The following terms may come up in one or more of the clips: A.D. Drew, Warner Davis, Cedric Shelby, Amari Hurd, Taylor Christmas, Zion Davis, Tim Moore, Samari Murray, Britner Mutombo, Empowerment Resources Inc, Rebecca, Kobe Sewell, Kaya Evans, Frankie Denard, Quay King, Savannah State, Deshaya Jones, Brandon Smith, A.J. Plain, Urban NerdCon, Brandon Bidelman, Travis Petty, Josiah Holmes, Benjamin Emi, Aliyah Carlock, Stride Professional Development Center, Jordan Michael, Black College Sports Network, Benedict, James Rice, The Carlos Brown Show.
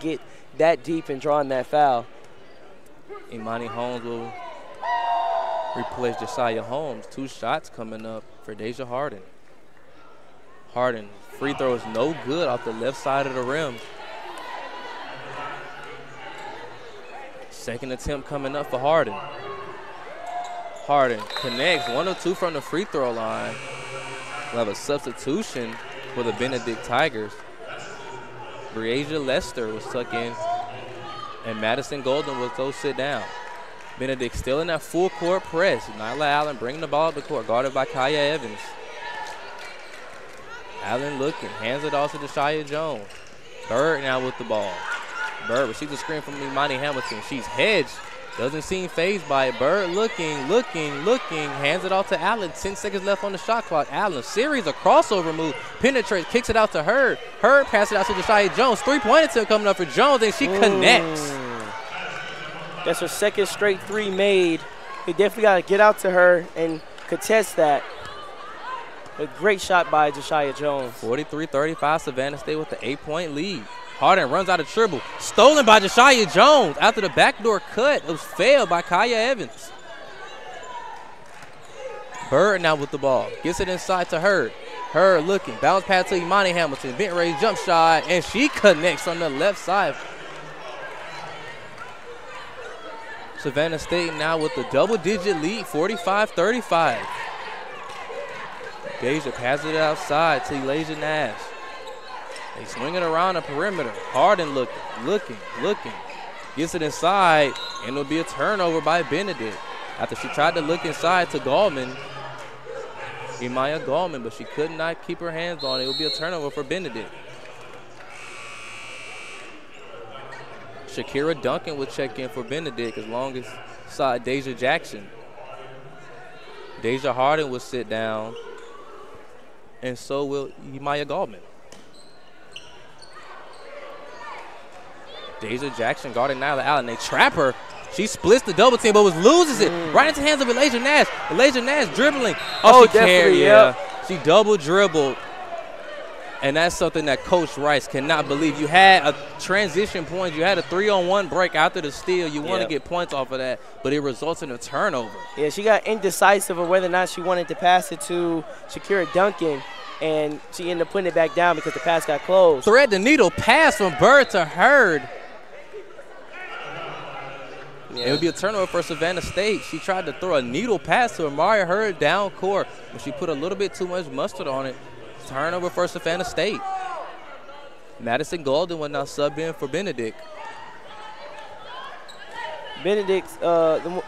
get that deep and drawing that foul. Imani Holmes will replace Deshaya Holmes. Two shots coming up for Deja Harden. Harden, free throw is no good off the left side of the rim. Second attempt coming up for Harden. Harden connects, 1 of 2 from the free throw line. We'll have a substitution for the Benedict Tigers. Breasia Lester was tucked in, and Madison Golden will go sit down. Benedict still in that full court press. Nyla Allen bringing the ball up the court, guarded by Kaya Evans. Allen looking, hands it off to Deshaya Jones. Bird now with the ball. Bird receives a screen from Imani Hamilton. She's hedged. Doesn't seem fazed by it. Bird looking, looking. Hands it off to Allen. 10 seconds left on the shot clock. Allen, series of crossover move. Penetrates, kicks it out to Hurd. Hurd passes it out to Deshaya Jones. Three-point attempt coming up for Jones, and she connects. That's her second straight three made. They definitely got to get out to her and contest that. A great shot by Deshaya Jones. 43-35, Savannah State with the 8-point lead. Harden runs out of dribble. Stolen by Deshaya Jones after the backdoor cut. It was failed by Kaya Evans. Bird now with the ball. Gets it inside to Hurd. Hurd looking. Bounce pass to Imani Hamilton. Bent range jump shot, and she connects on the left side. Savannah State now with the double-digit lead, 45-35. Deja passes it outside to Elasia Nash. They swing it around the perimeter. Harden looking. Gets it inside, and it'll be a turnover by Benedict. After she tried to look inside to Gallman, Imaya Gallman, but she could not keep her hands on it. It'll be a turnover for Benedict. Shakira Duncan will check in for Benedict as long as side Deja Jackson. Deja Harden will sit down, and so will Imaya Gallman. Deja Jackson guarding Nyla Allen. They trap her. She splits the double team, but loses it right into the hands of Elasia Nash. Elasia Nash dribbling. Oh, she carried. Yeah. She double dribbled. And that's something that Coach Rice cannot believe. You had a transition point. You had a 3-on-1 break after the steal. You want to get points off of that, but it results in a turnover. Yeah, she got indecisive of whether or not she wanted to pass it to Shakira Duncan, and she ended up putting it back down because the pass got closed. Thread the needle pass from Bird to Hurd. Yeah. It would be a turnover for Savannah State. She tried to throw a needle pass to Amari Hurd down court, but she put a little bit too much mustard on it. Turnover for Savannah State. Madison Golden will now sub in for Benedict. Benedict's, the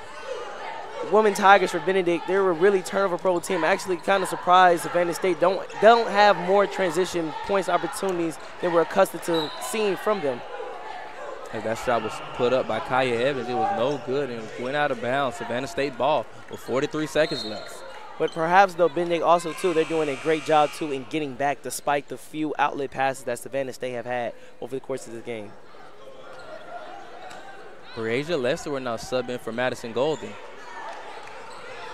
women Tigers for Benedict, they were really turnover pro team. Actually kind of surprised Savannah State don't have more transition points opportunities than we're accustomed to seeing from them. And that shot was put up by Kaya Evans. It was no good and went out of bounds. Savannah State ball with 43 seconds left. But perhaps, though, Benedict also, too, they're doing a great job, too, in getting back despite the few outlet passes that Savannah State have had over the course of this game. Breasia Lester will now sub in for Madison Golden.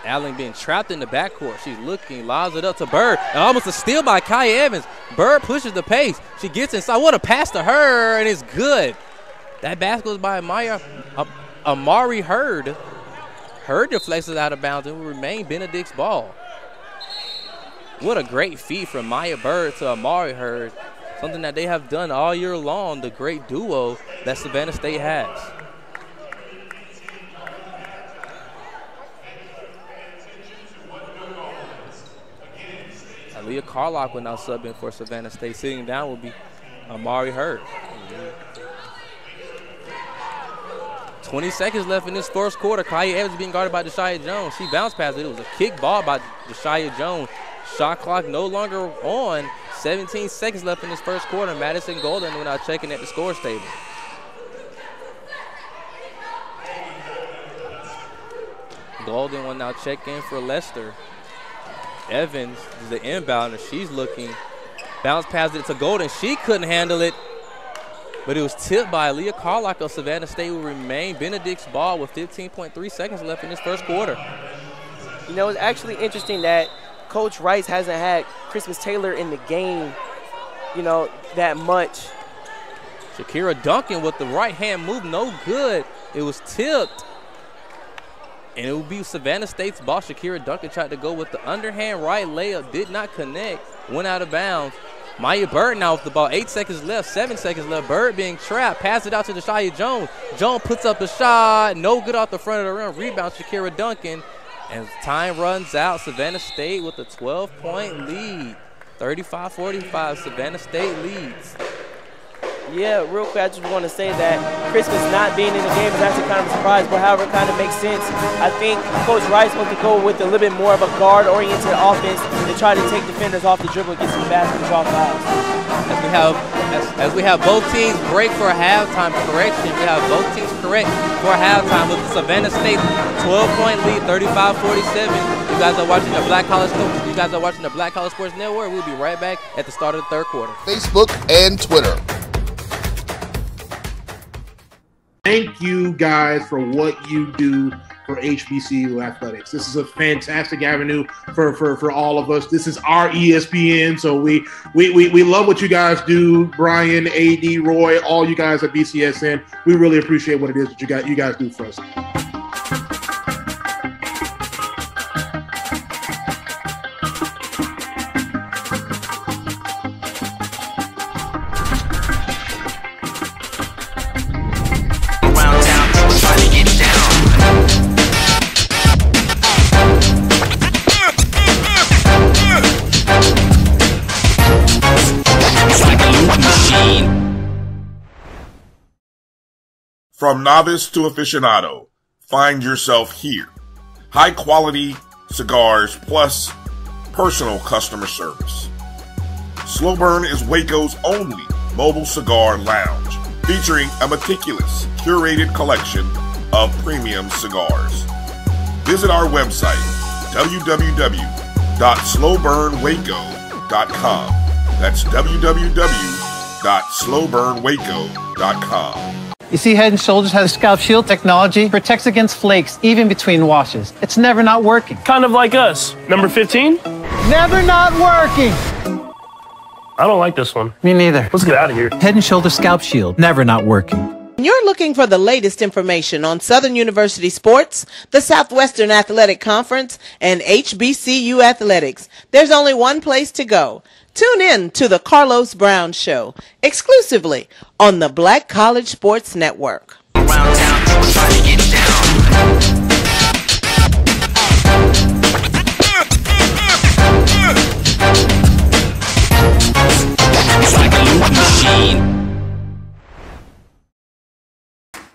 Allen being trapped in the backcourt. She's looking, lobs it up to Bird. And almost a steal by Kaya Evans. Bird pushes the pace. She gets inside. What a pass to her, and it's good. That basket was by Amari Hurd. Hurd deflects it out of bounds and will remain Benedict's ball. What a great feat from Maya Bird to Amari Hurd. Something that they have done all year long, the great duo that Savannah State has. Aaliyah Carlock will now sub in for Savannah State. Sitting down will be Amari Hurd. 20 seconds left in this first quarter. Kaya Evans being guarded by Deshaya Jones. She bounced past it. It was a kick ball by Deshaya Jones. Shot clock no longer on. 17 seconds left in this first quarter. Madison Golden will now check in at the scores table. Golden will now check in for Lester. Evans is the inbounder. She's looking. Bounce past it to Golden. She couldn't handle it. But it was tipped by Aaliyah Carlock of Savannah State, will remain Benedict's ball with 15.3 seconds left in this first quarter. You know, it's actually interesting that Coach Rice hasn't had Christmas Taylor in the game, you know, that much. Shakira Duncan with the right-hand move, no good. It was tipped. And it will be Savannah State's ball. Shakira Duncan tried to go with the underhand right layup, did not connect, went out of bounds. Maya Bird now with the ball, 8 seconds left, 7 seconds left. Bird being trapped, pass it out to Deshaya Jones. Jones puts up a shot, no good off the front of the rim. Rebound, Shakira Duncan. And time runs out. Savannah State with a 12-point lead. 35-45, Savannah State leads. Yeah, real quick, I just want to say that Christmas not being in the game is actually kind of a surprise, but however, it kind of makes sense. I think Coach Rice wants to go with a little bit more of a guard-oriented offense to try to take defenders off the dribble and get some basket and draw fouls. As we have both teams break for a halftime correction, we have both teams correct for halftime with Savannah State 12-point lead, 35-47. You guys are watching the Black College Sports. You guys are watching the Black College Sports Network. We'll be right back at the start of the third quarter. Facebook and Twitter. Thank you guys for what you do for HBCU athletics. This is a fantastic avenue for all of us. This is our ESPN, so we love what you guys do. Brian, AD, Roy, all you guys at BCSN, we really appreciate what it is that you guys do for us. From novice to aficionado, find yourself here. High quality cigars plus personal customer service. Slow Burn is Waco's only mobile cigar lounge, featuring a meticulous, curated collection of premium cigars. Visit our website, www.slowburnwaco.com. That's www.slowburnwaco.com. You see, Head & Shoulders has scalp shield technology, protects against flakes, even between washes. It's never not working. Kind of like us. Number 15? Never not working. I don't like this one. Me neither. Let's get out of here. Head & Shoulders scalp shield, never not working. You're looking for the latest information on Southern University sports, the Southwestern Athletic Conference, and HBCU athletics. There's only one place to go. Tune in to The Carlos Brown Show, exclusively on the Black College Sports Network.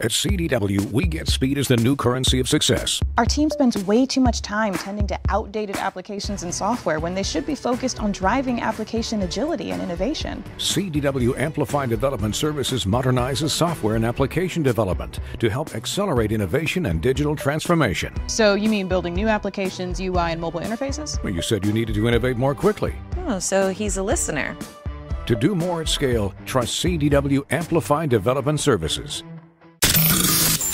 At CDW, we get speed as the new currency of success. Our team spends way too much time tending to outdated applications and software when they should be focused on driving application agility and innovation. CDW Amplify Development Services modernizes software and application development to help accelerate innovation and digital transformation. So you mean building new applications, UI, and mobile interfaces? Well, you said you needed to innovate more quickly. Oh, so he's a listener. To do more at scale, trust CDW Amplify Development Services.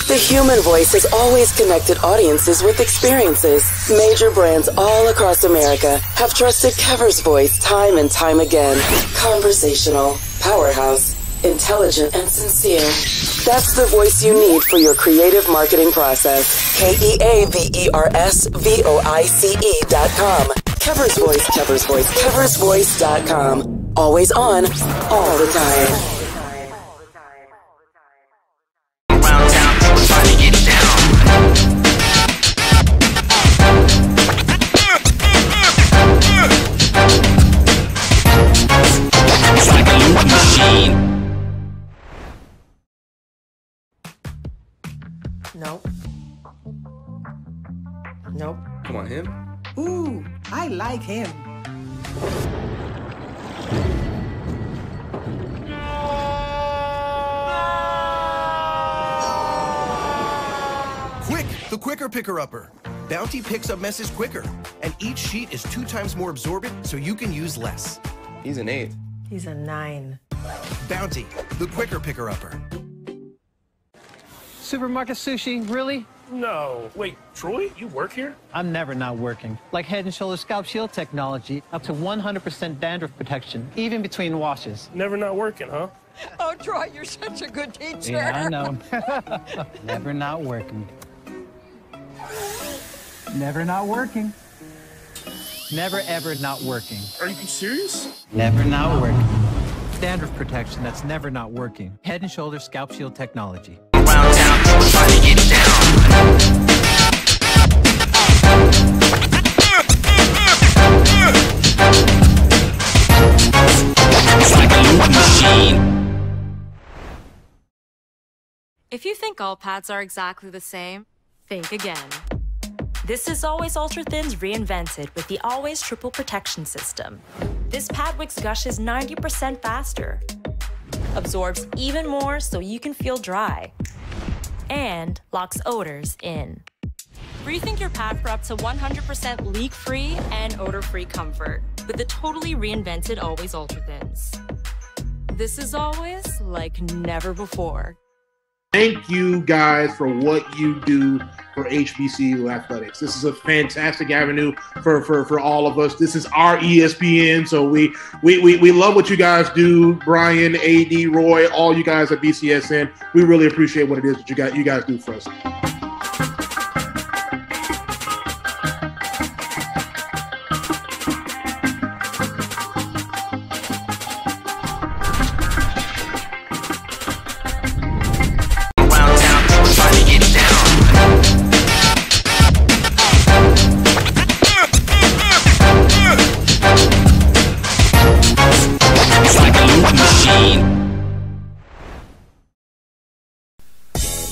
The human voice has always connected audiences with experiences. Major brands all across America have trusted Kever's voice time and time again. Conversational, powerhouse, intelligent, and sincere. That's the voice you need for your creative marketing process. KeaversVoice.com. Kever's Voice, Kever's Voice, KeversVoice.com. Always on, all the time. Nope. Come on, him. Ooh, I like him. Quick, the quicker picker-upper. Bounty picks up messes quicker, and each sheet is 2 times more absorbent, so you can use less. He's an 8. He's a 9. Bounty, the quicker picker-upper. Supermarket sushi, really? No. Wait, Troy, you work here? I'm never not working. Like Head & Shoulders Scalp Shield technology, up to 100% dandruff protection, even between washes. Never not working, huh? Oh, Troy, you're such a good teacher. Yeah, I know. Never not working. Never not working. Never, ever not working. Are you serious? Never not working. Standard protection that's never not working. Head and shoulder scalp shield technology. Round down, try to get down. If you think all pads are exactly the same, think again. This is Always Ultra Thins reinvented with the Always Triple Protection System. This pad wicks gushes 90% faster, absorbs even more so you can feel dry, and locks odors in. Rethink your pad for up to 100% leak-free and odor-free comfort with the totally reinvented Always Ultra Thins. This is always like never before. Thank you guys for what you do for HBCU athletics. This is a fantastic avenue for all of us. This is our ESPN, so we love what you guys do. Brian, AD, Roy, all you guys at BCSN, we really appreciate what it is that you guys do for us.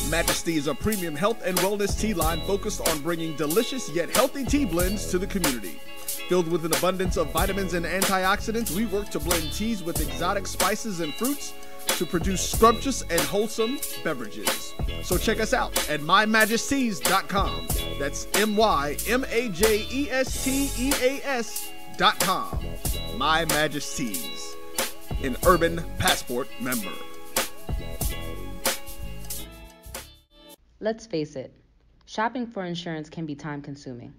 Majesty is a premium health and wellness tea line focused on bringing delicious yet healthy tea blends to the community. Filled with an abundance of vitamins and antioxidants, we work to blend teas with exotic spices and fruits to produce scrumptious and wholesome beverages. So check us out at mymajesties.com. That's MyMajesteas.com. My Majesties, an Urban Passport member. Let's face it, shopping for insurance can be time-consuming.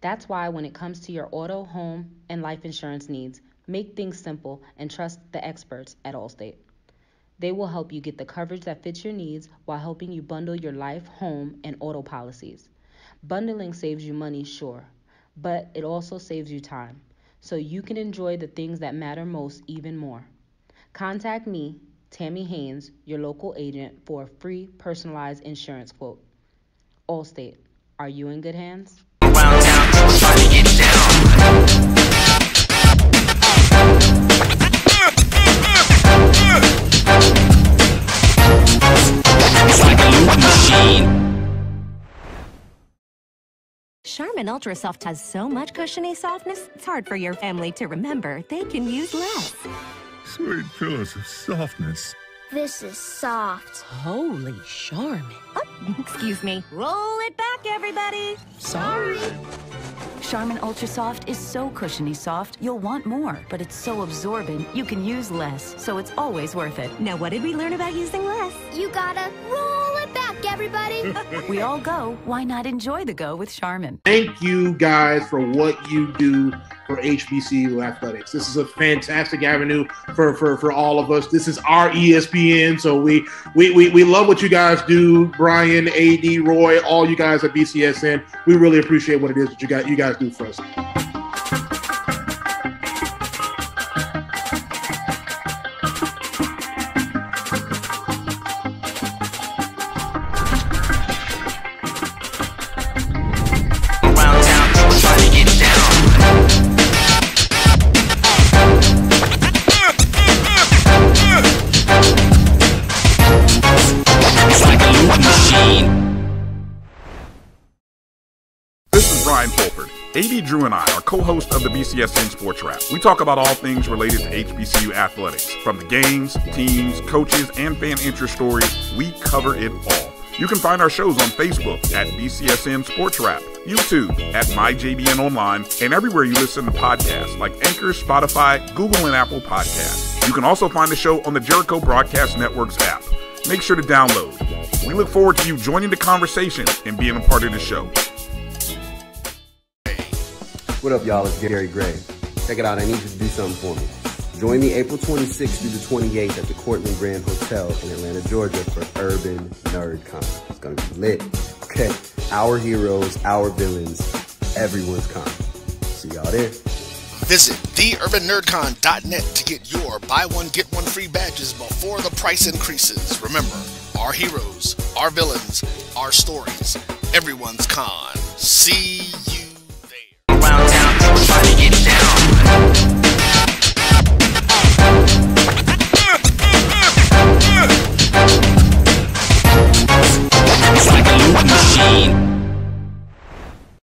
That's why when it comes to your auto, home, and life insurance needs, make things simple and trust the experts at Allstate. They will help you get the coverage that fits your needs while helping you bundle your life, home, and auto policies. Bundling saves you money, sure, but it also saves you time, so you can enjoy the things that matter most even more. Contact me, Tammy Haynes, your local agent, for a free personalized insurance quote. Allstate, are you in good hands? Charmin Ultra Soft has so much cushiony softness, it's hard for your family to remember they can use less. Sweet pillows of softness. This is soft. Holy Charmin. Oh, excuse me. Roll it back, everybody. Sorry. Charmin Ultra Soft is so cushiony soft, you'll want more. But it's so absorbent, you can use less. So it's always worth it. Now, what did we learn about using less? You gotta roll it back, everybody. We all go. Why not enjoy the go with Charmin? Thank you guys for what you do for HBCU athletics. This is a fantastic avenue for all of us. This is our ESPN, so we love what you guys do. Brian, AD, Roy, all you guys at BCSN, we really appreciate what it is that you guys do for us. AD Drew and I are co-hosts of the BCSN Sports Wrap. We talk about all things related to HBCU athletics. From the games, teams, coaches, and fan interest stories, we cover it all. You can find our shows on Facebook at BCSN Sports Wrap, YouTube at MyJBN Online, and everywhere you listen to podcasts like Anchor, Spotify, Google, and Apple Podcasts. You can also find the show on the Jericho Broadcast Network's app. Make sure to download. We look forward to you joining the conversation and being a part of the show. What up, y'all? It's Gary Gray. Check it out. I need you to do something for me. Join me April 26th through the 28th at the Courtland Grand Hotel in Atlanta, Georgia for Urban NerdCon. It's going to be lit. Okay. Our heroes, our villains, everyone's con. See y'all there. Visit theurbannerdcon.net to get your buy one, get one free badges before the price increases. Remember, our heroes, our villains, our stories, everyone's con. See you there. Around town, people trying to get down.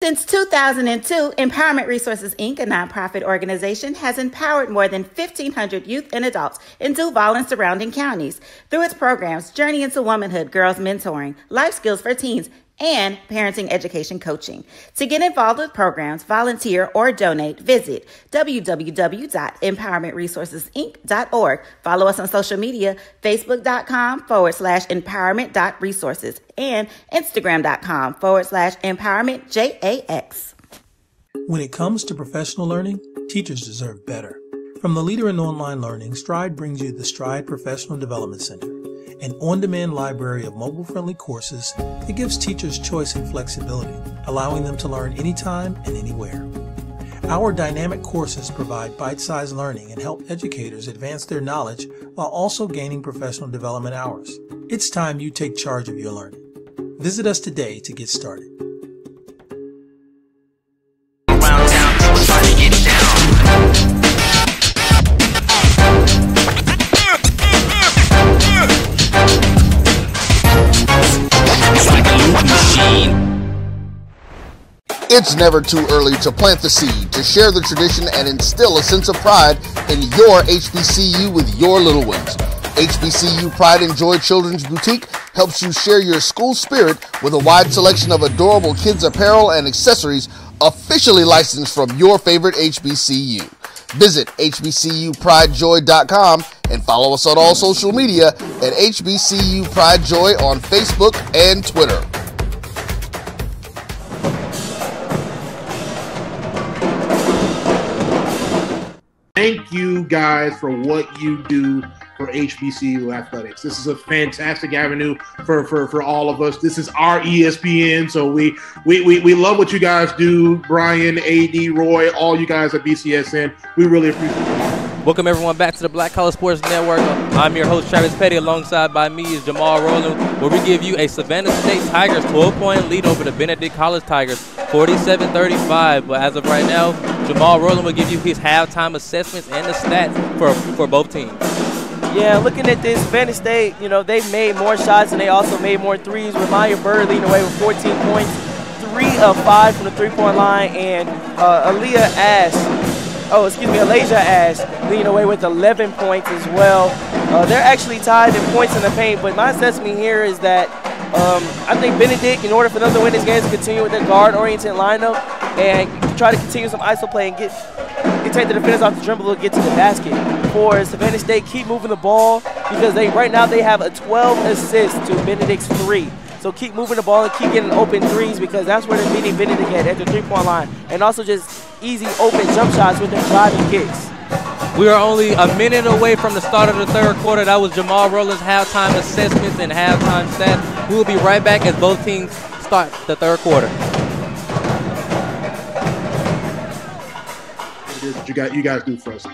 Since 2002, Empowerment Resources, Inc., a nonprofit organization, has empowered more than 1,500 youth and adults in Duval and surrounding counties. Through its programs, Journey into Womanhood, Girls Mentoring, Life Skills for Teens, and Parenting Education Coaching. To get involved with programs, volunteer, or donate, visit www.empowermentresourcesinc.org. Follow us on social media, facebook.com/empowerment.resources and instagram.com/empowermentjax. When it comes to professional learning, teachers deserve better. From the leader in online learning, Stride brings you the Stride Professional Development Center, an on-demand library of mobile-friendly courses that gives teachers choice and flexibility, allowing them to learn anytime and anywhere. Our dynamic courses provide bite-sized learning and help educators advance their knowledge while also gaining professional development hours. It's time you take charge of your learning. Visit us today to get started. It's never too early to plant the seed, to share the tradition, and instill a sense of pride in your HBCU with your little ones. HBCU Pride and Joy Children's Boutique helps you share your school spirit with a wide selection of adorable kids' apparel and accessories officially licensed from your favorite HBCU. Visit hbcupridejoy.com and follow us on all social media at HBCU Pride Joy on Facebook and Twitter. Thank you guys for what you do for HBCU athletics. This is a fantastic avenue for all of us. This is our ESPN, so we love what you guys do. Brian, AD, Roy, all you guys at BCSN, we really appreciate it. Welcome everyone back to the Black College Sports Network. I'm your host Travis Petty. Alongside by me is Jamal Rowland, where we give you a Savannah State Tigers 12-point lead over the Benedict College Tigers, 47-35. But as of right now, Jamal Rowland will give you his halftime assessments and the stats for both teams. Yeah, looking at this, Savannah State, you know, they've made more shots and they also made more threes, with Maya Bird leading away with 14 points, 3 of 5 from the three-point line, and Elasia Nash leading away with 11 points as well. They're actually tied in points in the paint, but my assessment here is that I think Benedict, in order for them to win this game, is to continue with their guard-oriented lineup and try to continue some ISO play and take the defenders off the dribble and get to the basket. For Savannah State, keep moving the ball, because right now they have a 12 assist to Benedict's 3. So keep moving the ball and keep getting open threes, because that's where they're meeting Benedict at the three-point line. And also just easy open jump shots with their driving kicks. We are only a minute away from the start of the third quarter. That was Jamal Rowland's halftime assessments and halftime stats. We will be right back as both teams start the third quarter. You guys do for us.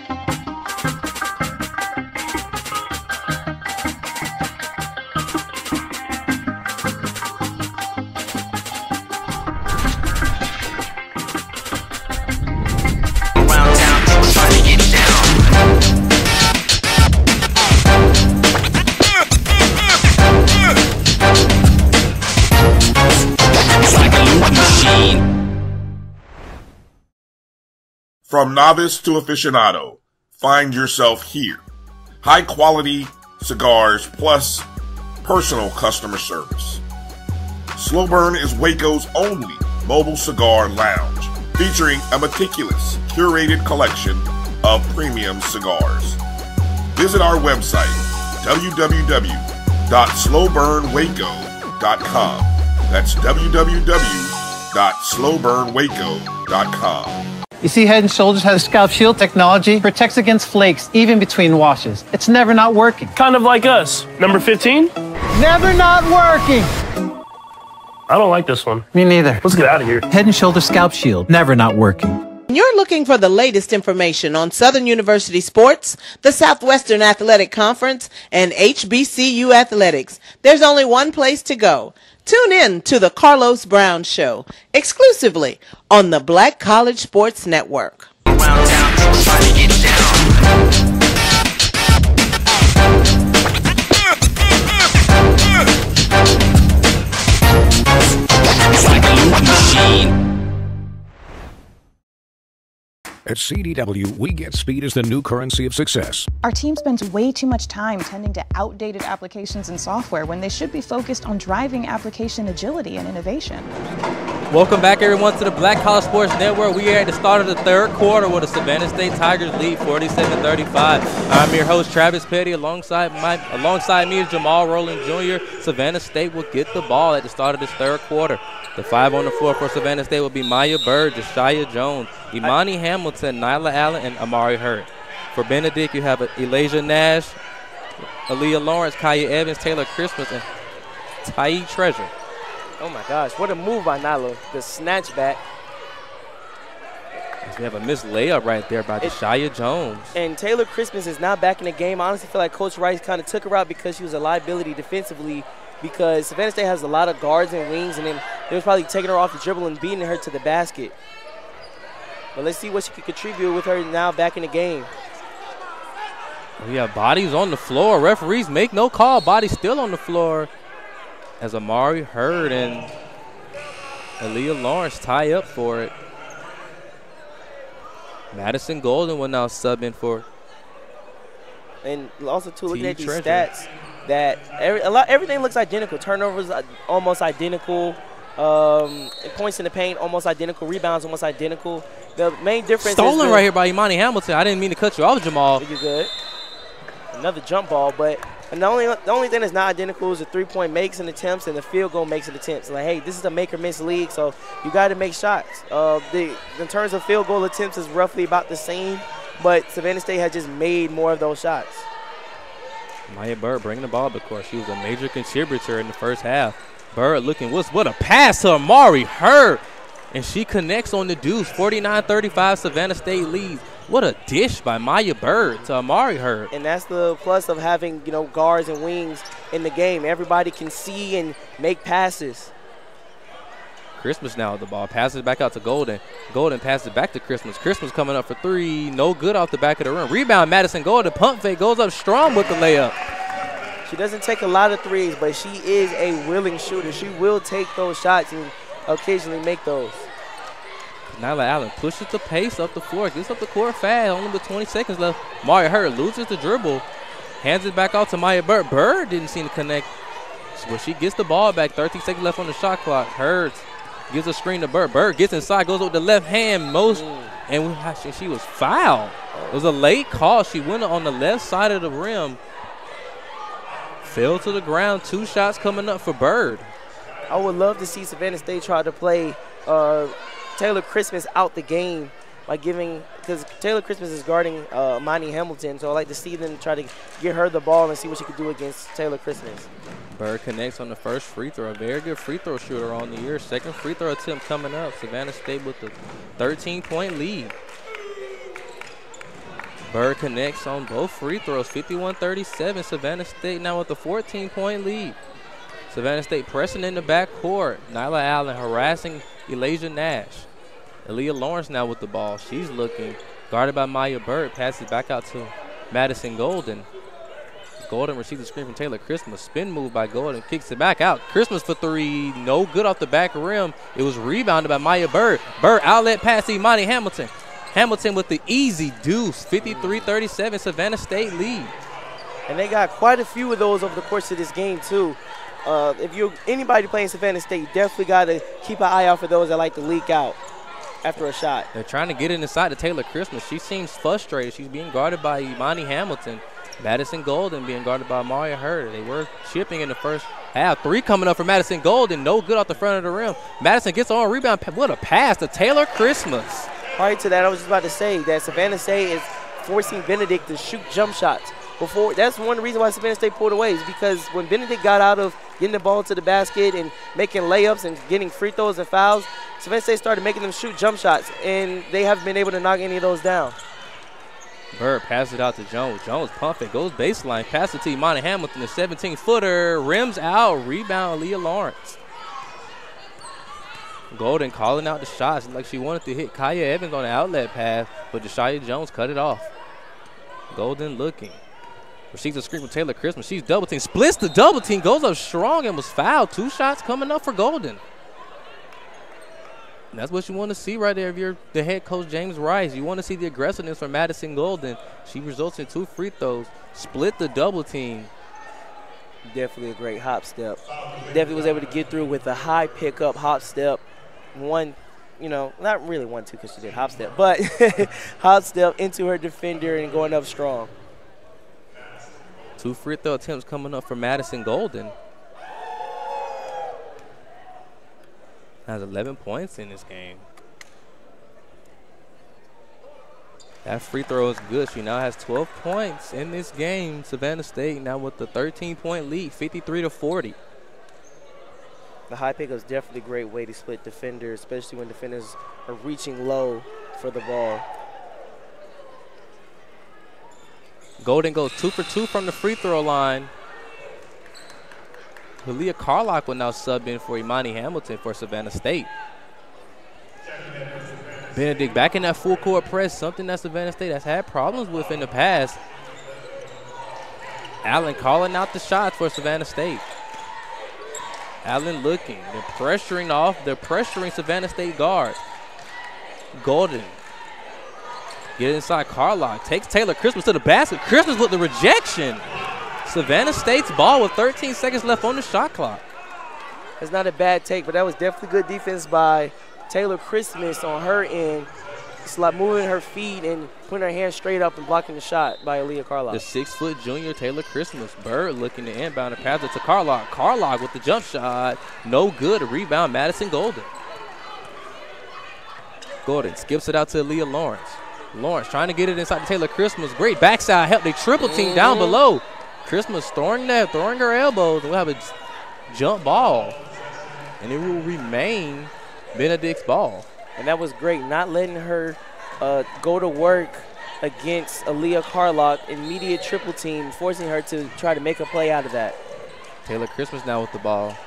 From novice to aficionado, find yourself here. High quality cigars plus personal customer service. Slow Burn is Waco's only mobile cigar lounge, featuring a meticulous, curated collection of premium cigars. Visit our website, www.slowburnwaco.com. That's www.slowburnwaco.com. You see, Head & Shoulders has scalp shield technology, protects against flakes, even between washes. It's never not working. Kind of like us. Number 15? Never not working. I don't like this one. Me neither. Let's get out of here. Head & Shoulders scalp shield, never not working. When you're looking for the latest information on Southern University sports, the Southwestern Athletic Conference, and HBCU athletics, there's only one place to go. Tune in to The Carlos Brown Show, exclusively on the Black College Sports Network. At CDW, we get speed as the new currency of success. Our team spends way too much time tending to outdated applications and software when they should be focused on driving application agility and innovation. Welcome back, everyone, to the Black College Sports Network. We are at the start of the third quarter with the Savannah State Tigers lead 47-35. I'm your host, Travis Petty. Alongside me is Jamal Rowland Jr. Savannah State will get the ball at the start of this third quarter. The five on the floor for Savannah State will be Maya Bird, Deshaya Jones, Imani Hamilton, Nyla Allen, and Amari Hurd. For Benedict, you have Elasia Nash, Aaliyah Lawrence, Kaya Evans, Taylor Christmas, and Ty Treasure. Oh, my gosh. What a move by Nyla. The snatch back. We have a missed layup right there by Deshaya Jones. And Taylor Christmas is not back in the game. I honestly feel like Coach Rice kind of took her out because she was a liability defensively, because Savannah State has a lot of guards and wings, and then they was probably taking her off the dribble and beating her to the basket. But let's see what she can contribute with her now back in the game. We have bodies on the floor. Referees make no call. Bodies still on the floor as Amari Hurd and Aaliyah Lawrence tie up for it. Madison Golden will now sub in for. And also, too, looking at these stats, that everything looks identical. Turnovers almost identical. Points in the paint almost identical. Rebounds almost identical. The main difference stolen is right here by Imani Hamilton. I didn't mean to cut you off, Jamal. You're good. Another jump ball, but the only thing that's not identical is the three-point makes and attempts and the field goal makes and attempts. Like, hey, this is a make or miss league, so you got to make shots. In terms of field goal attempts, is roughly about the same, but Savannah State has just made more of those shots. Maya Bird bringing the ball up, of course. She was a major contributor in the first half. Bird looking, what a pass to Amari Hurd. And she connects on the deuce. 49-35, Savannah State leads. What a dish by Maya Bird to Amari Hurd. And that's the plus of having, you know, guards and wings in the game. Everybody can see and make passes. Christmas now with the ball. Passes it back out to Golden. Golden passes it back to Christmas. Christmas coming up for three. No good off the back of the rim. Rebound, Madison Golden. Pump fake goes up strong with the layup. She doesn't take a lot of threes, but she is a willing shooter. She will take those shots and occasionally make those. Nyla Allen pushes the pace up the floor. Gets up the court fast. Only with 20 seconds left. Maya Hurd loses the dribble. Hands it back off to Maya Bird. Bird didn't seem to connect. But she gets the ball back. 30 seconds left on the shot clock. Hurd gives a screen to Bird. Bird gets inside, goes with the left hand most, and she was fouled. It was a late call. She went on the left side of the rim. Fell to the ground. Two shots coming up for Bird. I would love to see Savannah State try to play Taylor Christmas out the game by giving, because Taylor Christmas is guarding Imani Hamilton, so I'd like to see them try to get her the ball and see what she can do against Taylor Christmas. Bird connects on the first free throw. A very good free throw shooter on the year. Second free throw attempt coming up. Savannah State with the 13-point lead. Bird connects on both free throws. 51-37. Savannah State now with the 14-point lead. Savannah State pressing in the backcourt. Nyla Allen harassing Elasia Nash. Aaliyah Lawrence now with the ball. She's looking. Guarded by Maya Bird. Passes back out to Madison Golden. Golden receives a screen from Taylor Christmas. Spin move by Golden. Kicks it back out. Christmas for three. No good off the back rim. It was rebounded by Maya Bird. Bird outlet pass to Imani Hamilton. Hamilton with the easy deuce. 53-37. Savannah State lead. And they got quite a few of those over the course of this game, too. If you're anybody playing Savannah State, you definitely got to keep an eye out for those that like to leak out after a shot. They're trying to get it inside to Taylor Christmas. She seems frustrated. She's being guarded by Imani Hamilton. Madison Golden being guarded by Amari Hurd. They were chipping in the first half. Three coming up for Madison Golden. No good off the front of the rim. Madison gets on rebound. What a pass to Taylor Christmas. Prior to that, I was just about to say that Savannah State is forcing Benedict to shoot jump shots. Before, that's one reason why Savannah State pulled away, is because when Benedict got out of getting the ball to the basket and making layups and getting free throws and fouls, Savannah State started making them shoot jump shots, and they haven't been able to knock any of those down. Bird passes it out to Jones. Jones pumps it, goes baseline, passes it to Imani Hamilton, the 17-footer, rims out, rebound Aaliyah Lawrence. Golden calling out the shots like she wanted to hit Kaya Evans on the outlet pass, but Deshaya Jones cut it off. Golden looking. Receives a screen from Taylor Christmas. She's double team, splits the double team, goes up strong and was fouled. Two shots coming up for Golden. And that's what you want to see right there if you're the head coach, James Rice. You want to see the aggressiveness from Madison Golden. She results in two free throws, split the double team. Definitely a great hop step. Definitely was able to get through with a high pickup hop step. One, you know, not really 1-2 because she did hop step, but hop step into her defender and going up strong. Two free throw attempts coming up for Madison Golden. Has 11 points in this game. That free throw is good. She now has 12 points in this game. Savannah State now with the 13-point lead, 53-40. The high pick is definitely a great way to split defenders, especially when defenders are reaching low for the ball. Golden goes 2 for 2 from the free throw line. Aaliyah Carlock will now sub in for Imani Hamilton for Savannah State. Benedict back in that full court press, something that Savannah State has had problems with in the past. Allen calling out the shots for Savannah State. Allen looking, they're pressuring off, they're pressuring Savannah State guard. Golden. Get inside Carlock, takes Taylor Christmas to the basket. Christmas with the rejection. Savannah State's ball with 13 seconds left on the shot clock. That's not a bad take, but that was definitely good defense by Taylor Christmas on her end. It's like moving her feet and putting her hand straight up and blocking the shot by Aaliyah Carlock. The 6-foot junior Taylor Christmas. Bird looking to inbound and pass it to Carlock. Carlock with the jump shot. No good. A rebound, Madison Golden. Golden skips it out to Aaliyah Lawrence. Lawrence trying to get it inside to Taylor Christmas. Great backside help. They triple team down below. Christmas throwing her elbows. We'll have a jump ball. And it will remain Benedict's ball. And that was great, not letting her go to work against Aaliyah Carlock, immediate triple team, forcing her to try to make a play out of that. Taylor Christmas now with the ball.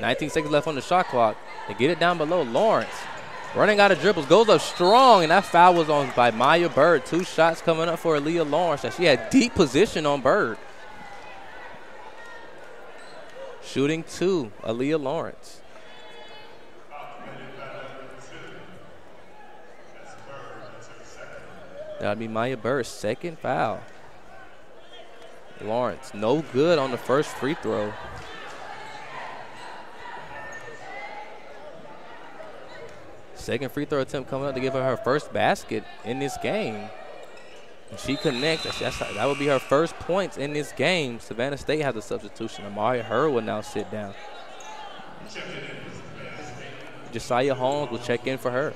19 seconds left on the shot clock. They get it down below. Lawrence running out of dribbles, goes up strong, and that foul was on by Maya Bird. Two shots coming up for Aaliyah Lawrence, and she had deep position on Bird. Shooting two, Aaliyah Lawrence. That'll be Maya Bird's second foul. Lawrence, no good on the first free throw. Second free throw attempt coming up to give her her first basket in this game. And she connects. That would be her first points in this game. Savannah State has a substitution. Amari Hurd will now sit down. Josiah Holmes will check in for her.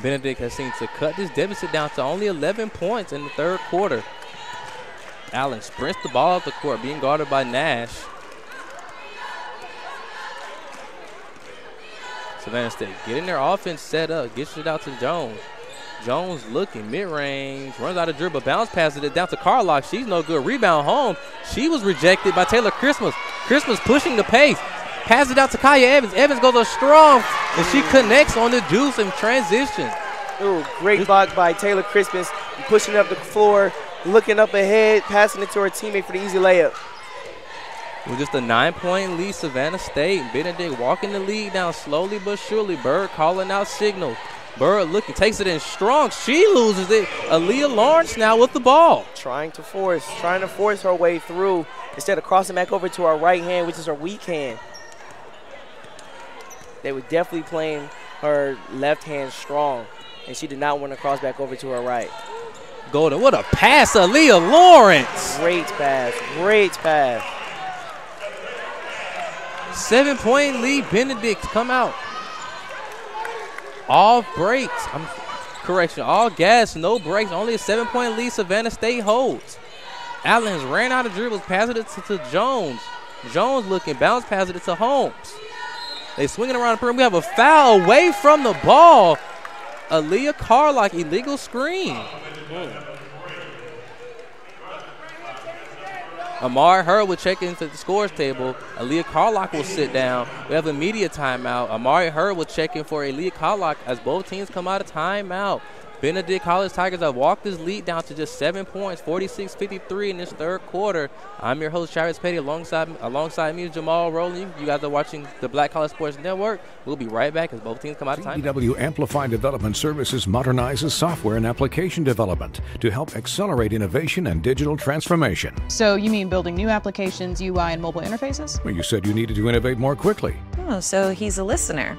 Benedict has seemed to cut this deficit down to only 11 points in the third quarter. Allen sprints the ball up the court, being guarded by Nash. Savannah State getting their offense set up, gets it out to Jones. Jones looking mid-range, runs out of dribble, bounce passes it down to Carlock. She's no good. Rebound home. She was rejected by Taylor Christmas. Christmas pushing the pace. Passes it out to Kaya Evans. Evans goes up strong, and she connects on the juice in transition. Ooh, great block by Taylor Christmas. Pushing up the floor, looking up ahead, passing it to her teammate for the easy layup. With just a 9-point lead, Savannah State. Benedict walking the lead down slowly but surely. Bird calling out signals. Bird looking, takes it in strong. She loses it. Aaliyah Lawrence now with the ball. Trying to force her way through instead of crossing back over to her right hand, which is her weak hand. They were definitely playing her left hand strong, and she did not want to cross back over to her right. Golden, what a pass, Aaliyah Lawrence. Great pass, great pass. 7-point lead. Benedict come out. All breaks. Correction, all gas, no breaks. Only a 7-point lead Savannah State holds. Allen has ran out of dribbles, passed it to Jones. Jones looking, bounce passes it to Holmes. They swing it around the perimeter. We have a foul away from the ball. Aaliyah Carlock, illegal screen. Amari Hurd will check into the scores table. Aaliyah Carlock will sit down. We have a media timeout. Amari Hurd will check in for Aaliyah Carlock as both teams come out of timeout. Benedict College Tigers have walked this lead down to just 7 points, 46-53 in this third quarter. I'm your host, Travis Petty, alongside me, Jamal Rowland. You guys are watching the Black College Sports Network. We'll be right back as both teams come out of time. CDW Amplify Development Services modernizes software and application development to help accelerate innovation and digital transformation. So you mean building new applications, UI, and mobile interfaces? Well, you said you needed to innovate more quickly. Oh, so he's a listener.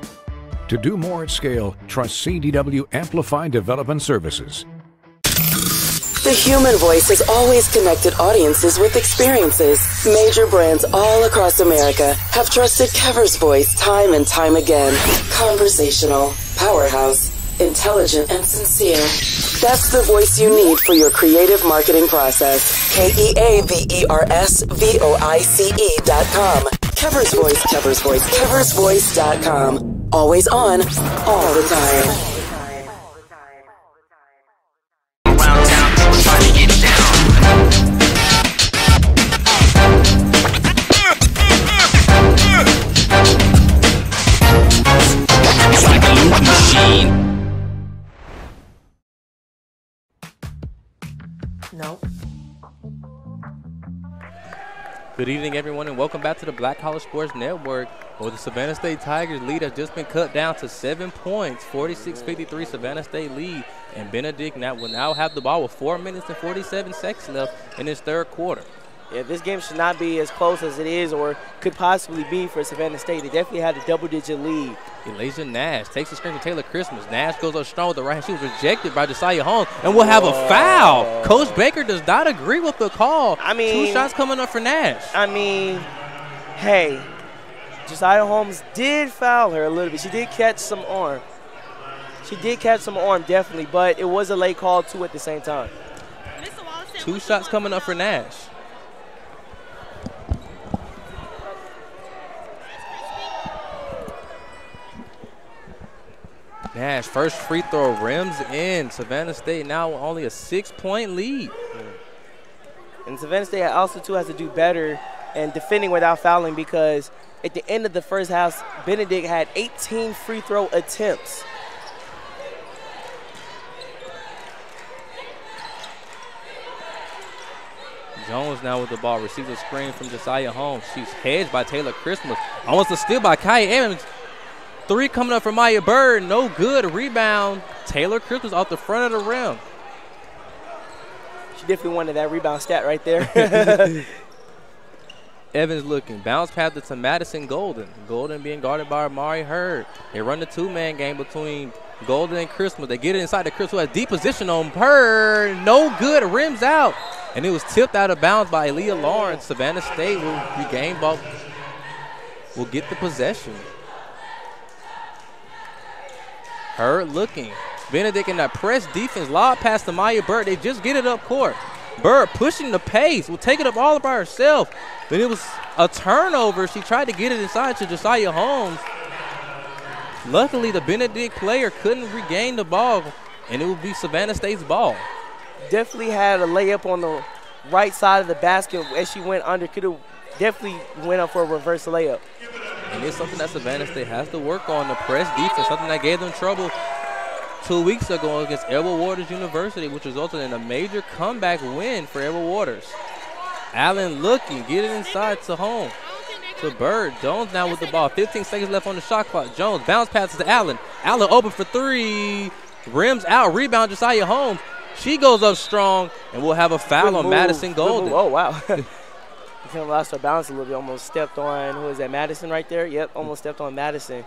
To do more at scale, trust CDW Amplify Development Services. The human voice has always connected audiences with experiences. Major brands all across America have trusted Kever's voice time and time again. Conversational, powerhouse, intelligent, and sincere. That's the voice you need for your creative marketing process. KeaversVoice.com. Kever's Voice, Kever's Voice, KeversVoice.com. Always on, all the time. Around town, trying to get down. It's like a loop machine. Nope. Good evening, everyone, and welcome back to the Black College Sports Network, where the Savannah State Tigers lead has just been cut down to 7 points, 46-53 Savannah State lead, and Benedict will now have the ball with 4 minutes and 47 seconds left in his third quarter. Yeah, this game should not be as close as it is or could possibly be for Savannah State. They definitely had a double-digit lead. Elasia Nash takes the screen to Taylor Christmas. Nash goes up strong with the right hand. She was rejected by Deshaya Holmes, and we'll have a foul. Coach Baker does not agree with the call. I mean, 2 shots coming up for Nash. I mean, hey, Deshaya Holmes did foul her a little bit. She did catch some arm. She did catch some arm, definitely, but it was a late call, too, at the same time. 2 shots coming up for Nash. Nash, first free throw rims in. Savannah State now only a 6-point lead. And Savannah State also, too, has to do better in defending without fouling, because at the end of the first half, Benedict had 18 free throw attempts. Jones now with the ball, receives a screen from Deshaya Holmes. She's hedged by Taylor Christmas. Almost a steal by Kaya Evans. 3 coming up for Maya Bird, no good. Rebound, Taylor Christmas off the front of the rim. She definitely wanted that rebound stat right there. Evans looking, bounce pass to Madison Golden. Golden being guarded by Amari Hurd. They run the 2-man game between Golden and Christmas. They get it inside to Christmas, who has deep position on Bird. No good, rims out. And it was tipped out of bounds by Aaliyah Lawrence. Savannah State will regain ball, will get the possession. Hurd looking. Benedict in that press defense. Lob pass to Maya Bird. They just get it up court. Bird pushing the pace. Will take it up all by herself. But it was a turnover. She tried to get it inside to Deshaya Holmes. Luckily, the Benedict player couldn't regain the ball, and it would be Savannah State's ball. Definitely had a layup on the right side of the basket as she went under. Could have definitely went up for a reverse layup. And it's something that Savannah State has to work on, the press defense, something that gave them trouble 2 weeks ago against Edward Waters University, which resulted in a major comeback win for Edward Waters. Allen looking, get it inside to Holmes, to Bird. Jones now with the ball, 15 seconds left on the shot clock. Jones, bounce passes to Allen. Allen open for 3, rims out, rebound Deshaya Holmes. She goes up strong, and we'll have a foul on Madison Golden. Oh, wow. Kind of lost her balance a little bit, almost stepped on, who is that, Madison right there? Yep, almost stepped on Madison.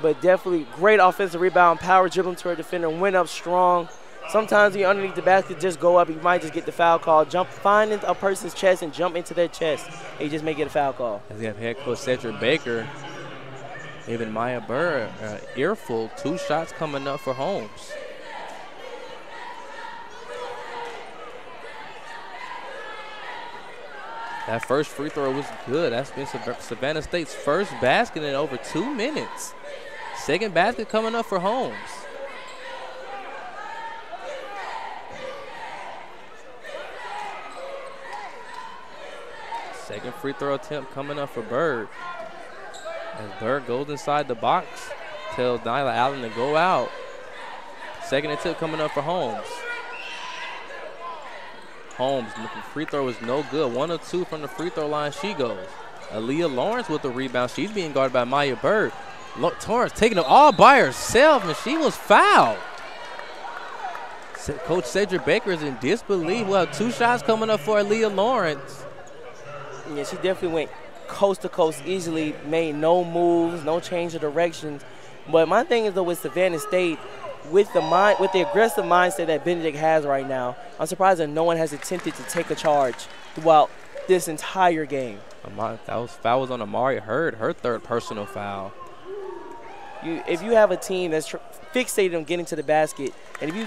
But definitely great offensive rebound, power dribbling to her defender, went up strong. Sometimes when you're underneath the basket, just go up. You might just get the foul call. Find a person's chest and jump into their chest. And you just may get a foul call. As you have head coach Cedric Baker, even Maya Bird, earful. 2 shots coming up for Holmes. That first free throw was good. That's been Savannah State's first basket in over 2 minutes. Second basket coming up for Holmes. Second free throw attempt coming up for Bird. As Bird goes inside the box, tells Nyla Allen to go out. Second attempt coming up for Holmes. Holmes, free throw is no good. 1 of 2 from the free throw line, she goes. Aaliyah Lawrence with the rebound. She's being guarded by Maya Bird. Torrance taking it all by herself, and she was fouled. Coach Cedric Baker is in disbelief. We'll have 2 shots coming up for Aaliyah Lawrence. Yeah, she definitely went coast to coast easily, made no moves, no change of directions. But my thing is, though, with Savannah State, with the aggressive mindset that Benedict has right now, I'm surprised that no one has attempted to take a charge throughout this entire game. That foul was on Amari Hurd, her third personal foul. If you have a team that's fixated on getting to the basket, and if you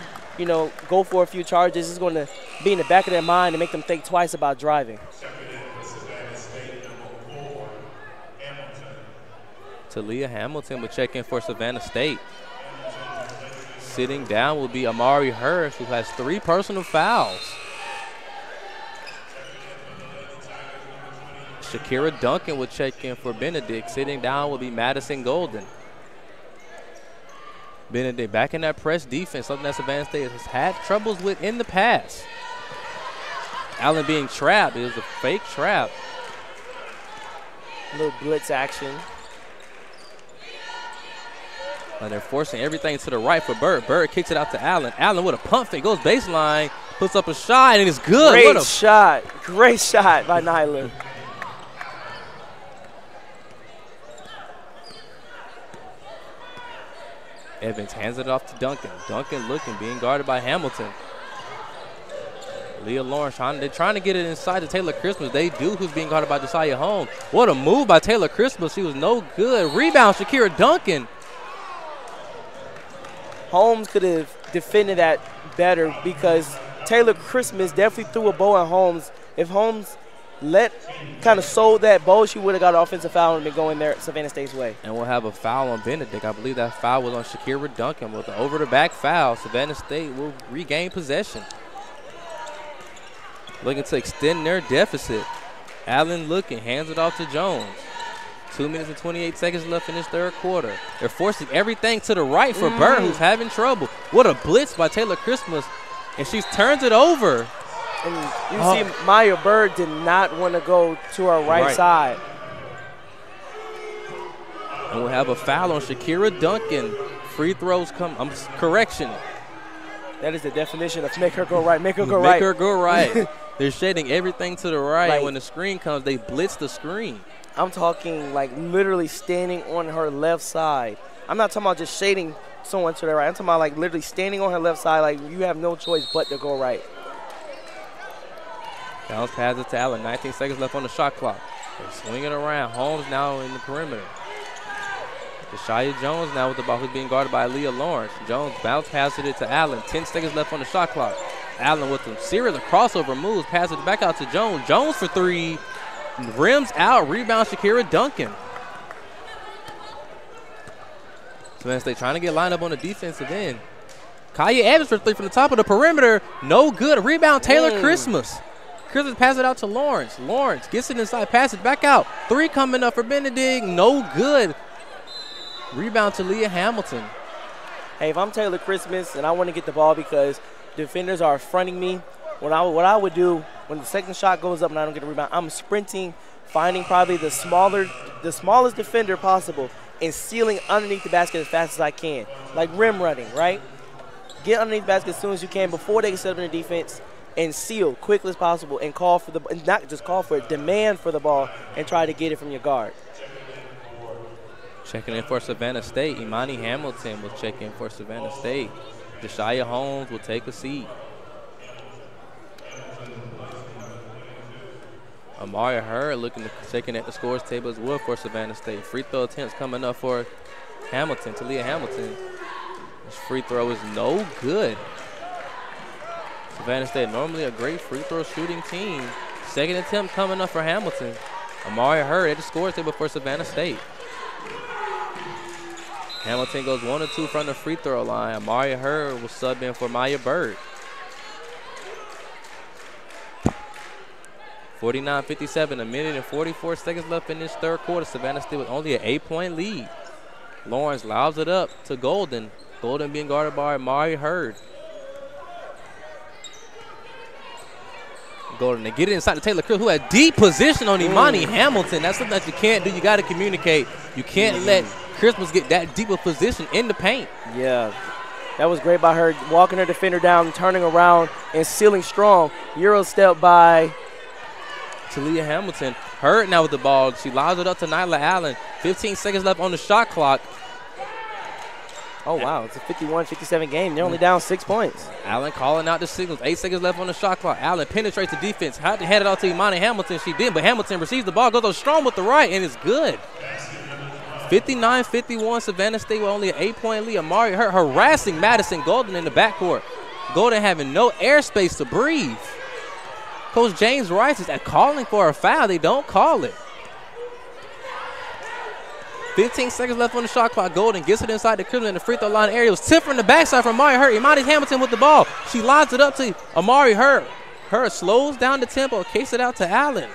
go for a few charges, it's going to be in the back of their mind and make them think twice about driving. Aaliyah Hamilton will check in for Savannah State. Sitting down will be Amari Hurd, who has 3 personal fouls. Shakira Duncan will check in for Benedict. Sitting down will be Madison Golden. Benedict back in that press defense, something that Savannah State has had troubles with in the past. Allen being trapped. It was a fake trap. A little blitz action. And they're forcing everything to the right for Bird. Bird kicks it out to Allen. Allen with a pump fake, goes baseline, puts up a shot, and it's good. Great shot. Great shot by Nyla. Evans hands it off to Duncan. Duncan looking, being guarded by Hamilton. Leah Lawrence, they're trying to get it inside to Taylor Christmas. They do, who's being guarded by Deshaya Holmes. What a move by Taylor Christmas. She was no good. Rebound, Shakira Duncan. Holmes could have defended that better because Taylor Christmas definitely threw a bow at Holmes. If Holmes kind of sold that bow, she would have got an offensive foul and been going there Savannah State's way. And we'll have a foul on Benedict. I believe that foul was on Shakira Duncan with an over-the-back foul. Savannah State will regain possession. Looking to extend their deficit. Allen looking, hands it off to Jones. 2 minutes and 28 seconds left in this third quarter. They're forcing everything to the right for Bird, who's having trouble. What a blitz by Taylor Christmas, and she turns it over. And you see Maya Bird did not want to go to her right side. And we'll have a foul on Shakira Duncan. Free throws come, correction. That is the definition of make her go right, make her go right. Make her go right. They're shading everything to the right. When the screen comes, they blitz the screen. I'm talking like literally standing on her left side. I'm not talking about just shading someone to the right. I'm talking about like literally standing on her left side, like you have no choice but to go right. Bounce pass it to Allen. 19 seconds left on the shot clock. They're swinging around. Holmes now in the perimeter. Deshaya Jones now with the ball, who's being guarded by Aaliyah Lawrence. Jones bounce passes it to Allen. 10 seconds left on the shot clock. Allen with some series of crossover moves. Passes it back out to Jones. Jones for 3. Rims out, rebound Shakira Duncan. Savannah State trying to get lined up on the defensive end. Kaya Evans for 3 from the top of the perimeter. No good. Rebound Taylor Christmas. Christmas passes it out to Lawrence. Lawrence gets it inside, passes it back out. 3 coming up for Benedict. No good. Rebound to Leah Hamilton. Hey, if I'm Taylor Christmas and I want to get the ball because defenders are fronting me, what I would do when the second shot goes up and I don't get a rebound, I'm sprinting, finding probably the smallest defender possible and sealing underneath the basket as fast as I can. Like rim running, right? Get underneath the basket as soon as you can before they set up in the defense and seal quickly as possible and call for the, and not just call for it, demand for the ball and try to get it from your guard. Checking in for Savannah State. Imani Hamilton will check in for Savannah State. Deshaya Holmes will take a seat. Amari Hurd looking shaking at the scores table as well for Savannah State. Free throw attempts coming up for Hamilton, Talia Hamilton. This free throw is no good. Savannah State, normally a great free throw shooting team. Second attempt coming up for Hamilton. Amari Hurd at the scores table for Savannah State. Hamilton goes 1 of 2 from the free throw line. Amari Hurd will sub in for Maya Bird. 49-57, 1:44 left in this third quarter. Savannah State with only an 8-point lead. Lawrence lobs it up to Golden. Golden being guarded by Amari Hurd. Golden to get it inside to Taylor Christmas, who had deep position on Imani Hamilton. That's something that you can't do. You got to communicate. You can't let Christmas get that deep of position in the paint. Yeah, that was great by her, walking her defender down, turning around, and sealing strong. Euro step by Talia Hamilton. Hurd now with the ball. She lobs it up to Nyla Allen. 15 seconds left on the shot clock. Oh, wow. It's a 51-57 game. They're only down 6 points. Allen calling out the signals. 8 seconds left on the shot clock. Allen penetrates the defense. Had to hand it off to Imani Hamilton. She did, but Hamilton receives the ball, goes on strong with the right, and it's good. 59-51, Savannah State with only an 8-point lead. Amari Hurd harassing Madison Golden in the backcourt. Golden having no airspace to breathe. Coach James Rice is calling for a foul. They don't call it. 15 seconds left on the shot clock. Golden gets it inside the crib in the free throw line area. It was tipped from the backside from Amari Hurd. Imani Hamilton with the ball. She lobs it up to Amari Hurd. Hurd slows down the tempo, kicks it out to Allen.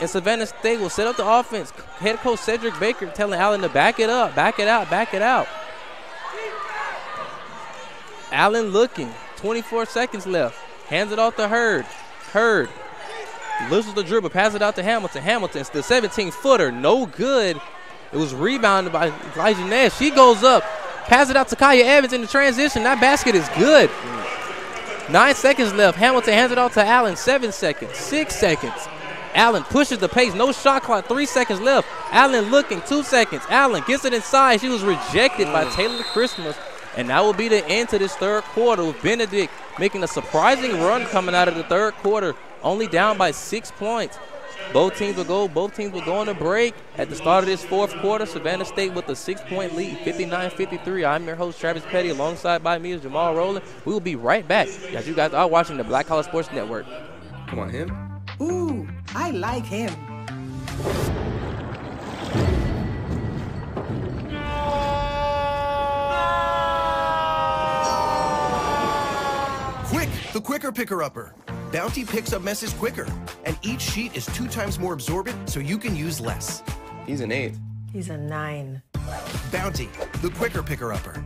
And Savannah State will set up the offense. Head coach Cedric Baker telling Allen to back it up, back it out, back it out. Allen looking. 24 seconds left. Hands it off to Hurd. Hurd loses the dribble, passes it out to Hamilton. Hamilton's the 17-footer, no good. It was rebounded by Elasia Nash. She goes up, passes it out to Kaya Evans in the transition. That basket is good. 9 seconds left. Hamilton hands it off to Allen. 7 seconds, 6 seconds. Allen pushes the pace, no shot clock, 3 seconds left. Allen looking, 2 seconds. Allen gets it inside. She was rejected by Taylor Christmas. And that will be the end to this third quarter, with Benedict making a surprising run coming out of the third quarter, only down by 6 points. Both teams will go on a break. At the start of this fourth quarter, Savannah State with a 6-point lead, 59-53. I'm your host, Travis Petty. Alongside by me is Jamal Rowland. We will be right back, as you guys are watching the Black College Sports Network. I want him. Ooh, I like him. Quick, the quicker picker-upper. Bounty picks up messes quicker, and each sheet is 2 times more absorbent, so you can use less. He's an 8. He's a 9. Bounty, the quicker picker-upper.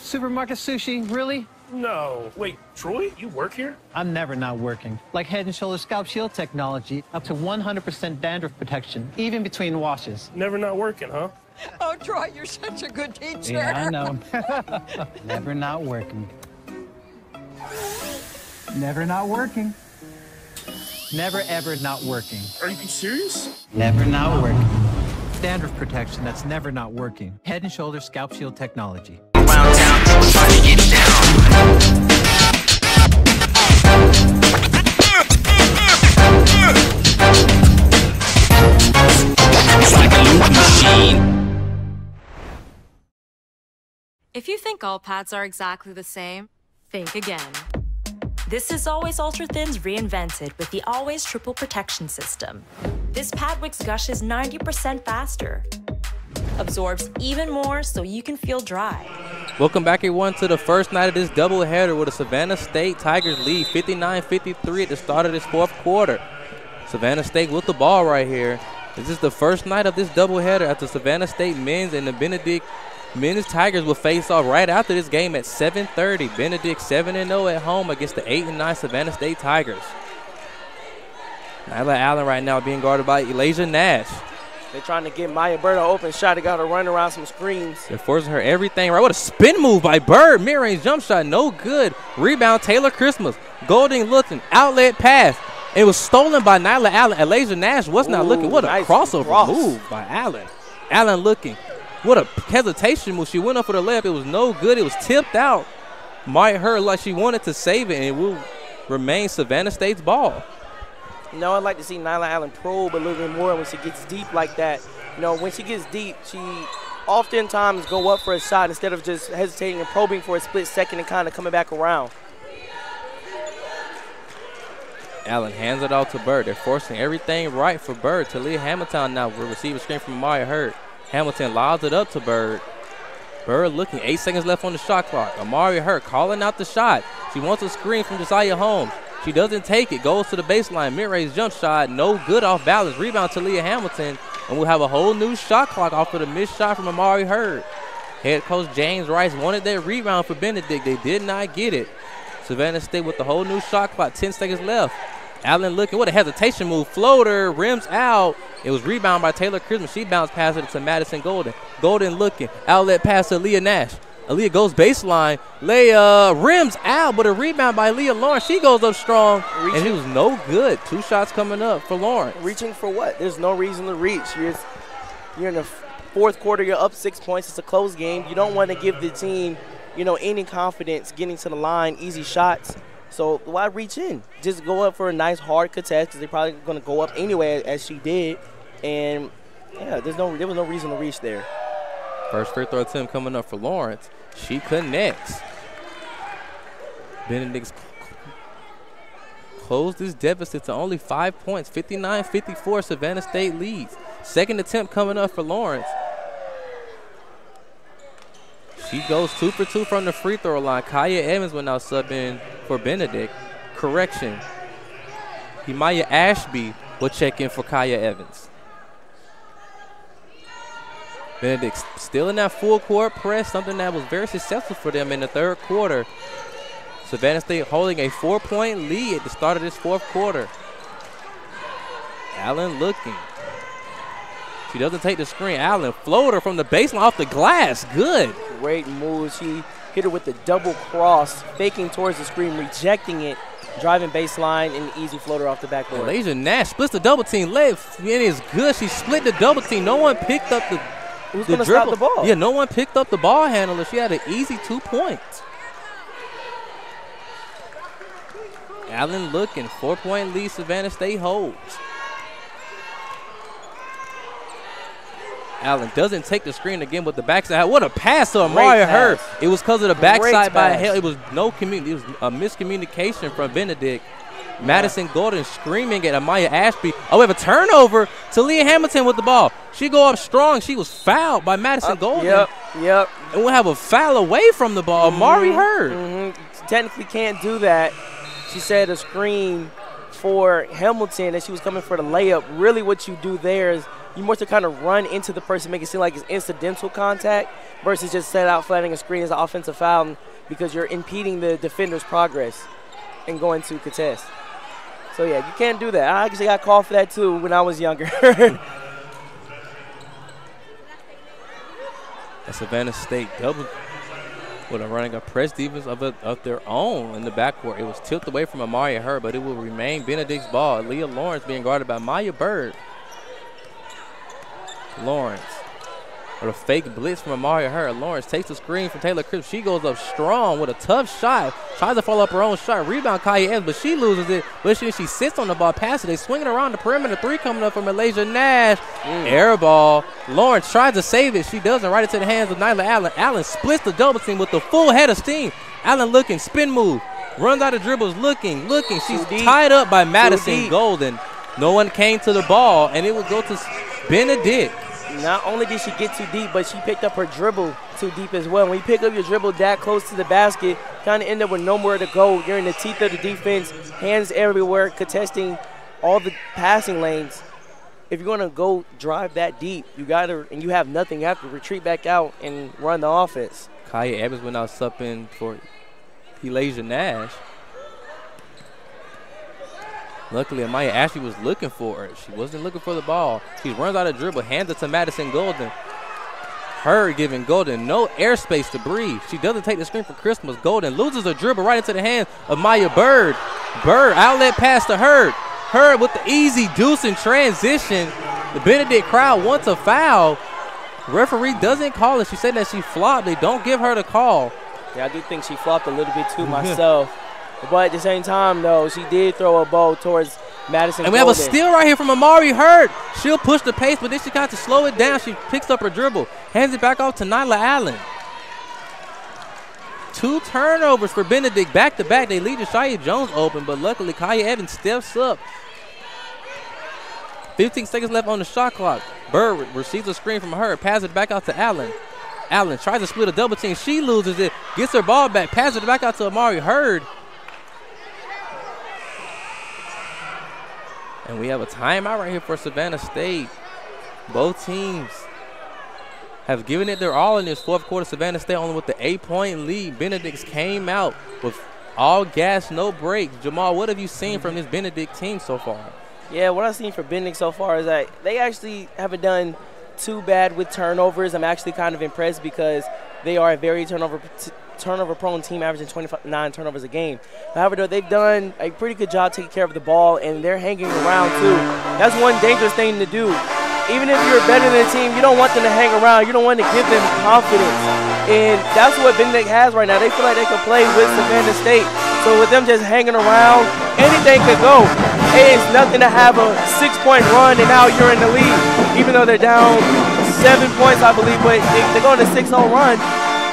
Supermarket sushi, really? No. Wait, Troy, you work here? I'm never not working. Like Head and Shoulders Scalp Shield technology, up to 100% dandruff protection, even between washes. Never not working, huh? Oh, Troy, you're such a good teacher. Yeah, I know. Never not working. Never not working. Never ever not working. Are you serious? Never not working. Dandruff protection that's never not working. Head and Shoulders Scalp Shield technology. Around town, I'm trying to get down. It's like a loop machine. If you think all pads are exactly the same, think again. This is Always Ultra Thins reinvented with the Always Triple Protection System. This pad wicks gushes 90% faster, absorbs even more so you can feel dry. Welcome back, everyone, to the first night of this doubleheader with the Savannah State Tigers lead 59-53 at the start of this fourth quarter. Savannah State with the ball right here. This is the first night of this doubleheader after Savannah State men's and the Benedict men's Tigers will face off right after this game at 7:30. Benedict 7-0 at home against the 8-9 Savannah State Tigers. Nyla Allen right now being guarded by Elasia Nash. They're trying to get Maya Bird an open shot. They got her run around some screens. They're forcing her everything right. What a spin move by Bird. Mid-range jump shot, no good. Rebound, Taylor Christmas. Golden looking, outlet pass. It was stolen by Nyla Allen. Elasia Nash was not looking. What a nice crossover move by Allen. Allen looking. What a hesitation when she went up for the layup. It was no good. It was tipped out. Maya Hurd, like she wanted to save it, and it will remain Savannah State's ball. You know, I'd like to see Nyla Allen probe a little bit more when she gets deep like that. You know, when she gets deep, she oftentimes go up for a shot instead of just hesitating and probing for a split second and kind of coming back around. Allen hands it off to Bird. They're forcing everything right for Bird. Talia Hamilton now will receive a screen from Maya Hurd. Hamilton lobs it up to Bird. Bird looking, 8 seconds left on the shot clock. Amari Hurd calling out the shot. She wants a screen from Deshaya Holmes. She doesn't take it, goes to the baseline. Mid-range jump shot, no good off balance. Rebound to Talia Hamilton, and we'll have a whole new shot clock off of the missed shot from Amari Hurd. Head coach James Rice wanted that rebound for Benedict. They did not get it. Savannah State with the whole new shot clock, 10 seconds left. Allen looking, what a hesitation move. Floater, rims out. It was rebounded by Taylor Christmas. She bounced past it to Madison Golden. Golden looking, outlet pass to Aaliyah Nash. Aaliyah goes baseline, layup, rims out, but a rebound by Aaliyah Lawrence. She goes up strong, reaching, and it was no good. Two shots coming up for Lawrence. Reaching for what? There's no reason to reach. You're in the fourth quarter. You're up 6 points. It's a close game. You don't want to give the team, you know, any confidence getting to the line, easy shots. So why reach in? Just go up for a nice hard contest because they're probably going to go up anyway, as she did. And, yeah, there was no reason to reach there. First free throw attempt coming up for Lawrence. She connects. Benedict's closed this deficit to only 5 points. 59-54, Savannah State leads. Second attempt coming up for Lawrence. She goes 2 for 2 from the free throw line. Kaya Evans will now sub in for Benedict. Correction. Himaya Ashby will check in for Kaya Evans. Benedict still in that full court press, something that was very successful for them in the third quarter. Savannah State holding a 4-point lead at the start of this fourth quarter. Allen looking. She doesn't take the screen. Allen floater from the baseline off the glass. Good. Great move. She hit her with the double cross, faking towards the screen, rejecting it, driving baseline, and an easy floater off the backboard. Elasia Nash splits the double team. It is good. She split the double team. No one picked up the... Who's going to stop the ball? Yeah, no one picked up the ball handler. She had an easy 2 points. Allen looking. 4-point lead Savannah State holds. Allen doesn't take the screen again with the backside. What a pass to Amari Hurd. It was because of the backside by hell. It was no community. It was a miscommunication from Benedict. Yeah. Madison Golden screaming at Amaya Ashby. Oh, we have a turnover. Talia Hamilton with the ball. She go up strong. She was fouled by Madison Golden. Yep. And we'll have a foul away from the ball. Amari Hurd. Technically can't do that. She said a screen for Hamilton and she was coming for the layup. Really what you do there is you must have kind of run into the person, make it seem like it's incidental contact versus just set out flattening a screen as an offensive foul because you're impeding the defender's progress and going to contest. So, yeah, you can't do that. I actually got called for that, too, when I was younger. Savannah State double with a running a press defense of their own in the backcourt. It was tipped away from Amari Hurd, but it will remain Benedict's ball. Aaliyah Lawrence being guarded by Maya Bird. Lawrence with a fake blitz from Amari Hurd. Lawrence takes the screen from Taylor Cripps. She goes up strong with a tough shot. Tries to follow up her own shot. Rebound Kaya Evans, but she loses it. But she sits on the ball, passes it. They swing it around the perimeter. Three coming up from Elasia Nash. Air ball. Lawrence tries to save it. She doesn't. Right into the hands of Nyla Allen. Allen splits the double team with the full head of steam. Allen looking, spin move. Runs out of dribbles, looking. She's tied up by Madison Golden. No one came to the ball, and it would go to Benedict. Not only did she get too deep, but she picked up her dribble too deep as well. When you pick up your dribble that close to the basket, kind of end up with nowhere to go. You're in the teeth of the defense, hands everywhere, contesting all the passing lanes. If you're going to go drive that deep, you got to, and you have nothing, you have to retreat back out and run the offense. Kaya Evans went out supping for Elasia Nash. Luckily, Amaya Ashley was looking for it. She wasn't looking for the ball. She runs out of dribble, hands it to Madison Golden. Hurd giving Golden no airspace to breathe. She doesn't take the screen for Christmas. Golden loses her dribble right into the hands of Maya Bird. Bird, outlet pass to Hurd. Hurd with the easy deuce in transition. The Benedict crowd wants a foul. Referee doesn't call it. She said that she flopped. They don't give her the call. Yeah, I do think she flopped a little bit too myself. But at the same time, though, she did throw a ball towards Madison Golden. And we have a steal right here from Amari Hurd. She'll push the pace, but then she got to slow it down. She picks up her dribble, hands it back off to Nyla Allen. Two turnovers for Benedict back-to-back. They leave Deshaya Jones open, but luckily Kaya Evans steps up. 15 seconds left on the shot clock. Bird receives a screen from her, passes it back out to Allen. Allen tries to split a double team. She loses it, gets her ball back, passes it back out to Amari Hurd. And we have a timeout right here for Savannah State. Both teams have given it their all in this fourth quarter. Savannah State only with the 8-point lead. Benedict's came out with all gas, no breaks. Jamal, what have you seen from this Benedict team so far? Yeah, what I've seen from Benedict so far is that they actually haven't done too bad with turnovers. I'm actually kind of impressed because they are a very turnover-prone team, averaging 29 turnovers a game. However, though, they've done a pretty good job taking care of the ball, and they're hanging around, too. That's one dangerous thing to do. Even if you're better than the team, you don't want them to hang around. You don't want to give them confidence. And that's what Benedict has right now. They feel like they can play with Savannah State. So with them just hanging around, anything could go. It is nothing to have a 6-point run, and now you're in the lead, even though they're down 7 points, I believe. But if they go on a 6-0 run,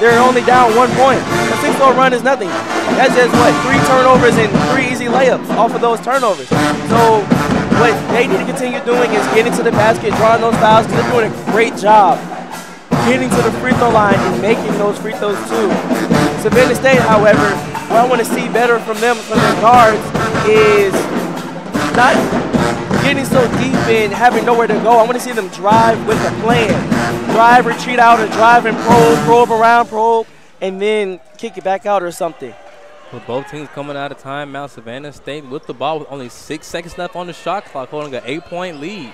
they're only down 1 point. A 6-0 run is nothing. That's just, what, 3 turnovers and 3 easy layups off of those turnovers. So what they need to continue doing is getting to the basket, drawing those fouls, because they're doing a great job getting to the free throw line and making those free throws too. Savannah State, however, what I want to see better from them, from their guards, is not getting so deep and having nowhere to go. I want to see them drive with a plan. Drive, retreat out, or drive and probe around, probe, and then kick it back out or something. With both teams coming out of timeout, Savannah State with the ball with only 6 seconds left on the shot clock, holding an 8-point lead.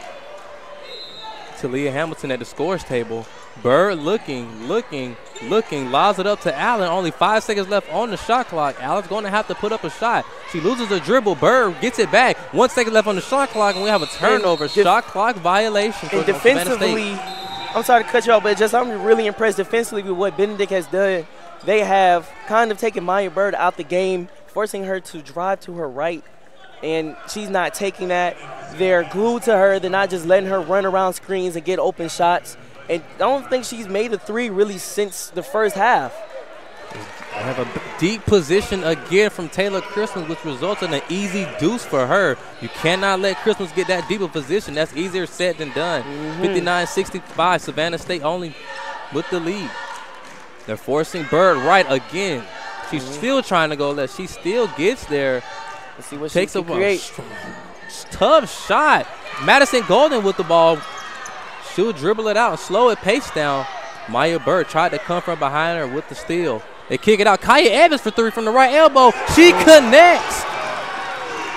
Aaliyah Hamilton at the scores table. Bird looking, lobs it up to Allen. Only 5 seconds left on the shot clock. Allen's going to have to put up a shot. She loses her dribble. Bird gets it back. 1 second left on the shot clock, and we have a turnover. Shot clock violation. And defensively, I'm sorry to cut you off, but just I'm really impressed defensively with what Benedict has done. They have kind of taken Maya Bird out the game, forcing her to drive to her right. And she's not taking that. They're glued to her. They're not just letting her run around screens and get open shots. And I don't think she's made a three really since the first half. I have a deep position again from Taylor Christmas, which results in an easy deuce for her. You cannot let Christmas get that deep a position. That's easier said than done. 59-65, Savannah State only with the lead. They're forcing Bird right again. She's still trying to go left. She still gets there. Let's see what takes she can create. Tough shot. Madison Golden with the ball. She'll dribble it out and slow it pace down. Maya Bird tried to come from behind her with the steal. They kick it out. Kaya Evans for three from the right elbow. She connects.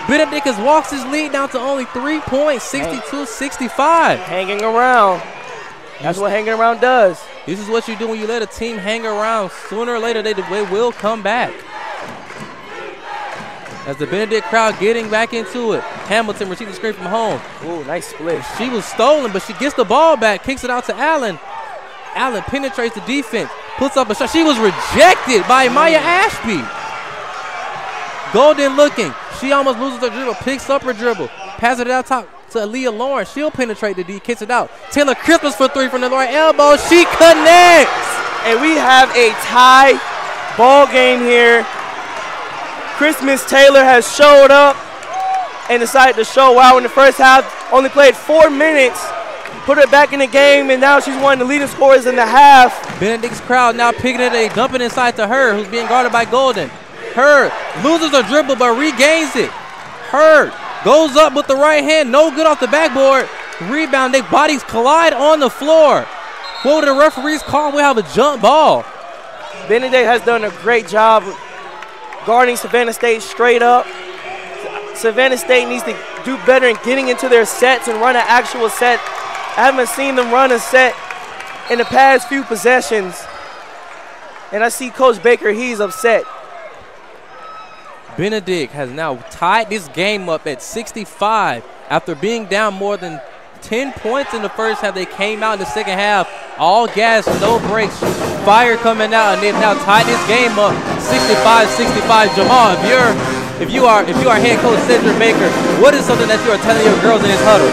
Benedict walks his lead down to only 3 points, 62-65. Hanging around. That's what hanging around does. This is what you do when you let a team hang around. Sooner or later, they will come back. As the Benedict crowd getting back into it. Hamilton receives the screen from home. Ooh, nice split. She was stolen, but she gets the ball back, kicks it out to Allen. Allen penetrates the defense, puts up a shot. She was rejected by Maya Ashby. Golden looking. She almost loses her dribble, picks up her dribble, passes it out top to Aaliyah Lawrence. She'll penetrate the D, kicks it out. Taylor Christmas for three from the right elbow. She connects. And we have a tie ball game here. Christmas Taylor has showed up and decided to show out in the first half. Only played 4 minutes, put her back in the game, and now she's one of the leading scorers in the half. Benedict's crowd now picking it up, dumping inside to her, who's being guarded by Golden. Her loses her dribble but regains it. Her goes up with the right hand, no good off the backboard. Rebound, their bodies collide on the floor. Quote the referee's call, we have a jump ball. Benedict has done a great job guarding Savannah State straight up. Savannah State needs to do better in getting into their sets and run an actual set. I haven't seen them run a set in the past few possessions. And I see Coach Baker, he's upset. Benedict has now tied this game up at 65. After being down more than 10 points in the first half, they came out in the second half All gas, no brakes, fire coming out, and they've now tied this game up 65-65. Jamal, if you are head coach Cedric Baker, what is something that you are telling your girls in this huddle?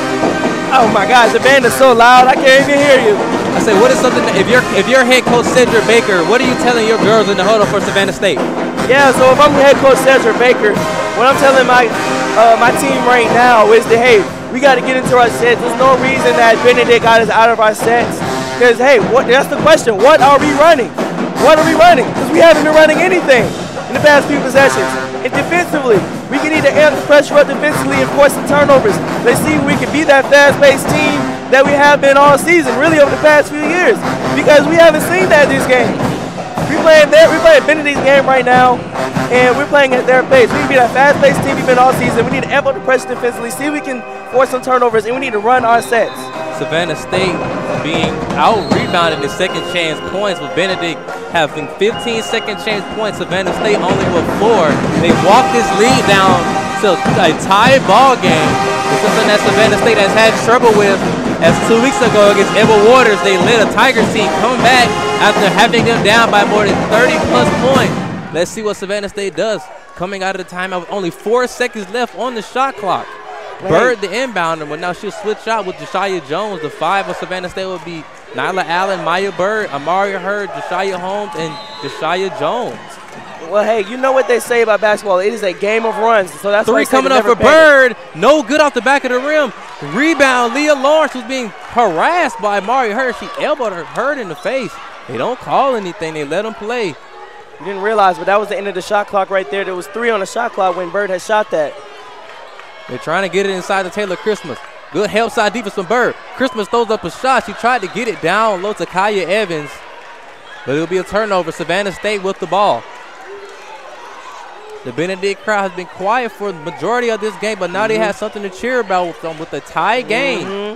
Oh my gosh, the band is so loud, I can't even hear you. I say, what is something that, if you're head coach Cedric Baker, what are you telling your girls in the huddle for Savannah State? Yeah, so if I'm head coach Cedric Baker, what I'm telling my team right now is that, hey, we got to get into our sets. There's no reason that Benedict got us out of our sets. Because, hey, that's the question. What are we running? What are we running? Because we haven't been running anything in the past few possessions. And defensively, we can either amp the pressure up defensively and force some turnovers. Let's see if we can be that fast-paced team that we have been all season, really over the past few years. Because we haven't seen that this game. We're playing Benedict's game right now, and we're playing at their pace. We need to be that fast-paced team we've been all season. We need to amp up the pressure defensively, see if we can force some turnovers, and we need to run our sets. Savannah State being out-rebounded in second chance points, with Benedict having 15 second chance points. Savannah State only with 4. They walk this lead down to a tied ball game. It's something that Savannah State has had trouble with, as 2 weeks ago against Ever Waters, they led a Tigers team come back after having them down by more than 30-plus points. Let's see what Savannah State does coming out of the timeout with only 4 seconds left on the shot clock. Bird, the inbounder, but now she'll switch out with Deshaya Jones. The 5 of Savannah State will be Nyla Allen, Maya Bird, Amari Hurd, Deshaya Holmes, and Deshaya Jones. Well, hey, you know what they say about basketball. It is a game of runs. So that's 3 coming up for Bird. No good off the back of the rim. Rebound, Aaliyah Lawrence was being harassed by Amari Hurd. She elbowed Hurd in the face. They don't call anything. They let them play. You didn't realize, but that was the end of the shot clock right there. There was 3 on the shot clock when Bird had shot that. They're trying to get it inside to Taylor Christmas. Good help side defense from Bird. Christmas throws up a shot. She tried to get it down low to Kaya Evans, but it'll be a turnover. Savannah State with the ball. The Benedict crowd has been quiet for the majority of this game, but now they have something to cheer about with a tie game.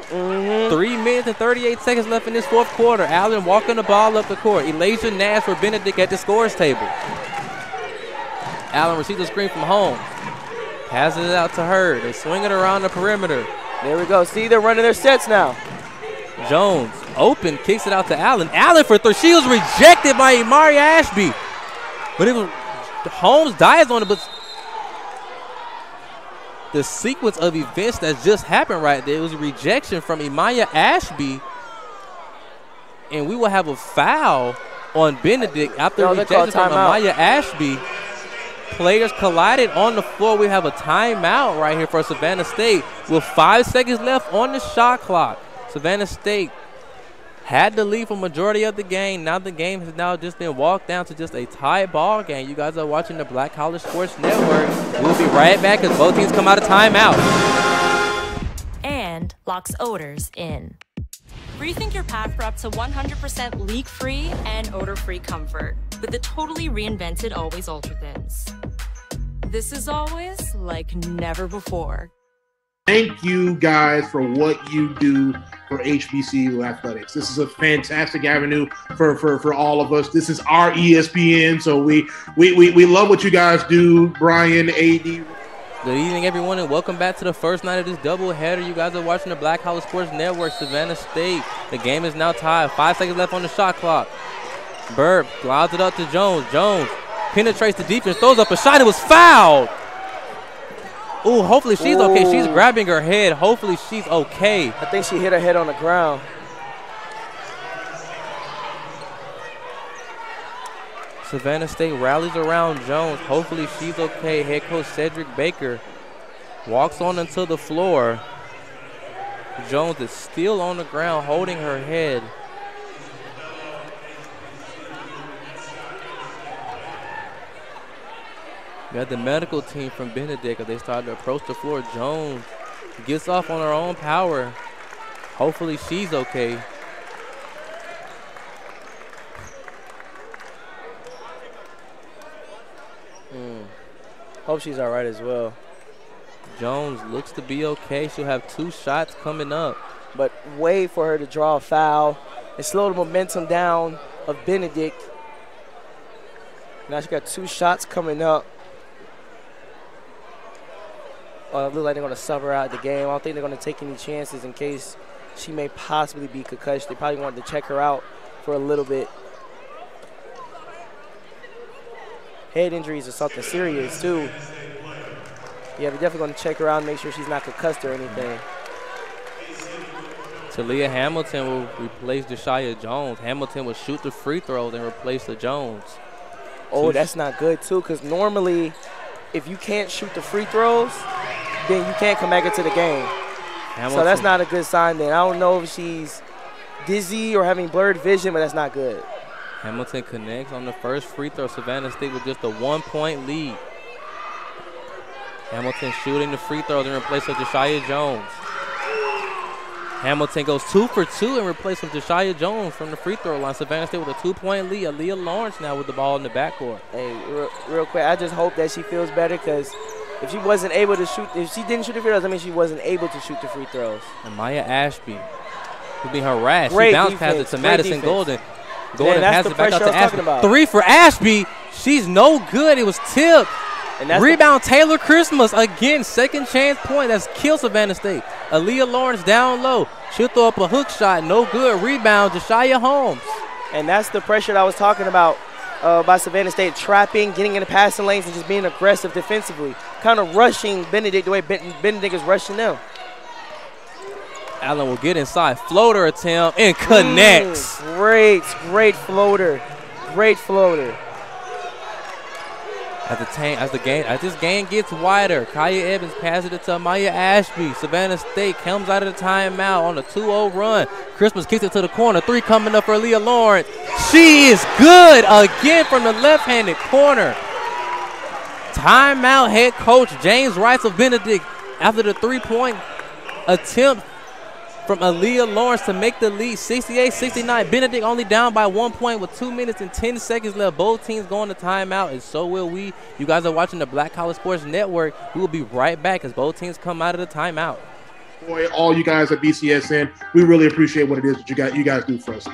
3 minutes and 38 seconds left in this fourth quarter. Allen walking the ball up the court. Elasia Nash for Benedict at the scores table. Allen receives the screen from home. Passes it out to her. They swing it around the perimeter. There we go. See, they're running their sets now. Jones, open, kicks it out to Allen. Allen for 3. She was rejected by Imari Ashby. But it was Holmes dives on it, but the sequence of events that just happened right there, it was a rejection from Imaya Ashby. And we will have a foul on Benedict after rejection from Imaya Ashby. Players collided on the floor. We have a timeout right here for Savannah State with 5 seconds left on the shot clock. Savannah State had the lead for majority of the game. Now the game has now just been walked down to just a tie ball game. You guys are watching the Black College Sports Network. We'll be right back as both teams come out of timeout. And locks odors in. Rethink your path for up to 100% leak-free and odor-free comfort with the totally reinvented Always Ultra Thins. This is always like never before. Thank you guys for what you do for HBCU athletics. This is a fantastic avenue for all of us. This is our ESPN, so we love what you guys do, Brian, AD. Good evening, everyone, and welcome back to the first night of this doubleheader. You guys are watching the Black College Sports Network. Savannah State, the game is now tied. 5 seconds left on the shot clock. Bird flies it up to Jones. Jones penetrates the defense, throws up a shot. It was fouled. Ooh, hopefully she's okay. She's grabbing her head. Hopefully she's okay. I think she hit her head on the ground. Savannah State rallies around Jones. Hopefully she's okay. Head coach Cedric Baker walks on until the floor. Jones is still on the ground holding her head. We got the medical team from Benedict. They started to approach the floor. Jones gets off on her own power. Hopefully she's okay. Hope she's all right as well. Jones looks to be okay. She'll have 2 shots coming up. But wait for her to draw a foul and slow the momentum down of Benedict. Now she got 2 shots coming up. Oh, it looks like they're going to sub her out the game. I don't think they're going to take any chances in case she may possibly be concussed. They probably wanted to check her out for a little bit. Head injuries are something serious, too. Yeah, they're definitely going to check her out and make sure she's not concussed or anything. Talia Hamilton will replace Deshaya Jones. Hamilton will shoot the free throws and replace the Jones. Oh, that's not good, too, because normally if you can't shoot the free throws, then you can't come back into the game. Hamilton. So that's not a good sign then. I don't know if she's dizzy or having blurred vision, but that's not good. Hamilton connects on the first free throw. Savannah State with just a one-point lead. Hamilton shooting the free throws in replace of Deshaya Jones. Hamilton goes 2 for 2 in replace of Deshaya Jones from the free throw line. Savannah State with a two-point lead. Aaliyah Lawrence now with the ball in the backcourt. Hey, real quick, I just hope that she feels better, because if she wasn't able to shoot, if she didn't shoot the free throws, I mean she wasn't able to shoot the free throws. And Maya Ashby would be harassed. Great she bounced defense. Past it to Madison Golden. Golden passes it back out to Ashby. 3 for Ashby. She's no good. It was tipped. And that's rebound Taylor Christmas again. Second chance point. That's kill Savannah State. Aaliyah Lawrence down low. She'll throw up a hook shot. No good. Rebound Jeshaya Holmes. And that's the pressure that I was talking about by Savannah State. Trapping, getting in the passing lanes, and just being aggressive defensively. Kind of rushing Benedict the way Benedict is rushing them. Allen will get inside. Floater attempt and connects. Great floater. Great floater. As this game gets wider, Kaya Evans passes it to Maya Ashby. Savannah State comes out of the timeout on a 2-0 run. Christmas kicks it to the corner. 3 coming up for Aaliyah Lawrence. She is good again from the left-handed corner. Timeout head coach James Rice of Benedict after the three-point attempt from Aaliyah Lawrence to make the lead 68-69. Benedict only down by 1 point with 2 minutes and 10 seconds left. Both teams going to timeout, and so will we. You guys are watching the Black College Sports Network. We will be right back as both teams come out of the timeout. Boy, all you guys at BCSN, we really appreciate what it is that you guys do for us.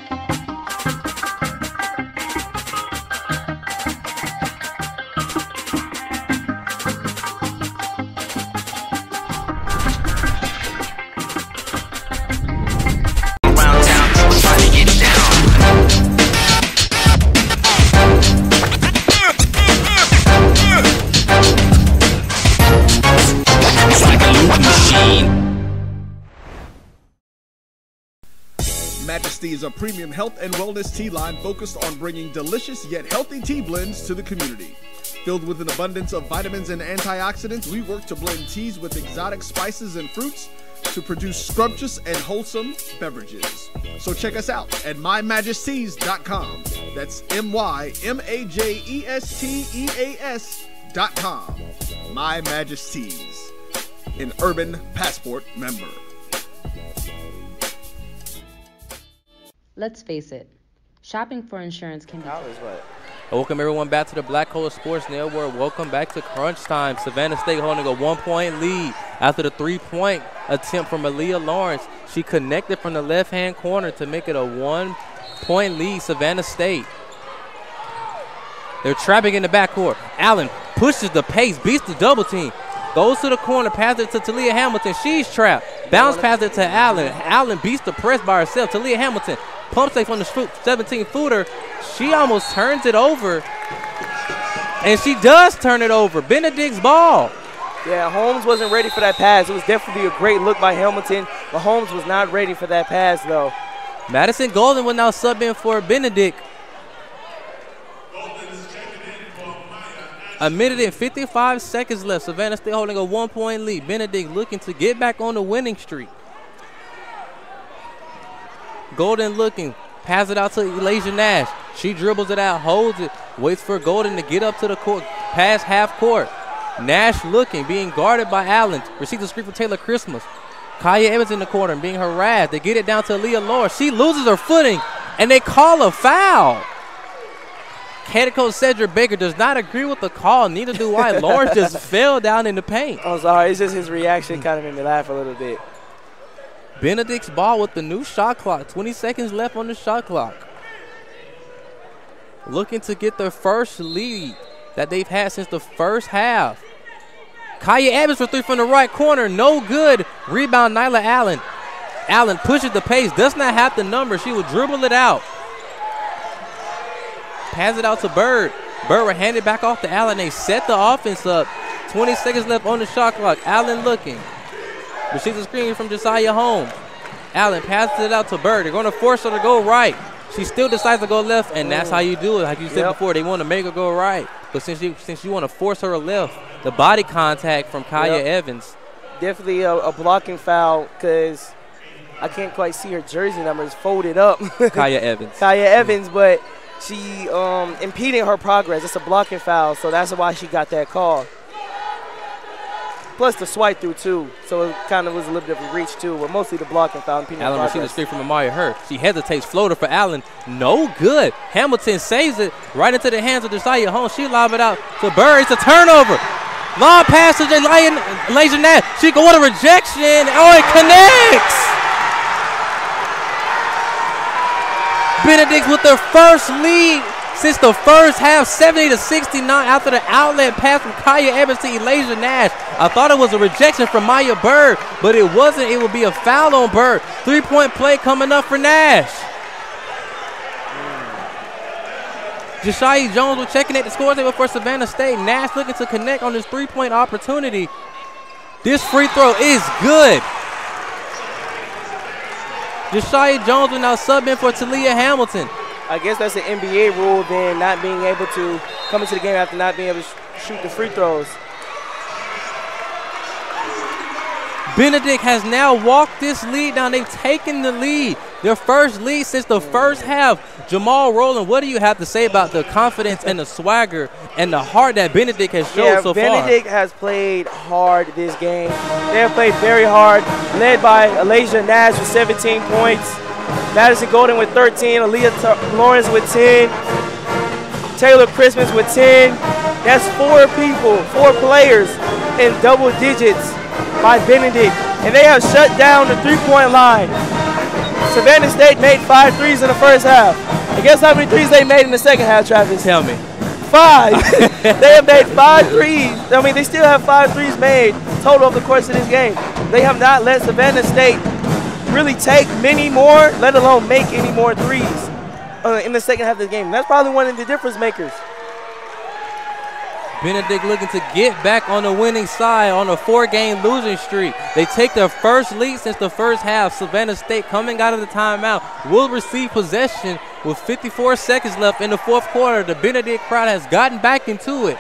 Majesty is a premium health and wellness tea line focused on bringing delicious yet healthy tea blends to the community. Filled with an abundance of vitamins and antioxidants, we work to blend teas with exotic spices and fruits to produce scrumptious and wholesome beverages. So check us out at mymajesties.com. That's mymajestes.com. My Majesties, an Urban Passport member. Let's face it, shopping for insurance can be what? Welcome everyone back to the Black College Sports Network. Welcome back to crunch time. Savannah State holding a 1 point lead after the 3 point attempt from Aaliyah Lawrence. She connected from the left hand corner to make it a 1 point lead, Savannah State. They're trapping in the backcourt. Allen pushes the pace, beats the double team. Goes to the corner, passes it to Talia Hamilton. She's trapped. Bounce pass it to Allen. Allen beats the press by herself. Talia Hamilton pump fake on the 17-footer. She almost turns it over. And she does turn it over. Benedict's ball. Yeah, Holmes wasn't ready for that pass. It was definitely a great look by Hamilton, but Holmes was not ready for that pass, though. Madison Golden will now sub in for Benedict. 1 minute and 55 seconds left. Savannah State holding a 1 point lead. Benedict looking to get back on the winning streak. Golden looking. Pass it out to Elasia Nash. She dribbles it out, holds it, waits for Golden to get up to the court, past half court. Nash looking, being guarded by Allen. Receives a screen from Taylor Christmas. Kaya Evans in the corner, being harassed. They get it down to Aaliyah Lawrence. She loses her footing, and they call a foul. Head coach Cedric Baker does not agree with the call. Neither do I. Lawrence just fell down in the paint. I'm sorry. It's just his reaction kind of made me laugh a little bit. Benedict's ball with the new shot clock. 20 seconds left on the shot clock. Looking to get their first lead that they've had since the first half. Kaya Evans for 3 from the right corner. No good. Rebound Nyla Allen. Allen pushes the pace, does not have the number. She will dribble it out. Pass it out to Bird. Bird will hand it back off to Allen. They set the offense up. 20 seconds left on the shot clock. Allen looking. Receives a screen from Deshaya Holmes. Allen passes it out to Bird. They're going to force her to go right. She still decides to go left, and that's how you do it. Like you said before, they want to make her go right. But since you want to force her left, the body contact from Kaya Evans. Definitely a blocking foul because I can't quite see her jersey numbers folded up. Kaya Evans. Kaya Evans, but she impeded her progress. It's a blocking foul, so that's why she got that call. Plus the swipe through, too, so it kind of was a little bit of a reach, too, but mostly the blocking foul. Allen received the straight from Amari Hurd. She hesitates, floater for Allen. No good. Hamilton saves it right into the hands of Deshaya Holmes. She lobbed it out to Bird. It's a turnover. Long pass to Elasia Nash. She going to rejection. Oh, it connects. Benedict with their first lead since the first half, 70-69 after the outlet pass from Kaya Evans to Elasia Nash. I thought it was a rejection from Maya Bird, but it wasn't. It would be a foul on Bird. Three-point play coming up for Nash. Deshaya Jones will check in at the score table for Savannah State. Nash looking to connect on this three-point opportunity. This free throw is good. Deshaya Jones will now sub in for Talia Hamilton. I guess that's an NBA rule then, not being able to come into the game after not being able to shoot the free throws. Benedict has now walked this lead down. They've taken the lead. Their first lead since the first half. Jamal Rowland, what do you have to say about the confidence and the swagger and the heart that Benedict has shown so far? Benedict has played hard this game. They have played very hard, led by Elasia Nash with 17 points, Madison Golden with 13, Aaliyah Lawrence with 10, Taylor Christmas with 10. That's four players in double digits by Benedict, and they have shut down the three-point line. Savannah State made 5 threes in the first half. And guess how many threes they made in the second half, Travis? Tell me. 5. They have made 5 threes. I mean, they still have 5 threes made total over the course of this game. They have not let Savannah State really take many more, let alone make any more threes in the second half of the game. That's probably one of the difference makers. Benedict looking to get back on the winning side on a 4-game losing streak. They take their first lead since the first half. Savannah State coming out of the timeout will receive possession with 54 seconds left in the fourth quarter. The Benedict crowd has gotten back into it.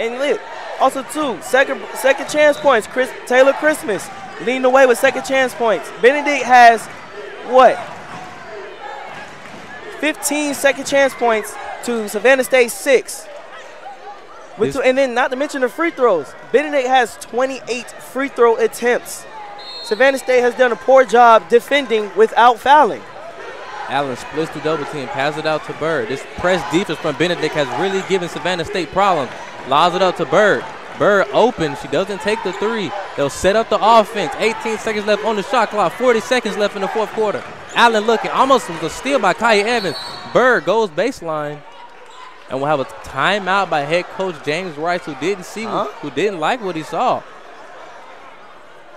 And look, also too, second chance points. Taylor Christmas leading the way with second chance points. Benedict has, 15 second chance points to Savannah State 6. And then not to mention the free throws. Benedict has 28 free throw attempts. Savannah State has done a poor job defending without fouling. Allen splits the double team, passes it out to Bird. This press defense from Benedict has really given Savannah State problems. Lobs it up to Bird. Bird open. She doesn't take the three. They'll set up the offense. 18 seconds left on the shot clock. 40 seconds left in the fourth quarter. Allen looking. Almost was a steal by Kaya Evans. Bird goes baseline. And we'll have a timeout by head coach James Rice, who didn't see, who didn't like what he saw.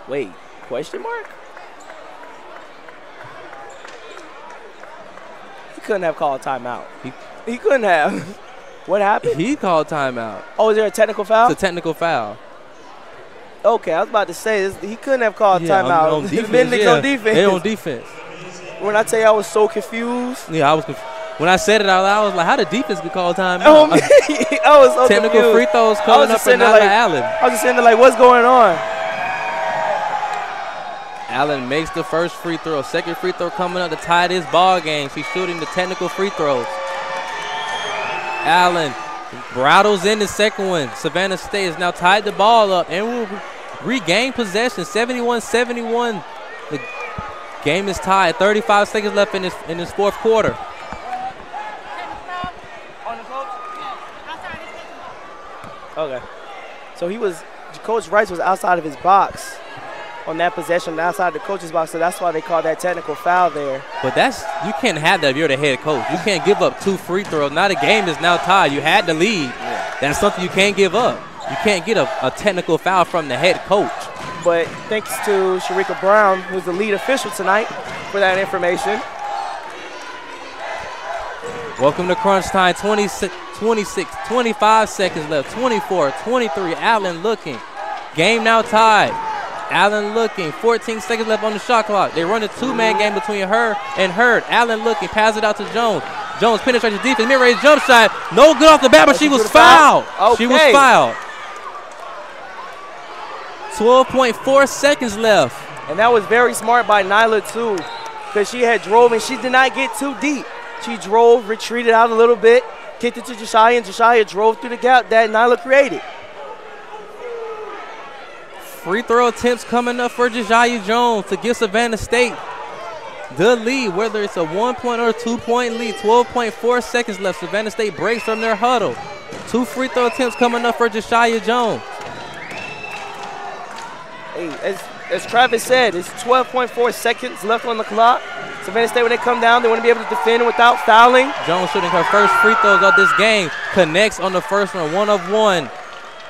Wait, question mark? He couldn't have called timeout. He couldn't have. What happened? He called timeout. Oh, is there a technical foul? It's a technical foul. Okay, I was about to say, he couldn't have called timeout. On defense, on defense. They're on defense. When I tell you I was so confused. Yeah, I was confused. When I said it out loud, I was like, how the defense could call timeout? Oh, I was so technical confused. Free throws coming up for Nyla Allen. I was just sitting there like, what's going on? Allen makes the first free throw. Second free throw coming up to tie this ball game. She's shooting the technical free throws. Allen rattles in the second one. Savannah State has now tied the ball up and will regain possession. 71-71. The game is tied. 35 seconds left in this fourth quarter. Okay. So Coach Rice was outside of his box on that possession, outside the coach's box, so that's why they called that technical foul there. But you can't have that if you're the head coach. You can't give up 2 free throws. Now the game is now tied. You had the lead. Yeah. That's something you can't give up. You can't get a technical foul from the head coach. But thanks to Sharika Brown, who's the lead official tonight, for that information. Welcome to crunch time. 25 seconds left. 24-23. Allen looking. Game now tied. Allen looking. 14 seconds left on the shot clock. They run a two-man game between her and Hurd. Allen looking. Pass it out to Jones. Jones penetrates the defense. Mid-range jump shot. No good off the bat, but she was fouled. Okay. She was fouled. 12.4 seconds left. And that was very smart by Nyla, too, because she had drove and she did not get too deep. She drove, retreated out a little bit, kicked it to Deshaya, and Deshaya drove through the gap that Nyla created. Free throw attempts coming up for Deshaya Jones to give Savannah State the lead, whether it's a 1-point or a 2-point lead. 12.4 seconds left. Savannah State breaks from their huddle. Two free throw attempts coming up for Deshaya Jones. Hey, as Travis said, it's 12.4 seconds left on the clock. Savannah State, when they come down, they want to be able to defend without fouling. Jones shooting her first free throws of this game. Connects on the first one, 1 of 1.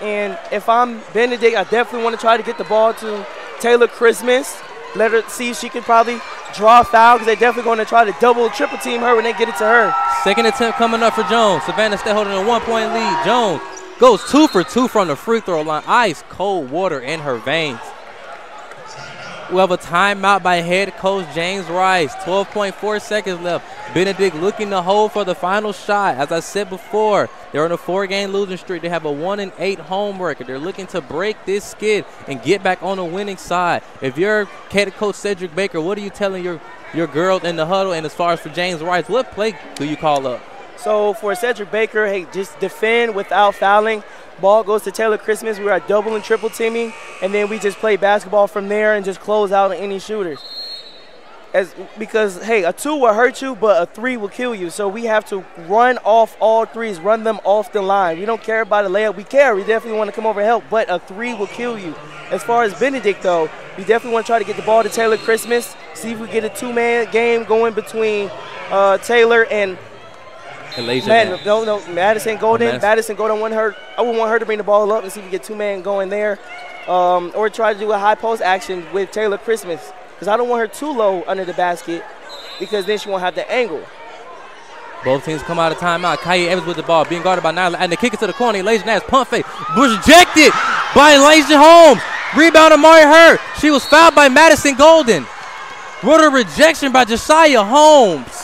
And if I'm Benedict, I definitely want to try to get the ball to Taylor Christmas. Let her see if she can probably draw a foul, because they're definitely going to try to double, triple team her when they get it to her. Second attempt coming up for Jones. Savannah State holding a 1-point lead. Jones goes 2 for 2 from the free throw line. Ice cold water in her veins. We have a timeout by head coach James Rice. 12.4 seconds left. Benedict looking to hold for the final shot. As I said before, they're on a 4-game losing streak. They have a 1-8 home record. They're looking to break this skid and get back on the winning side. If you're head coach Cedric Baker, what are you telling your girls in the huddle? And as far as for James Rice, what play do you call up? So for Cedric Baker, hey, just defend without fouling. Ball goes to Taylor Christmas. We are double and triple teaming, and then we just play basketball from there and just close out any shooters. Because, hey, a 2 will hurt you, but a 3 will kill you. So we have to run off all 3s, run them off the line. We don't care about a layup. We care. We definitely want to come over and help, but a 3 will kill you. As far as Benedict, though, we definitely want to try to get the ball to Taylor Christmas, see if we get a 2-man game going between Taylor and Madison Golden. Madison Golden, I would want her to bring the ball up and see if we get 2-man going there. Or try to do a high post action with Taylor Christmas, because I don't want her too low under the basket, because then she won't have the angle. Both teams come out of timeout. Kaya Evans with the ball, being guarded by Nyla. And the kick it to the corner. Elasia Nash, pump fake. Rejected by Elasia Holmes. Rebound Amari Hurd. She was fouled by Madison Golden. What a rejection by Deshaya Holmes.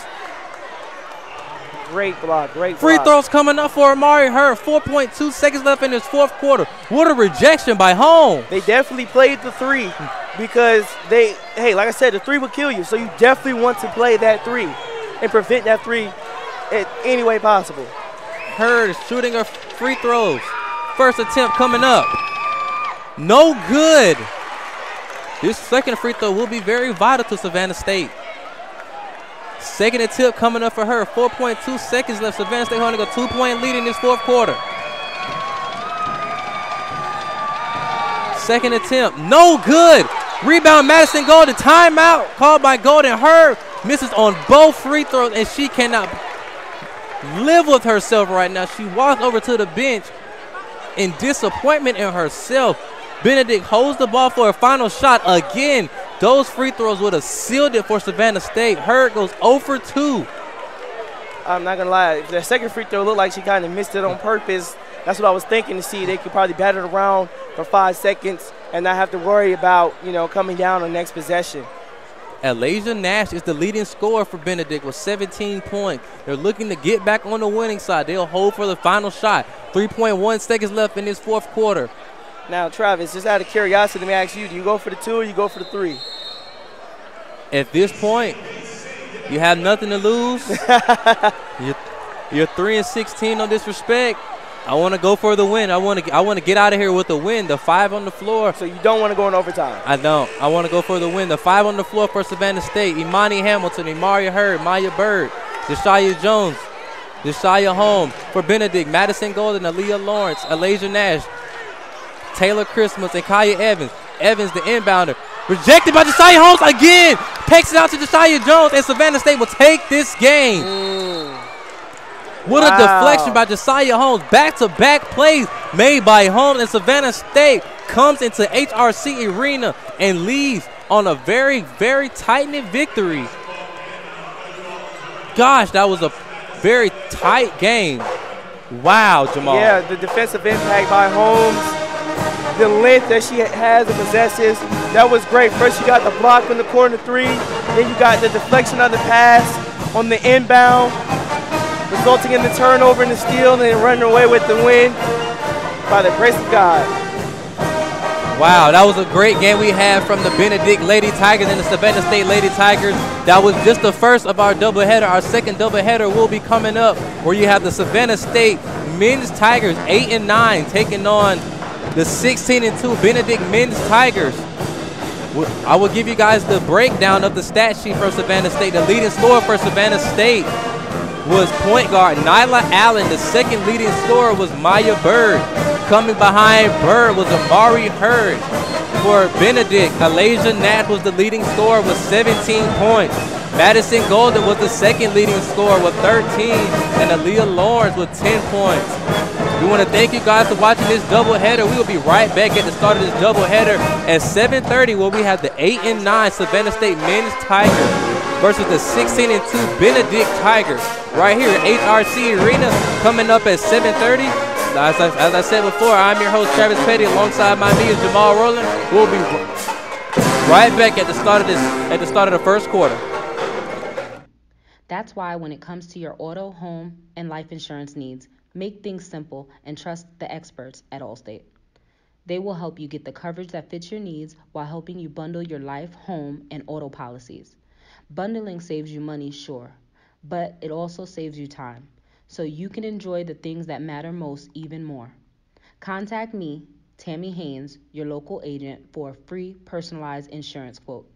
Great block, great block. Free throws coming up for Amari Hurd. 4.2 seconds left in this fourth quarter. What a rejection by Holmes. They definitely played the 3 because they, hey, like I said, the 3 will kill you. So you definitely want to play that 3 and prevent that 3 in any way possible. Hurd shooting her free throws. First attempt coming up. No good. This second free throw will be very vital to Savannah State. Second attempt coming up for her. 4.2 seconds left. Savannah State holding a 2-point lead in this fourth quarter. Second attempt. No good. Rebound Madison Golden. Timeout called by Golden. Hurd misses on both free throws, and she cannot live with herself right now. She walks over to the bench in disappointment in herself. Benedict holds the ball for a final shot again. Those free throws would have sealed it for Savannah State. Hurd goes 0 for 2. I'm not going to lie. The second free throw looked like she kind of missed it on purpose. That's what I was thinking, to see they could probably bat it around for 5 seconds and not have to worry about, you know, coming down on next possession. Elasia Nash is the leading scorer for Benedict with 17 points. They're looking to get back on the winning side. They'll hold for the final shot. 3.1 seconds left in this fourth quarter. Now, Travis, just out of curiosity, let me ask you, do you go for the 2 or you go for the 3? At this point, you have nothing to lose. You're 3-16 on disrespect. I want to go for the win. I want to get out of here with the win, the 5 on the floor. So you don't want to go in overtime? I don't. I want to go for the win, the 5 on the floor for Savannah State. Imani Hamilton, Amari Hurd, Maya Bird, Deshaya Jones, Deshaya Holmes for Benedict, Madison Golden, Aaliyah Lawrence, Elasia Nash, Taylor Christmas, and Kaya Evans. Evans, the inbounder. Rejected by Deshaya Holmes again. Takes it out to Deshaya Jones, and Savannah State will take this game. What a deflection by Deshaya Holmes. Back-to-back plays made by Holmes, and Savannah State comes into HRC Arena and leads on a very, very tight-knit victory. Gosh, that was a very tight game. Wow, Jamal. Yeah, the defensive impact by Holmes, the length that she has and possesses, that was great. First you got the block on the corner three, then you got the deflection on the pass on the inbound, resulting in the turnover and the steal, and then running away with the win by the grace of God. Wow, that was a great game we had from the Benedict Lady Tigers and the Savannah State Lady Tigers. That was just the first of our doubleheader. Our second doubleheader will be coming up, where you have the Savannah State Men's Tigers, 8-9, taking on the 16-2 Benedict Men's Tigers. I will give you guys the breakdown of the stat sheet for Savannah State. The leading scorer for Savannah State was point guard Nyla Allen. The second leading scorer was Maya Bird. Coming behind Bird was Amari Hurd for Benedict. Elasia Nash was the leading scorer with 17 points. Madison Golden was the second leading scorer with 13, and Aaliyah Lawrence with 10 points. We want to thank you guys for watching this doubleheader. We will be right back at the start of this doubleheader at 7:30, where we have the 8-9 Savannah State Men's Tigers versus the 16-2 Benedict Tigers right here at HRC Arena, coming up at 7:30. As I said before, I'm your host, Travis Petty. Alongside my me is Jamal Rowland. We'll be right back at the start of the first quarter. That's why when it comes to your auto, home, and life insurance needs, make things simple and trust the experts at Allstate. They will help you get the coverage that fits your needs while helping you bundle your life, home, and auto policies. Bundling saves you money, sure, but it also saves you time, so you can enjoy the things that matter most even more. Contact me, Tammy Haynes, your local agent, for a free personalized insurance quote.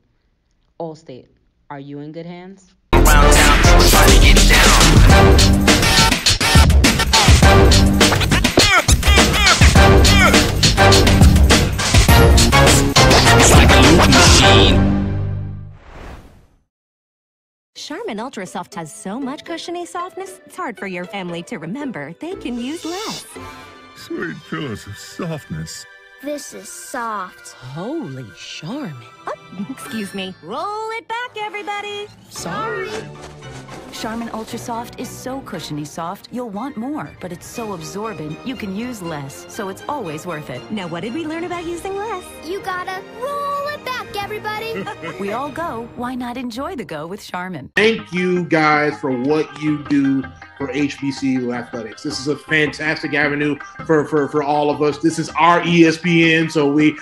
Allstate, are you in good hands? Charmin Ultra Soft has so much cushiony softness, it's hard for your family to remember they can use less. Sweet pillows of softness. This is soft. Holy Charmin. Oh, excuse me. Roll it back, everybody. Sorry. Charmin Ultra Soft is so cushiony soft, you'll want more. But it's so absorbent, you can use less, so it's always worth it. Now, what did we learn about using less? You gotta roll it back, everybody. We all go. Why not enjoy the go with Charmin? Thank you guys for what you do for HBCU athletics. This is a fantastic avenue for all of us. This is our ESPN, so we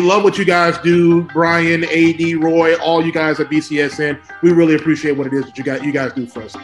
love what you guys do. Brian, AD, Roy, all you guys at BCSN, we really appreciate what it is that you guys do for us.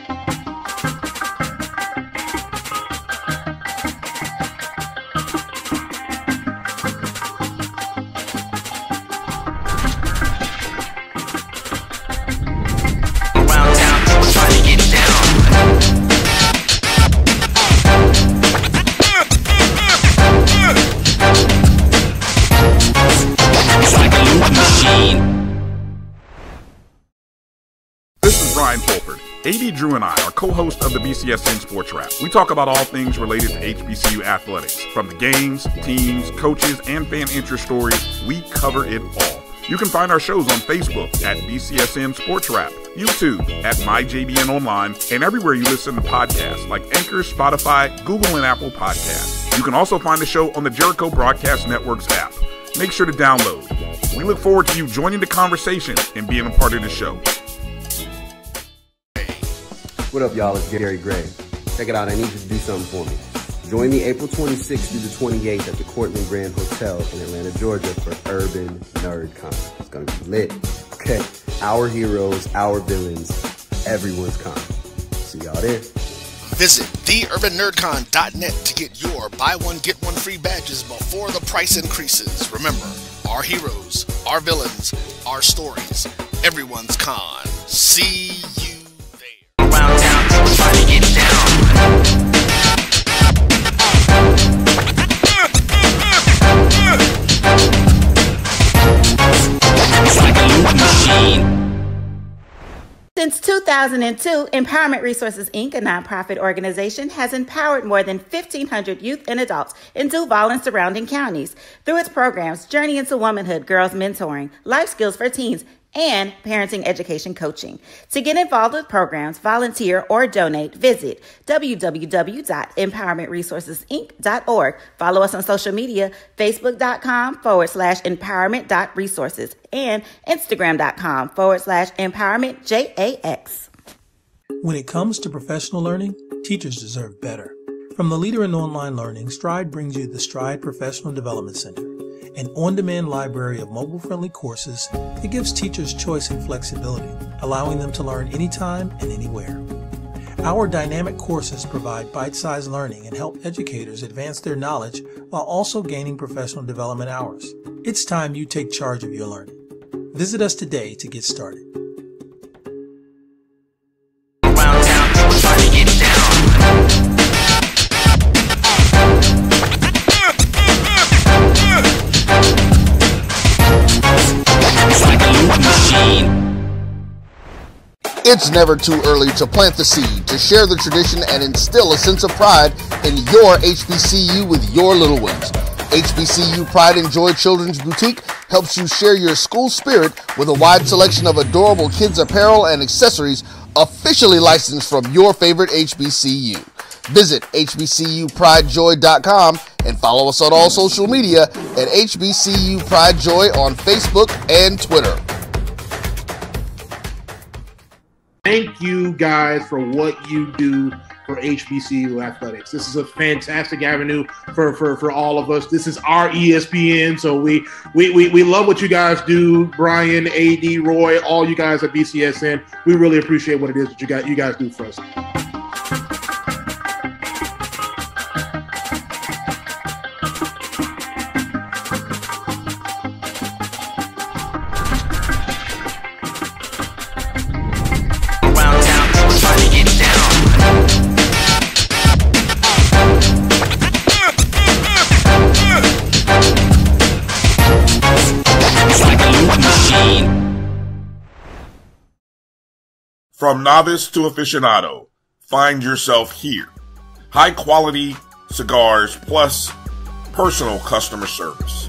AD Drew and I are co-hosts of the BCSN Sports Wrap. We talk about all things related to HBCU athletics. From the games, teams, coaches, and fan interest stories, we cover it all. You can find our shows on Facebook at BCSN Sports Wrap, YouTube at MyJBN Online, and everywhere you listen to podcasts like Anchor, Spotify, Google, and Apple Podcasts. You can also find the show on the Jericho Broadcast Network's app. Make sure to download. We look forward to you joining the conversation and being a part of the show. What up, y'all? It's Gary Gray. Check it out. I need you to do something for me. Join me April 26th through the 28th at the Cortland Grand Hotel in Atlanta, Georgia for Urban NerdCon. It's going to be lit. Okay. Our heroes, our villains, everyone's con. See y'all there. Visit theurbannerdcon.net to get your buy one, get one free badges before the price increases. Remember, our heroes, our villains, our stories, everyone's con. See you. Trying to get down. It's like a loop machine. Since 2002, Empowerment Resources, Inc., a nonprofit organization, has empowered more than 1,500 youth and adults in Duval and surrounding counties. Through its programs, Journey into Womanhood, Girls Mentoring, Life Skills for Teens, and Parenting Education Coaching. To get involved with programs, volunteer, or donate, visit www.empowermentresourcesinc.org. Follow us on social media, facebook.com/empowerment.resources and instagram.com/empowermentjax. When it comes to professional learning, teachers deserve better. From the leader in online learning, Stride brings you the Stride Professional Development Center, an on-demand library of mobile-friendly courses that gives teachers choice and flexibility, allowing them to learn anytime and anywhere. Our dynamic courses provide bite-sized learning and help educators advance their knowledge while also gaining professional development hours. It's time you take charge of your learning. Visit us today to get started. It's never too early to plant the seed, to share the tradition, and instill a sense of pride in your HBCU with your little ones. HBCU Pride and Joy Children's Boutique helps you share your school spirit with a wide selection of adorable kids' apparel and accessories officially licensed from your favorite HBCU. Visit HBCUPrideJoy.com and follow us on all social media at HBCU Pride Joy on Facebook and Twitter. Thank you guys for what you do for HBCU athletics. This is a fantastic avenue for all of us. This is our ESPN, so we love what you guys do. Brian, AD, Roy, all you guys at BCSN, we really appreciate what it is that you guys do for us. From novice to aficionado, find yourself here. High quality cigars plus personal customer service.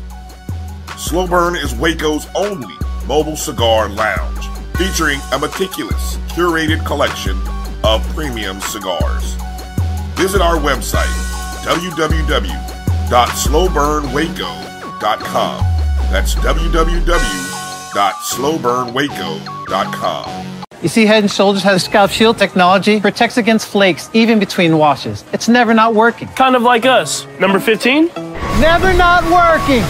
Slow Burn is Waco's only mobile cigar lounge, featuring a meticulous, curated collection of premium cigars. Visit our website, www.slowburnwaco.com. That's www.slowburnwaco.com. You see, Head & Shoulders has scalp shield technology, protects against flakes, even between washes. It's never not working. Kind of like us. Number 15? Never not working.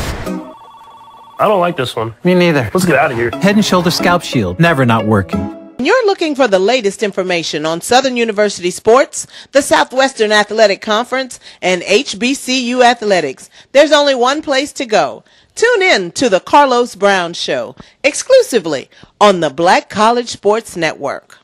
I don't like this one. Me neither. Let's get out of here. Head & Shoulders scalp shield, never not working. You're looking for the latest information on Southern University sports, the Southwestern Athletic Conference, and HBCU athletics. There's only one place to go. Tune in to The Carlos Brown Show, exclusively on the Black College Sports Network.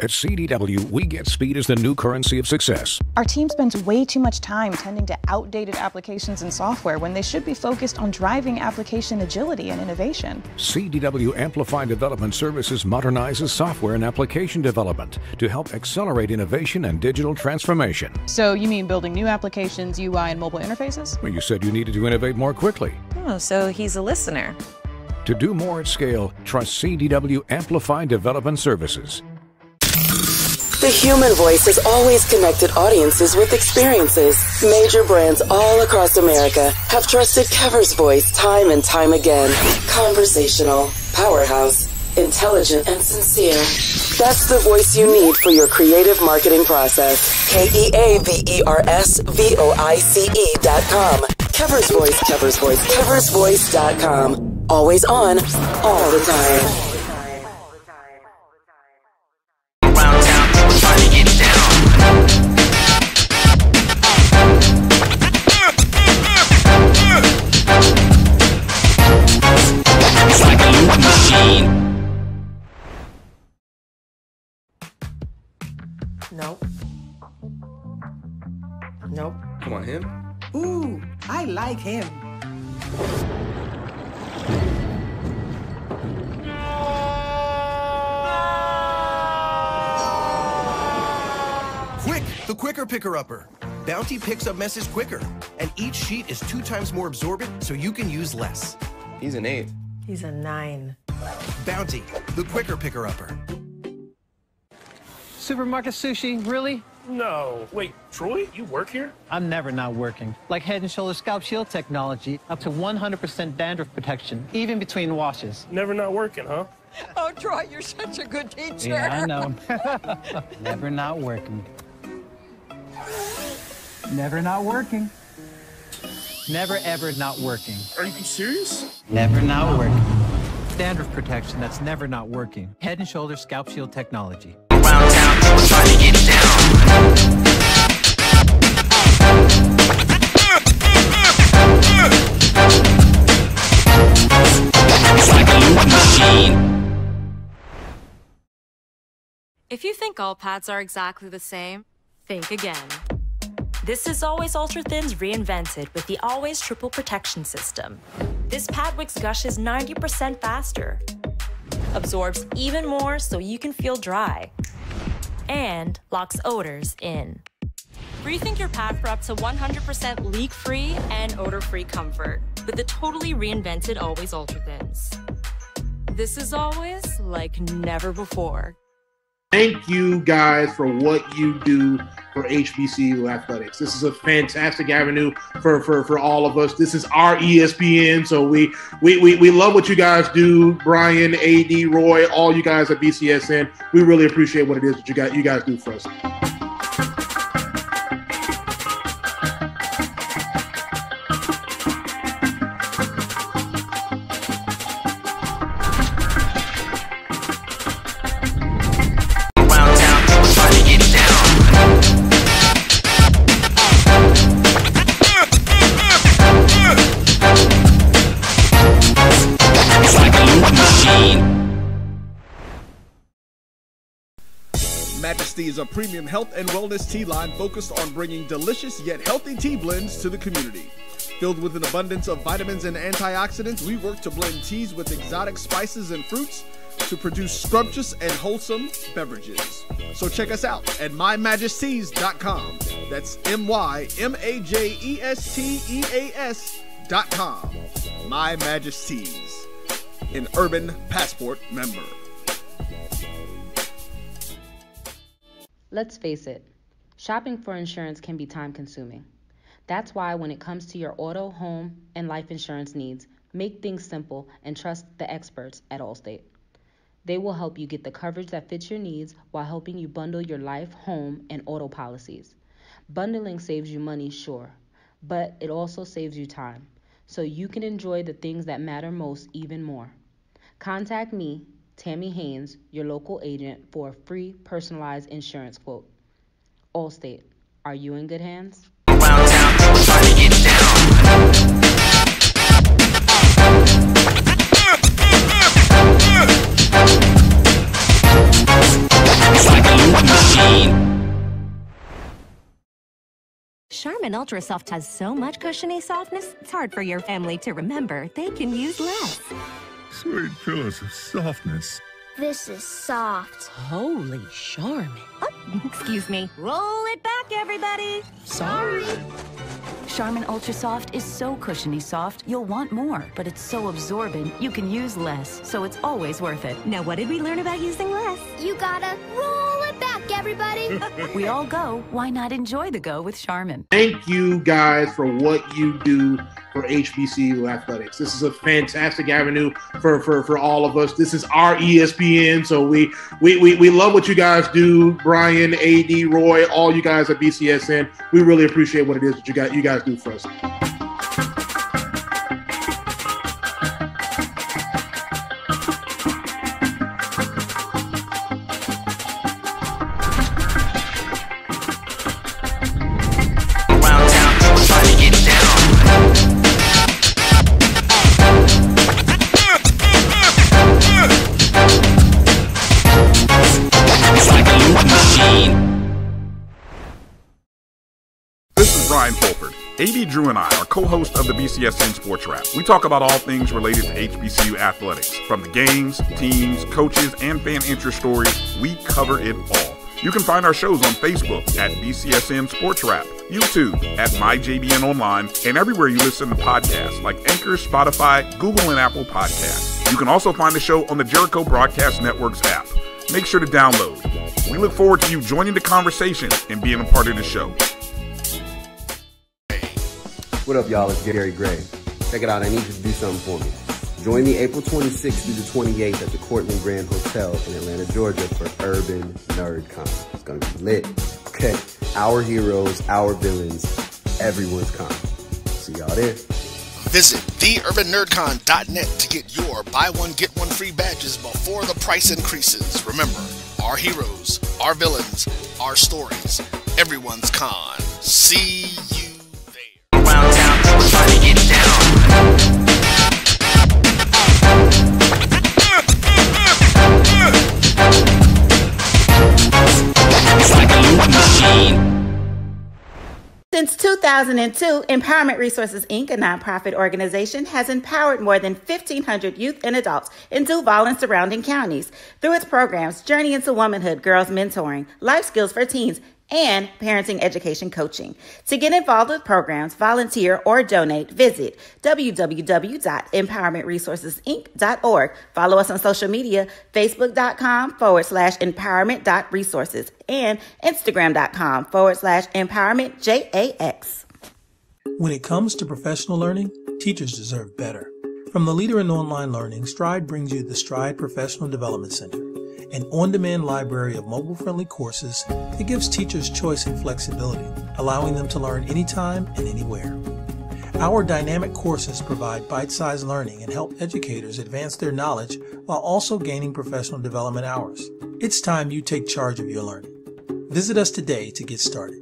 At CDW, we get speed as the new currency of success. Our team spends way too much time tending to outdated applications and software when they should be focused on driving application agility and innovation. CDW Amplified Development Services modernizes software and application development to help accelerate innovation and digital transformation. So you mean building new applications, UI, and mobile interfaces? Well, you said you needed to innovate more quickly. Oh, so he's a listener. To do more at scale, trust CDW Amplified Development Services. The human voice has always connected audiences with experiences. Major brands all across America have trusted Cover's voice time and time again. Conversational, powerhouse, intelligent, and sincere. That's the voice you need for your creative marketing process. KEAVERSVOICE.com. Cover's voice, Cover's voice, Cover'sVoice.com. Always on, all the time. like him. Quick, the quicker picker-upper. Bounty picks up messes quicker, and each sheet is 2 times more absorbent, so you can use less. He's an 8. He's a 9. Bounty, the quicker picker-upper. Supermarket sushi, really? No. Wait, Troy, you work here? I'm never not working. Like Head & Shoulders Scalp Shield technology, up to 100% dandruff protection, even between washes. Never not working, huh? Oh, Troy, you're such a good teacher. Yeah, I know. Never not working. Never not working. Never ever not working. Are you serious? Never not working. Dandruff protection that's never not working. Head & Shoulders Scalp Shield technology. Around town, people trying to get down. If you think all pads are exactly the same, think again. This is Always Ultra Thins reinvented with the Always Triple Protection System. This pad wicks gushes 90% faster, absorbs even more so you can feel dry, and locks odors in. Rethink your pad for up to 100% leak-free and odor-free comfort with the totally reinvented Always Ultra Thins. This is always like never before. Thank you guys for what you do for HBCU athletics. This is a fantastic avenue for all of us. This is our ESPN, so we love what you guys do. Brian, AD, Roy, all you guys at BCSN, we really appreciate what it is that you guys do for us. Majesty is a premium health and wellness tea line focused on bringing delicious yet healthy tea blends to the community. Filled with an abundance of vitamins and antioxidants, we work to blend teas with exotic spices and fruits to produce scrumptious and wholesome beverages. So check us out at mymajesties.com. That's mymajesties.com. My Majesties, an Urban Passport member. Let's face it, shopping for insurance can be time-consuming. That's why when it comes to your auto, home, and life insurance needs, make things simple and trust the experts at Allstate. They will help you get the coverage that fits your needs while helping you bundle your life, home, and auto policies. Bundling saves you money, sure, but it also saves you time, so you can enjoy the things that matter most even more. Contact me, Tammy Haynes, your local agent, for a free personalized insurance quote. Allstate, are you in good hands? Charmin Ultra Soft has so much cushiony softness, it's hard for your family to remember they can use less. Sweet pillows of softness. This is soft. Holy Charmin. Oh, excuse me. Roll it back, everybody. Sorry. Charmin Ultra Soft is so cushiony soft, you'll want more. But it's so absorbent, you can use less. So it's always worth it. Now, what did we learn about using less? You gotta roll it back, everybody. We all go. Why not enjoy the go with Charmin? Thank you guys for what you do for HBCU athletics. This is a fantastic avenue for all of us. This is our ESPN, so we love what you guys do. Brian, AD, Roy, all you guys at BCSN, we really appreciate what it is that you guys do for us. This is Ryan Fulford. AD Drew and I are co-hosts of the BCSN Sports Wrap. We talk about all things related to HBCU athletics. From the games, teams, coaches, and fan interest stories, we cover it all. You can find our shows on Facebook at BCSN Sports Wrap, YouTube at MyJBN Online, and everywhere you listen to podcasts like Anchor, Spotify, Google, and Apple Podcasts. You can also find the show on the Jericho Broadcast Network's app. Make sure to download. We look forward to you joining the conversation and being a part of the show. What up, y'all? It's Gary Gray. Check it out. I need you to do something for me. Join me April 26th through the 28th at the Cortland Grand Hotel in Atlanta, Georgia for Urban NerdCon. It's going to be lit. Okay. Our heroes, our villains, everyone's con. See y'all there. Visit theurbannerdcon.net to get your buy one, get one free badges before the price increases. Remember, our heroes, our villains, our stories, everyone's con. See you there. Around town, trying to get down. Since 2002, Empowerment Resources, Inc., a nonprofit organization, has empowered more than 1,500 youth and adults in Duval and surrounding counties through its programs Journey into Womanhood, Girls Mentoring, Life Skills for Teens, and Parenting Education Coaching. To get involved with programs, volunteer, or donate, visit www.empowermentresourcesinc.org. Follow us on social media, facebook.com/empowerment.resources and instagram.com/empowermentjax. When it comes to professional learning, teachers deserve better. From the leader in online learning, Stride brings you the Stride Professional Development Center, an on-demand library of mobile-friendly courses that gives teachers choice and flexibility, allowing them to learn anytime and anywhere. Our dynamic courses provide bite-sized learning and help educators advance their knowledge while also gaining professional development hours. It's time you take charge of your learning. Visit us today to get started.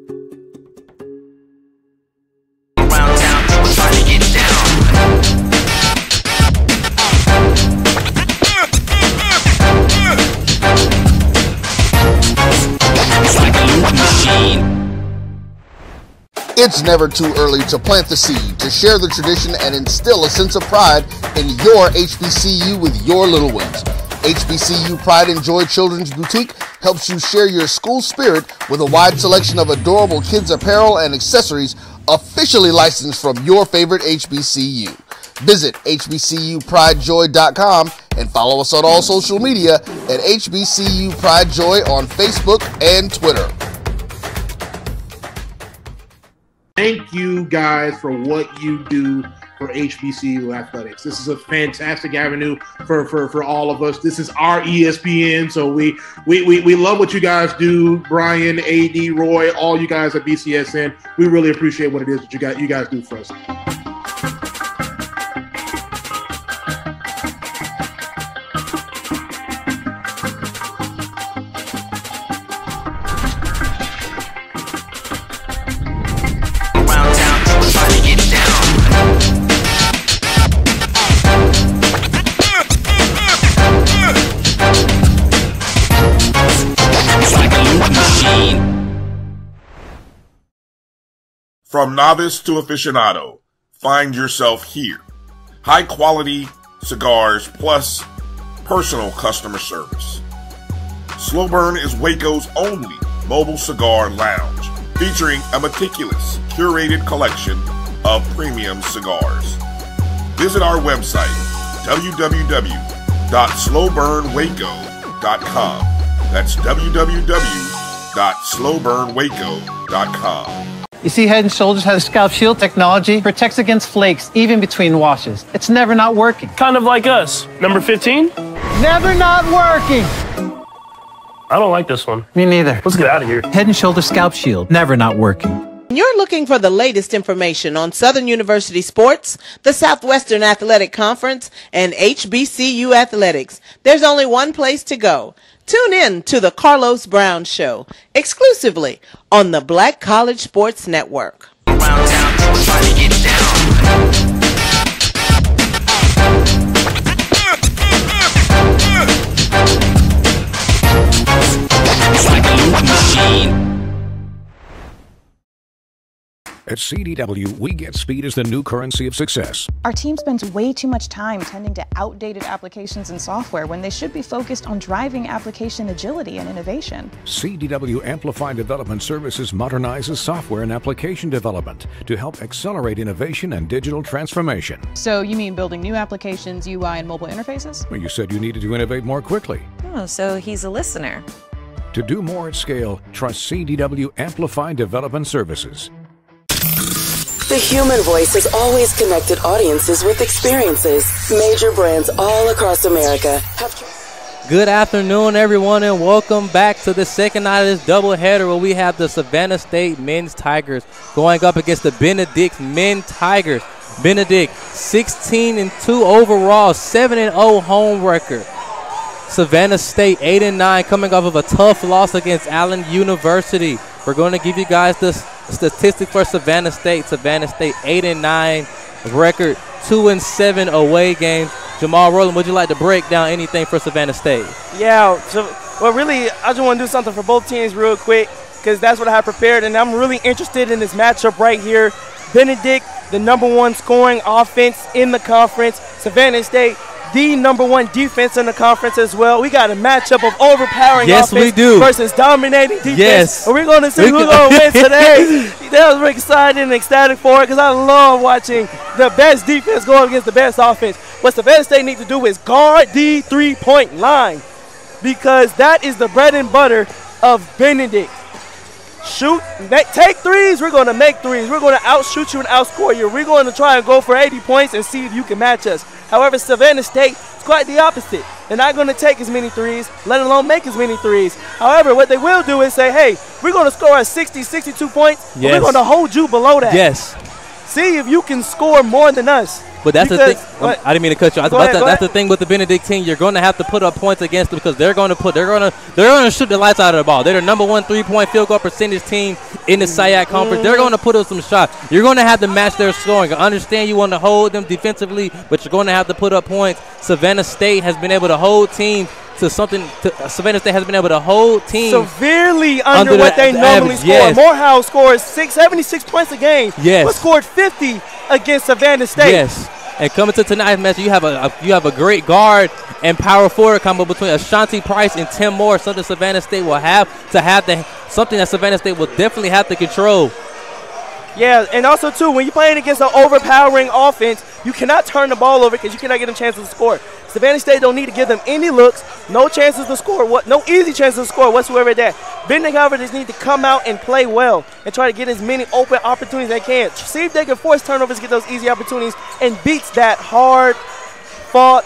It's never too early to plant the seed, to share the tradition, and instill a sense of pride in your HBCU with your little ones. HBCU Pride and Joy Children's Boutique helps you share your school spirit with a wide selection of adorable kids' apparel and accessories officially licensed from your favorite HBCU. Visit HBCUPrideJoy.com and follow us on all social media at HBCU Pride Joy on Facebook and Twitter. Thank you guys for what you do for HBCU athletics. This is a fantastic avenue for all of us. This is our ESPN, so we love what you guys do. Brian, AD, Roy, all you guys at BCSN, we really appreciate what it is that you guys do for us. From novice to aficionado, find yourself here. High quality cigars plus personal customer service. Slow Burn is Waco's only mobile cigar lounge, featuring a meticulous, curated collection of premium cigars. Visit our website, www.slowburnwaco.com. That's www.slowburnwaco.com. You see, Head & Shoulders has scalp shield technology, protects against flakes, even between washes. It's never not working. Kind of like us. Number 15? Never not working. I don't like this one. Me neither. Let's get out of here. Head & Shoulders Scalp Shield, never not working. You're looking for the latest information on Southern University sports, the Southwestern Athletic Conference, and HBCU athletics. There's only one place to go. Tune in to The Carlos Brown Show, exclusively on the Black College Sports Network. At CDW, we get speed as the new currency of success. Our team spends way too much time tending to outdated applications and software when they should be focused on driving application agility and innovation. CDW Amplify Development Services modernizes software and application development to help accelerate innovation and digital transformation. So you mean building new applications, UI, and mobile interfaces? Well, you said you needed to innovate more quickly. Oh, so he's a listener. To do more at scale, trust CDW Amplify Development Services. The human voice has always connected audiences with experiences. Major brands all across America have... Good afternoon, everyone, and welcome back to the second night of this doubleheader where we have the Savannah State men's Tigers going up against the Benedict men Tigers. Benedict, 16-2 overall, 7-0 home record. Savannah State, 8-9, coming off of a tough loss against Allen University. We're going to give you guys the statistics for Savannah State. Savannah State 8-9 record, 2-7 away games. Jamal Rowland, would you like to break down anything for Savannah State? Yeah, well, really, I just want to do something for both teams real quick because that's what I have prepared, and I'm really interested in this matchup right here. Benedict, the #1 scoring offense in the conference. Savannah State, the #1 defense in the conference as well. We got a matchup of overpowering offense versus dominating defense. Yes. And we're going to see who's going to win today. That was really exciting and ecstatic for it because I love watching the best defense going against the best offense. What Savannah State needs to do is guard the three-point line because that is the bread and butter of Benedict. Shoot, take threes. We're going to make threes. We're going to outshoot you and outscore you. We're going to try and go for 80 points and see if you can match us. However, Savannah State is quite the opposite. They're not going to take as many threes, let alone make as many threes. However, what they will do is say, hey, we're going to score at 60, 62 points, but we're going to hold you below that. Yes. See if you can score more than us. But that's the thing. I didn't mean to cut you. That's the thing with the Benedict team. You're going to have to put up points against them because they're going to shoot the lights out of the ball. They're the #1 3-point field goal percentage team in the SIAC conference. They're going to put up some shots. You're going to have to match their scoring. I understand you want to hold them defensively, but you're going to have to put up points. Savannah State has been able to hold teams to something. Savannah State has been able to hold teams severely under what they normally score. Yes. Morehouse scores 76 points a game. Yes, but scored 50 against Savannah State. Yes. And coming to tonight's match, you have a great guard and power forward combo between Ashanti Price and Tim Moore. Something Savannah State will have to control. Yeah, and also too, when you're playing against an overpowering offense, you cannot turn the ball over because you cannot get them chances to score. Savannah State don't need to give them any looks, no chances to score, no easy chances to score whatsoever at that. Benedict, however, just need to come out and play well and try to get as many open opportunities they can. See if they can force turnovers, get those easy opportunities, and beats that hard-fought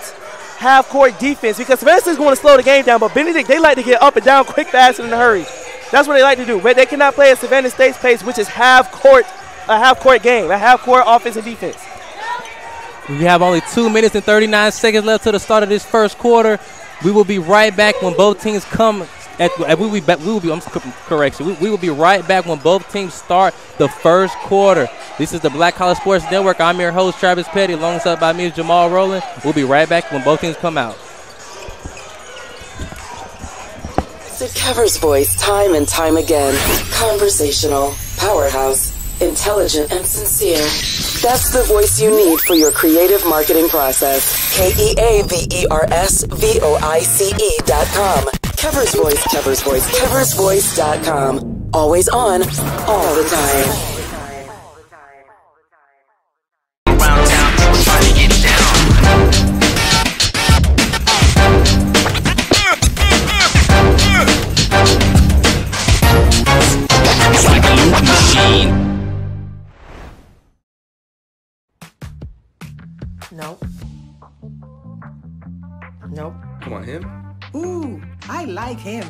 half-court defense because Savannah State's going to slow the game down, but Benedict, they like to get up and down quick, fast, and in a hurry. That's what they like to do, but they cannot play at Savannah State's pace, which is a half-court game, a half-court offense and defense. We have only 2 minutes and 39 seconds left to the start of this first quarter. We will be right back when both teams come. We will be right back when both teams start the first quarter. This is the Black College Sports Network. I'm your host, Travis Petty. Alongside by me is Jamal Rowland. We'll be right back when both teams come out. It covers voice time and time again. Conversational, powerhouse, intelligent, and sincere. That's the voice you need for your creative marketing process. KeaversVoice.com. Covers Voice, Covers Voice, CoversVoice.com. Always on, all the time. Nope. Nope. Come on, him. Ooh, I like him.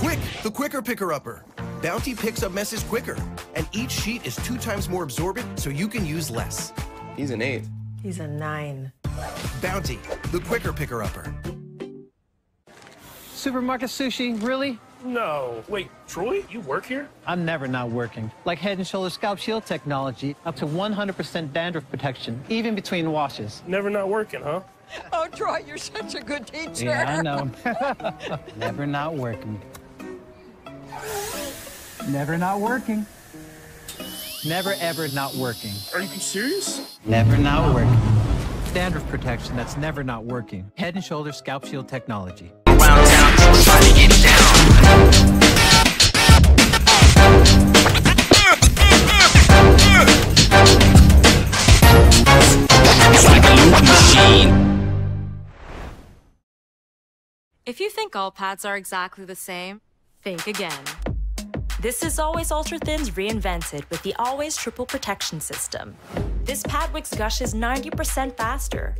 Quick, the quicker picker-upper. Bounty picks up messes quicker, and each sheet is 2 times more absorbent, so you can use less. He's an 8. He's a 9. Bounty, the quicker picker-upper. Supermarket sushi, really? No. Wait, Troy, you work here? I'm never not working. Like Head & Shoulders Scalp Shield technology, up to 100% dandruff protection, even between washes. Never not working, huh? Oh, Troy, you're such a good teacher. Yeah, I know. Never not working. Never not working. Never ever not working. Are you serious? Never not working. Standard protection that's never not working. Head and shoulder scalp shield technology. Around town, people trying to get down. It's like a loop machine. If you think all pads are exactly the same, think again. This is Always Ultra Thins reinvented with the Always Triple Protection System. This pad wicks gushes 90% faster,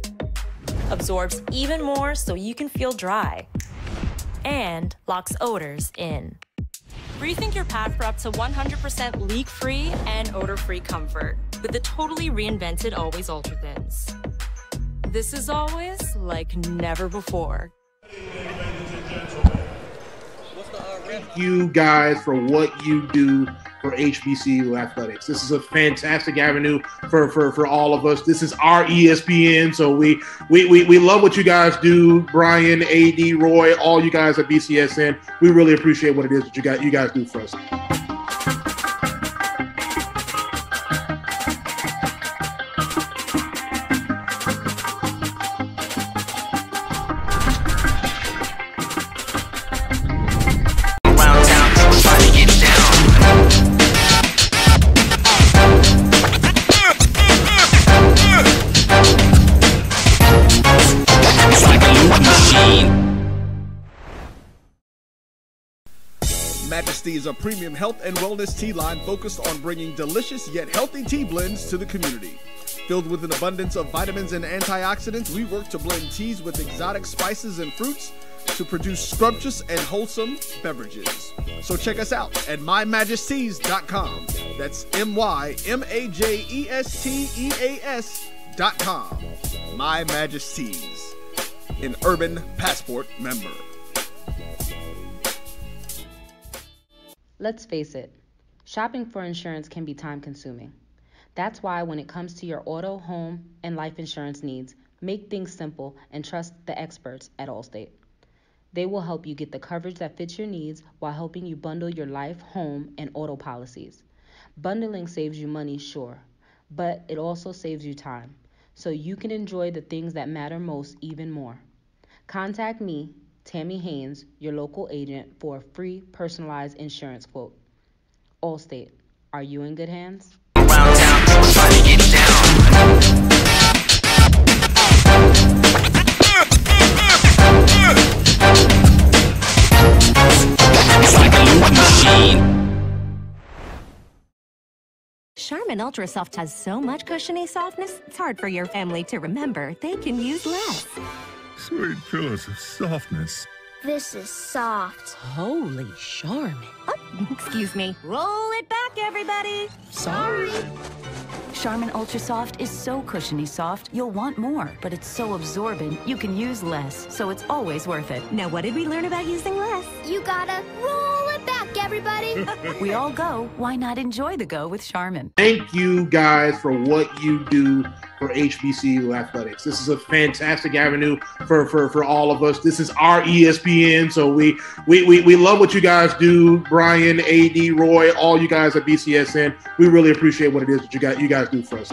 absorbs even more so you can feel dry, and locks odors in. Rethink your pad for up to 100% leak-free and odor-free comfort with the totally reinvented Always Ultra Thins. This is always like never before. Thank you guys for what you do for HBCU athletics. This is a fantastic avenue for all of us. This is our ESPN, so we love what you guys do. Brian, AD, Roy, all you guys at BCSN, we really appreciate what it is that you guys do for us. Majesty is a premium health and wellness tea line focused on bringing delicious yet healthy tea blends to the community. Filled with an abundance of vitamins and antioxidants, we work to blend teas with exotic spices and fruits to produce scrumptious and wholesome beverages. So check us out at mymajesties.com. That's mymajesties.com. My Majesties, an Urban Passport member. Let's face it, shopping for insurance can be time-consuming. That's why when it comes to your auto, home, and life insurance needs, make things simple and trust the experts at Allstate. They will help you get the coverage that fits your needs while helping you bundle your life, home, and auto policies. Bundling saves you money, sure, but it also saves you time, so you can enjoy the things that matter most even more. Contact me, Tammy Haynes, your local agent, for a free personalized insurance quote. Allstate, are you in good hands? Around town, people trying to get down. It's like a loop machine. Charmin Ultra Soft has so much cushiony softness, it's hard for your family to remember they can use less. Sweet pillows of softness. This is soft. Holy Charmin. Oh, excuse me. Roll it back, everybody. Sorry. Charmin Ultra Soft is so cushiony soft, you'll want more. But it's so absorbent, you can use less, so it's always worth it. Now, what did we learn about using less? You gotta roll it back, everybody. We all go. Why not enjoy the go with Charmin? Thank you guys for what you do for HBCU athletics. This is a fantastic avenue for all of us. This is our ESPN, so we love what you guys do. Brian, AD, Roy, all you guys at BCSN, we really appreciate what it is that you guys do for us.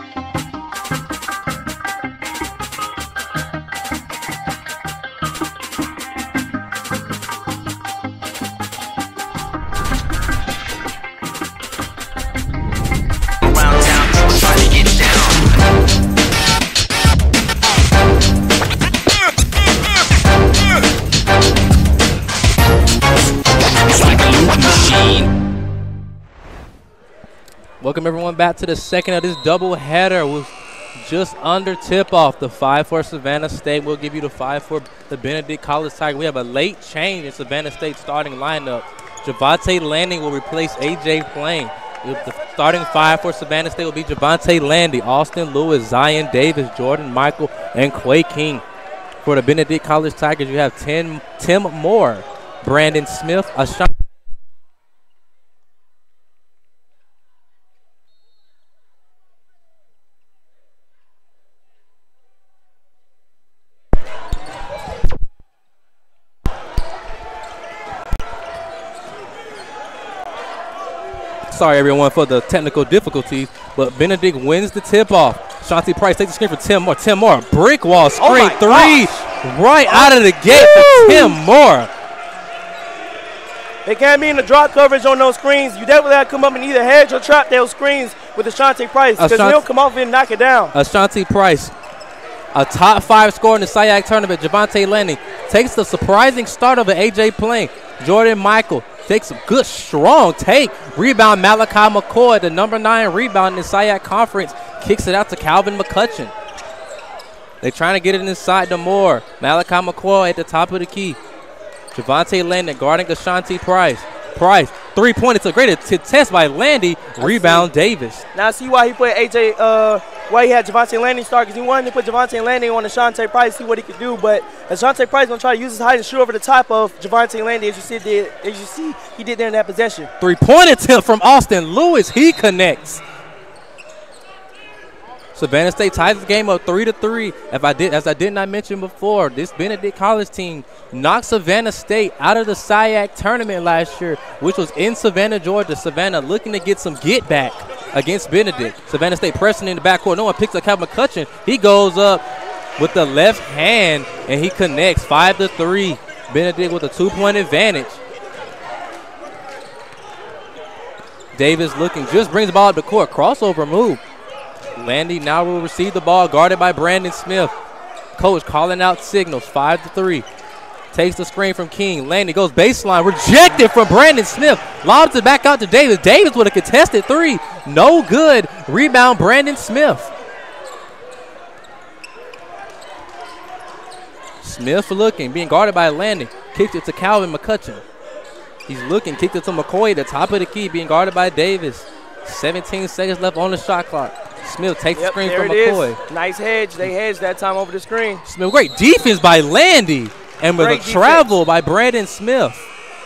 Welcome everyone back to the second of this doubleheader. We're just under tip-off. The 5-4 Savannah State will give you the 5-4 the Benedict College Tiger. We have a late change in Savannah State's starting lineup. Javonte Landy will replace A.J. Plain. The starting 5 for Savannah State will be Javonte Landy, Austin Lewis, Zion Davis, Jordan Michael, and Quay King. For the Benedict College Tigers, you have Tim Moore, Brandon Smith, Ashanti. Sorry, everyone, for the technical difficulties, but Benedict wins the tip-off. Ashanti Price takes the screen for Tim Moore. Tim Moore, brick wall screen, out of the gate for Tim Moore. They can't be in the drop coverage on those screens. You definitely have to come up and either hedge or trap those screens with Ashanti Price, because he'll come off and knock it down. Ashanti Price, a top-5 scorer in the SIAC tournament. Javonte Landy takes the surprising start of an A.J. Plain. Jordan Michael takes a good, strong take. Rebound, Malachi McCoy, the number 9 rebound in the SIAC conference. Kicks it out to Calvin McCutcheon. They're trying to get it inside to Moore. Malachi McCoy at the top of the key. Javonte Landy guarding Ashanti Price. Price, three-pointer, it's a great test by Landy. Rebound, Davis. Now I see why he put AJ, why he had Javonte Landy start, because he wanted to put Javonte Landy on Ashanti Price, see what he could do. But Ashanti Price going to try to use his height and shoot over the top of Javonte Landy, as you see, he did there in that possession. Three-point attempt from Austin Lewis. He connects. Savannah State ties the game up 3-3. As I did not mention before, this Benedict College team knocked Savannah State out of the SIAC tournament last year, which was in Savannah, Georgia. Savannah looking to get some get back against Benedict. Savannah State pressing in the backcourt. No one picks up Calvin McCutcheon. He goes up with the left hand and he connects. 5-3. Benedict with a 2-point advantage. Davis looking, just brings the ball up the court. Crossover move. Landy now will receive the ball, guarded by Brandon Smith. Coach calling out signals, 5-3. Takes the screen from King. Landy goes baseline, rejected from Brandon Smith. Lobs it back out to Davis. Davis with a contested three. No good. Rebound, Brandon Smith. Smith looking, being guarded by Landy. Kicked it to Calvin McCutcheon. He's looking, kicked it to McCoy at the top of the key, being guarded by Davis. 17 seconds left on the shot clock. Smith takes the screen from McCoy. Nice hedge. They hedged that time over the screen. Smith, great defense by Landy. And with a travel by Brandon Smith.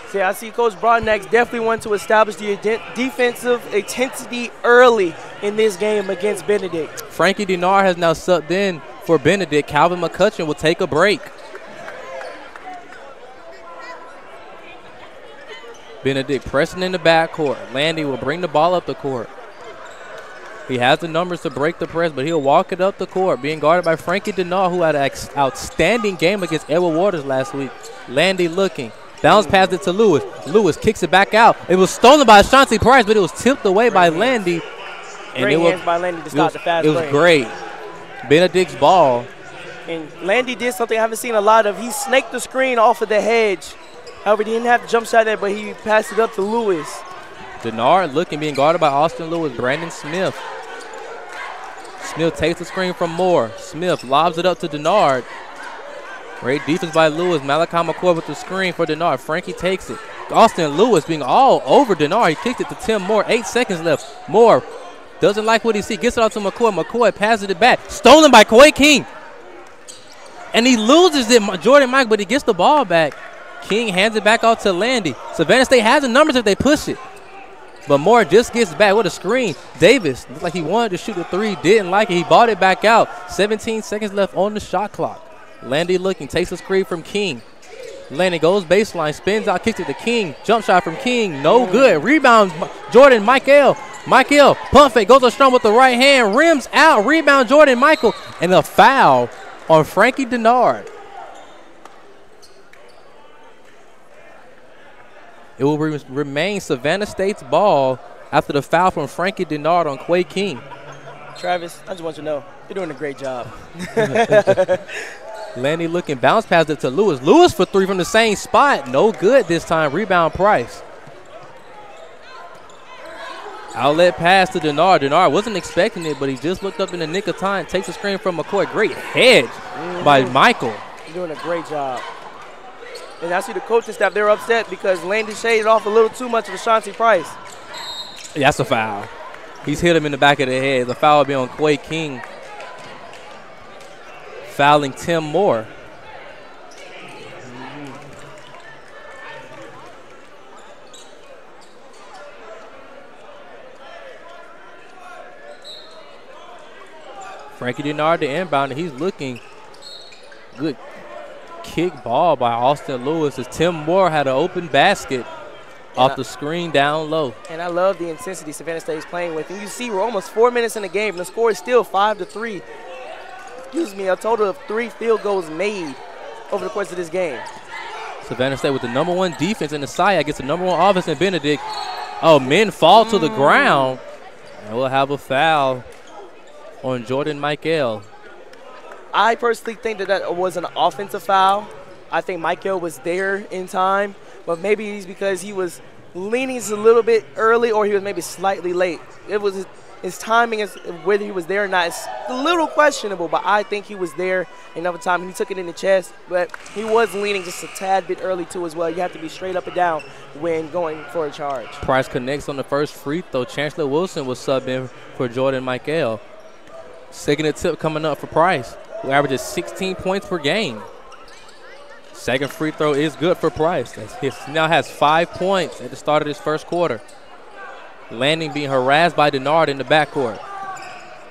See, I see Coach Broadnax definitely wants to establish the defensive intensity early in this game against Benedict. Frankie Denard has now subbed in for Benedict. Calvin McCutcheon will take a break. Benedict pressing in the backcourt. Landy will bring the ball up the court. He has the numbers to break the press, but he'll walk it up the court, being guarded by Frankie Denard, who had an outstanding game against Edward Waters last week. Landy looking. Bounce pass it to Lewis. Lewis kicks it back out. It was stolen by Ashanti Price, but it was tipped away by Landy. It was great. Benedict's ball. And Landy did something I haven't seen a lot of. He snaked the screen off of the hedge. However, he didn't have the jump shot there, but he passed it up to Lewis. Denard looking, being guarded by Austin Lewis. Brandon Smith. Smith takes the screen from Moore. Smith lobs it up to Denard. Great defense by Lewis. Malachi McCoy with the screen for Denard. Frankie takes it. Austin Lewis being all over Denard. He kicked it to Tim Moore. 8 seconds left. Moore doesn't like what he sees. Gets it out to McCoy. McCoy passes it back. Stolen by Quay King. And he loses it, Jordan Mike, but he gets the ball back. King hands it back off to Landy. Savannah State has the numbers if they push it. But Moore just gets back with a screen. Davis looked like he wanted to shoot the three, didn't like it. He bought it back out. 17 seconds left on the shot clock. Landy looking, takes the screen from King. Landy goes baseline, spins out, kicks it to King. Jump shot from King, no good. Rebound, Jordan Michael. Michael, pump fake, goes on strong with the right hand. Rims out, rebound, Jordan Michael. And a foul on Frankie Denard. It will remain Savannah State's ball after the foul from Frankie Denard on Quay King. Travis, I just want you to know, you're doing a great job. Landy looking, bounce pass it to Lewis. Lewis for three from the same spot. No good this time. Rebound, Price. Outlet pass to Denard. Denard wasn't expecting it, but he just looked up in the nick of time. Takes a screen from McCoy. Great hedge by Michael. You're doing a great job. And I see the coaching staff, they're upset because Landy shaded off a little too much of Ashanti Price. That's a foul. He's hit him in the back of the head. The foul will be on Quay King. Fouling Tim Moore. Frankie Denard the inbound, and he's looking good. Kick ball by Austin Lewis as Tim Moore had an open basket. off the screen down low. And I love the intensity Savannah State is playing with. And you see we're almost 4 minutes in the game, and the score is still 5-3. Excuse me, a total of 3 field goals made over the course of this game. Savannah State with the #1 defense, and the Asaya gets the #1 offense, and Benedict. Oh, men fall to the ground. And we'll have a foul on Jordan Michael. I personally think that that was an offensive foul. I think Michael was there in time, but maybe it's because he was leaning a little bit early, or he was maybe slightly late. It was his timing, is whether he was there or not, it's a little questionable, but I think he was there another time. He took it in the chest, but he was leaning just a tad bit early too as well. You have to be straight up and down when going for a charge. Price connects on the first free throw. Chancellor Wilson will sub in for Jordan Michael. Second attempt coming up for Price, who averages 16 points per game. Second free throw is good for Price. He now has 5 points at the start of this first quarter. Landing being harassed by Denard in the backcourt.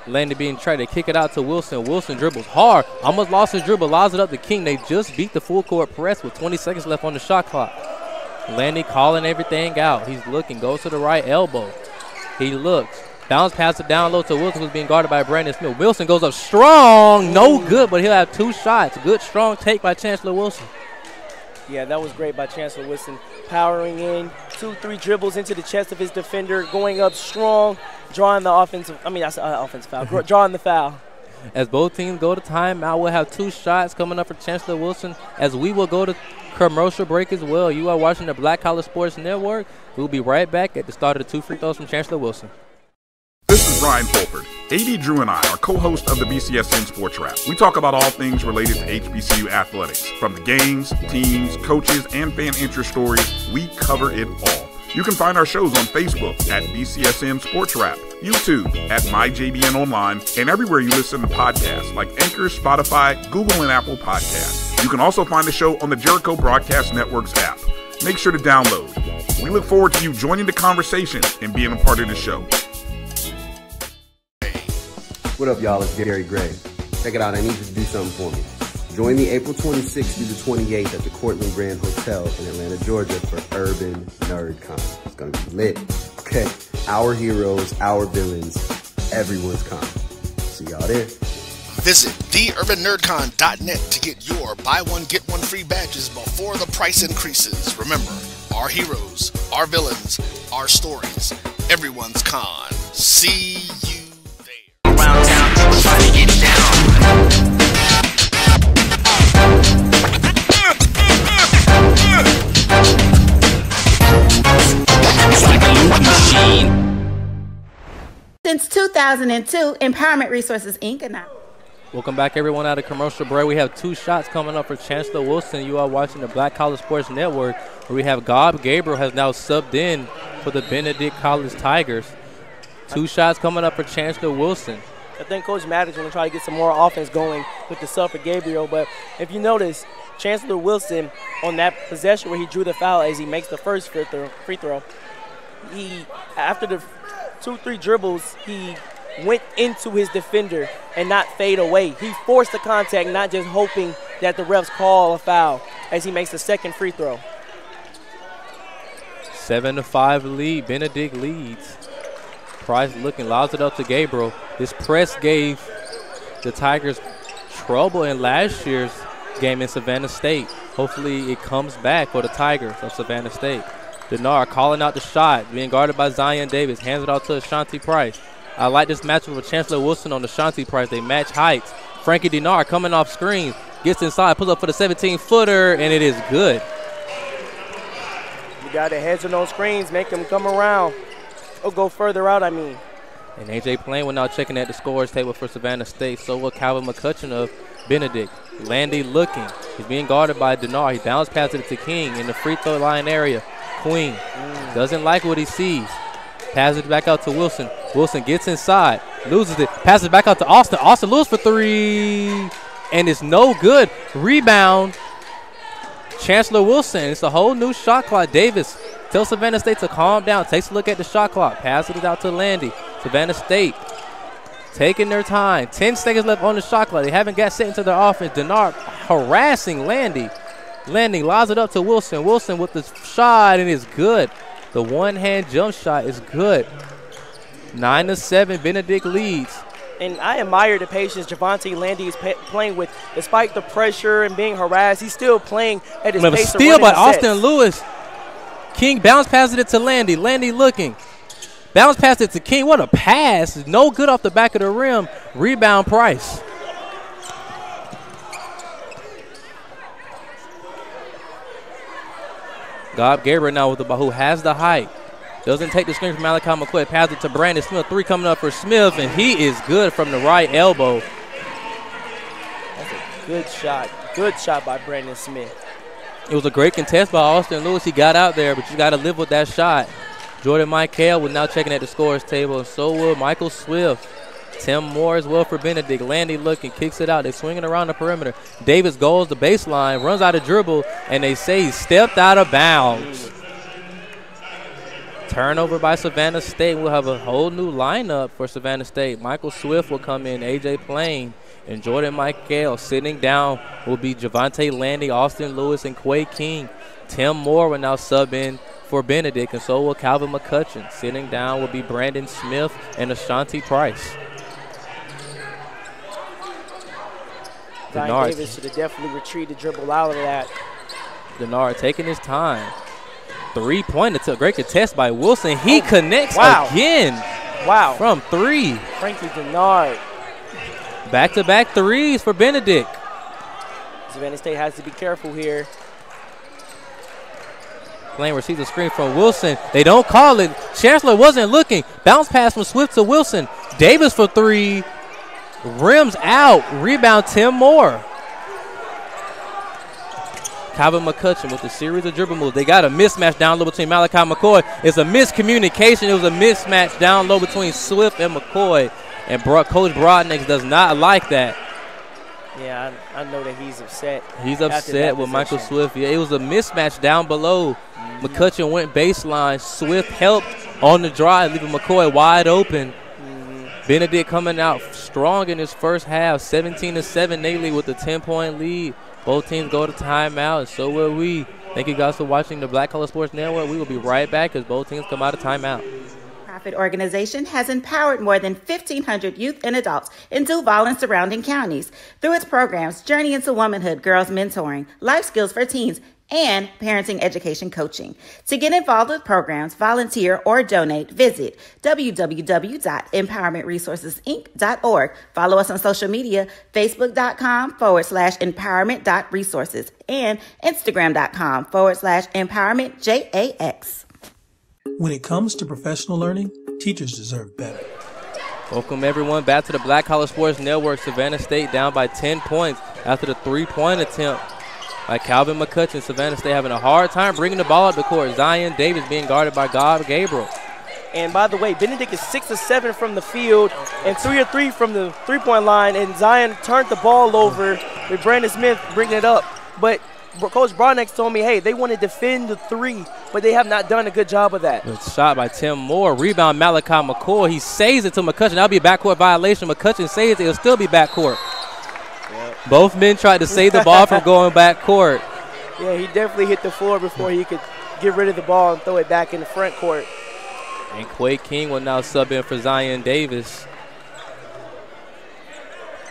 Landing being tried to kick it out to Wilson. Wilson dribbles hard. Almost lost his dribble. Lost it up to King. They just beat the full court press with 20 seconds left on the shot clock. Landing calling everything out. He's looking. Goes to the right elbow. He looks. Bounce pass it down low to Wilson, who's being guarded by Brandon Smith. Wilson goes up strong. No good, but he'll have 2 shots. Good, strong take by Chancellor Wilson. Yeah, that was great by Chancellor Wilson. Powering in, 2-3 dribbles into the chest of his defender, going up strong, drawing the offensive, drawing the foul. As both teams go to timeout, we'll have 2 shots coming up for Chancellor Wilson as we will go to commercial break as well. You are watching the Black College Sports Network. We'll be right back at the start of the 2 free throws from Chancellor Wilson. This is Ryan Fulford. A.D. Drew and I are co-hosts of the BCSN Sports Wrap. We talk about all things related to HBCU athletics. From the games, teams, coaches, and fan interest stories, we cover it all. You can find our shows on Facebook at BCSN Sports Wrap, YouTube at MyJBN Online, and everywhere you listen to podcasts like Anchor, Spotify, Google, and Apple Podcasts. You can also find the show on the Jericho Broadcast Network's app. Make sure to download. We look forward to you joining the conversation and being a part of the show. What up, y'all? It's Gary Gray. Check it out. I need you to do something for me. Join me April 26th through the 28th at the Cortland Grand Hotel in Atlanta, Georgia for Urban NerdCon. It's going to be lit. Okay. Our heroes, our villains, everyone's con. See y'all there. Visit theurbannerdcon.net to get your buy one, get one free badges before the price increases. Remember, our heroes, our villains, our stories, everyone's con. See you. Around town, I'm trying to get down. It's like a loop machine. Since 2002, Empowerment Resources, Inc. and I. Welcome back, everyone, out of commercial break. We have 2 shots coming up for Chancellor Wilson. You are watching the Black College Sports Network, where we have God Gabriel has now subbed in for the Benedict College Tigers. 2 shots coming up for Chancellor Wilson. I think Coach Maddox going to try to get some more offense going with the sub for Gabriel. But if you notice, Chancellor Wilson on that possession where he drew the foul as he makes the first free throw, he, after the 2-3 dribbles, he went into his defender and not fade away. He forced the contact, not just hoping that the refs call a foul as he makes the second free throw. 7-5 lead. Benedict leads. Price looking, loused it up to Gabriel. This press gave the Tigers trouble in last year's game in Savannah State. Hopefully it comes back for the Tigers of Savannah State. Denard calling out the shot, being guarded by Zion Davis, hands it off to Ashanti Price. I like this matchup with Chancellor Wilson on Ashanti Price. They match heights. Frankie Denard coming off screen, gets inside, pulls up for the 17-footer, and it is good. You got the heads on those screens, make them come around. Go further out, I mean. And A.J. Plain will now checking at the scorers table for Savannah State. So will Calvin McCutcheon of Benedict. Landy looking. He's being guarded by Denard. He bounce passes it to King in the free throw line area. Queen doesn't like what he sees. Passes it back out to Wilson. Wilson gets inside. Loses it. Passes it back out to Austin. Austin loses for 3. And it's no good. Rebound. Chancellor Wilson. It's a whole new shot clock. Davis tells Savannah State to calm down. Takes a look at the shot clock. Passes it out to Landy. Savannah State taking their time. 10 seconds left on the shot clock. They haven't got set into their offense. Denard harassing Landy. Landy lobs it up to Wilson. Wilson with the shot, and it's good. The one-hand jump shot is good. 9-7, Benedict leads. And I admire the patience Javonte Landy is playing with. Despite the pressure and being harassed, he's still playing at his pace. Steal by Austin Lewis. King bounce passes it to Landy. Landy looking. Bounce pass it to King. What a pass. No good off the back of the rim. Rebound Price. God Gabriel now with the ball, who has the height. Doesn't take the screen from Malachi McCoy. Pass it to Brandon Smith. Three coming up for Smith, and he is good from the right elbow. That's a good shot. Good shot by Brandon Smith. It was a great contest by Austin Lewis. He got out there, but you got to live with that shot. Jordan Michael will now checking at the scorer's table, and so will Michael Swift. Tim Moore as well for Benedict. Landy looking, kicks it out. They're swinging around the perimeter. Davis goes the baseline, runs out of dribble, and they say he stepped out of bounds. Turnover by Savannah State. We'll have a whole new lineup for Savannah State. Michael Swift will come in, A.J. Plain, and Jordan Michael. Sitting down will be Javonte Landy, Austin Lewis, and Quay King. Tim Moore will now sub in for Benedict, and so will Calvin McCutcheon. Sitting down will be Brandon Smith and Ashanti Price. Zion Davis should have definitely retrieved the dribble out of that. Denard taking his time. Three-point attempt. Great contest by Wilson. He connects again. Wow. From three. Frankie Denard. Back-to-back threes for Benedict. Savannah State has to be careful here. Lane receives a screen from Wilson. They don't call it. Chancellor wasn't looking. Bounce pass from Swift to Wilson. Davis for three. Rims out. Rebound Tim Moore. Calvin McCutcheon with a series of dribble moves. They got a mismatch down low between Malachi McCoy. It's a miscommunication. It was a mismatch down low between Swift and McCoy. And Coach Broadnex does not like that. Yeah, I know that he's upset. He's upset with Michael Swift. Yeah, it was a mismatch down below. McCutcheon went baseline. Swift helped on the drive, leaving McCoy wide open. Benedict coming out strong in his first half, 17-7. They lead with a 10-point lead. Both teams go to timeout, and so will we. Thank you guys for watching the Black College Sports Network. We will be right back as both teams come out of timeout. Nonprofit organization has empowered more than 1,500 youth and adults in Duval and surrounding counties through its programs Journey into Womanhood, Girls Mentoring, Life Skills for Teens, and Parenting Education Coaching. To get involved with programs, volunteer, or donate, visit www.empowermentresourcesinc.org. Follow us on social media, facebook.com/empowerment.resources and instagram.com/empowermentjax. When it comes to professional learning, teachers deserve better. Welcome everyone back to the Black College Sports Network. Savannah State down by 10 points after the three-point attempt by Calvin McCutcheon. Savannah State having a hard time bringing the ball up the court. Zion Davis being guarded by God Gabriel. And by the way, Benedict is 6 of 7 from the field and 3 of 3 from the three-point line. And Zion turned the ball over with Brandon Smith bringing it up. But Coach Broadnex told me, hey, they want to defend the three, but they have not done a good job of that. Good shot by Tim Moore. Rebound Malachi McCoy. He saves it to McCutcheon. That'll be a backcourt violation. McCutcheon saves it. It'll still be backcourt. Both men tried to save the ball from going back court. Yeah, he definitely hit the floor before he could get rid of the ball and throw it back in the front court. And Quay King will now sub in for Zion Davis.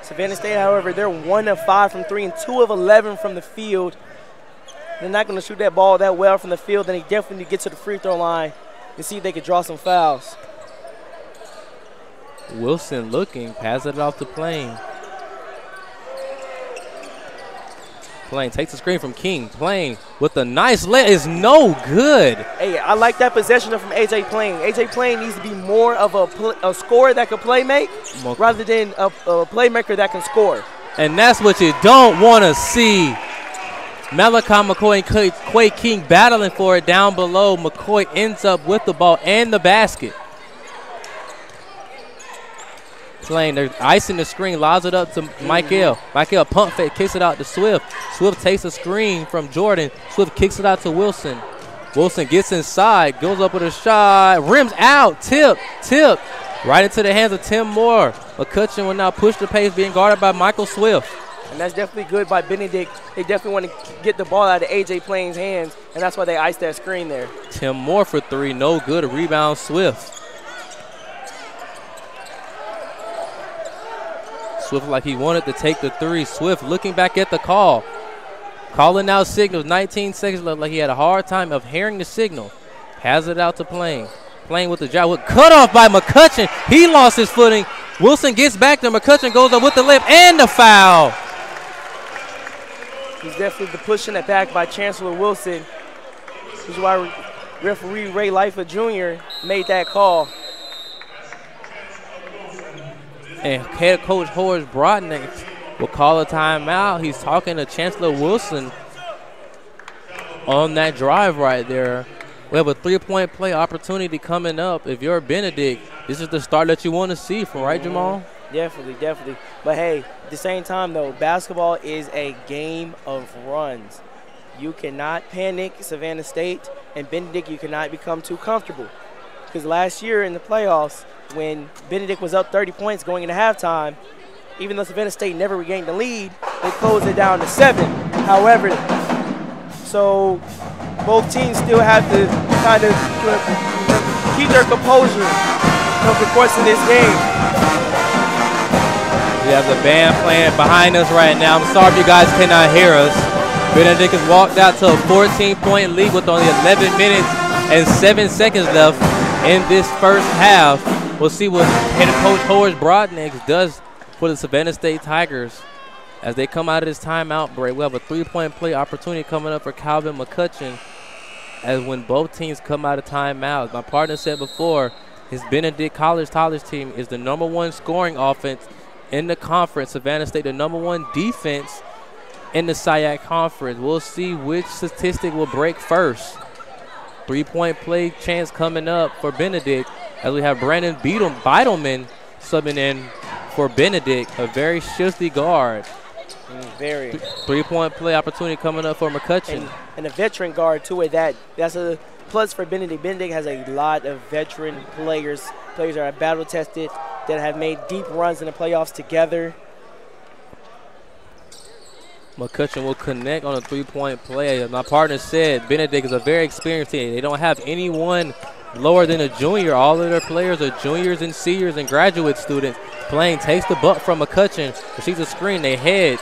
Savannah State, however, they're 1 of 5 from three and 2 of 11 from the field. They're not going to shoot that ball that well from the field, and they definitely need to get to the free throw line to see if they could draw some fouls. Wilson looking, pass it off to Plain. Plain takes the screen from King. Plain with a nice layup is no good. Hey, I like that possession from A.J. Plain. A.J. Plain needs to be more of a scorer that can play make rather than a playmaker that can score. And that's what you don't want to see. Malachi McCoy and Quay King battling for it down below. McCoy ends up with the ball and the basket. Lane, they're icing the screen, lobs it up to Michael. Michael pump fake, kicks it out to Swift. Swift takes a screen from Jordan. Swift kicks it out to Wilson. Wilson gets inside, goes up with a shot, rims out, tip, right into the hands of Tim Moore. McCutcheon will now push the pace, being guarded by Michael Swift. And that's definitely good by Benedict. They definitely want to get the ball out of A.J. Plain's hands, and that's why they iced that screen there. Tim Moore for three, no good. A rebound, Swift. Swift like he wanted to take the three. Swift looking back at the call. Calling out signals. 19 seconds left. Like he had a hard time of hearing the signal. Has it out to Plain. Plain with the drive. Cut off by McCutcheon. He lost his footing. Wilson gets back there. McCutcheon goes up with the lip and the foul. He's definitely pushing it back by Chancellor Wilson. Which is why referee Ray Lifer Jr. made that call. And head coach Horace Brodnick will call a timeout. He's talking to Chancellor Wilson on that drive right there. We have a three-point play opportunity coming up. If you're Benedict, this is the start that you want to see from, right, Jamal? Definitely, definitely. But, hey, at the same time, though, basketball is a game of runs. You cannot panic, Savannah State, and Benedict, you cannot become too comfortable. Because last year in the playoffs, when Benedict was up 30 points going into halftime, even though Savannah State never regained the lead, they closed it down to 7. However, so both teams still have to kind of keep their composure over the course of this game. We have the band playing behind us right now. I'm sorry if you guys cannot hear us. Benedict has walked out to a 14-point lead with only 11 minutes and 7 seconds left in this first half. We'll see what head coach Horace Brodnick does for the Savannah State Tigers as they come out of this timeout break. We have a three-point play opportunity coming up for Calvin McCutcheon as when both teams come out of timeout. My partner said before, his Benedict College team is the #1 scoring offense in the conference. Savannah State, the #1 defense in the SIAC conference. We'll see which statistic will break first. Three-point play chance coming up for Benedict as we have Brandon Bidelman subbing in for Benedict, a very shifty guard. Very. Three-point play opportunity coming up for McCutcheon. And a veteran guard, too, at that. That's a plus for Benedict. Benedict has a lot of veteran players. Players that are battle-tested, that have made deep runs in the playoffs together. McCutcheon will connect on a three-point play. As my partner said, Benedict is a very experienced team. They don't have anyone lower than a junior. All of their players are juniors and seniors and graduate students. Plain takes the buck from McCutcheon. Receives a screen. They hedge.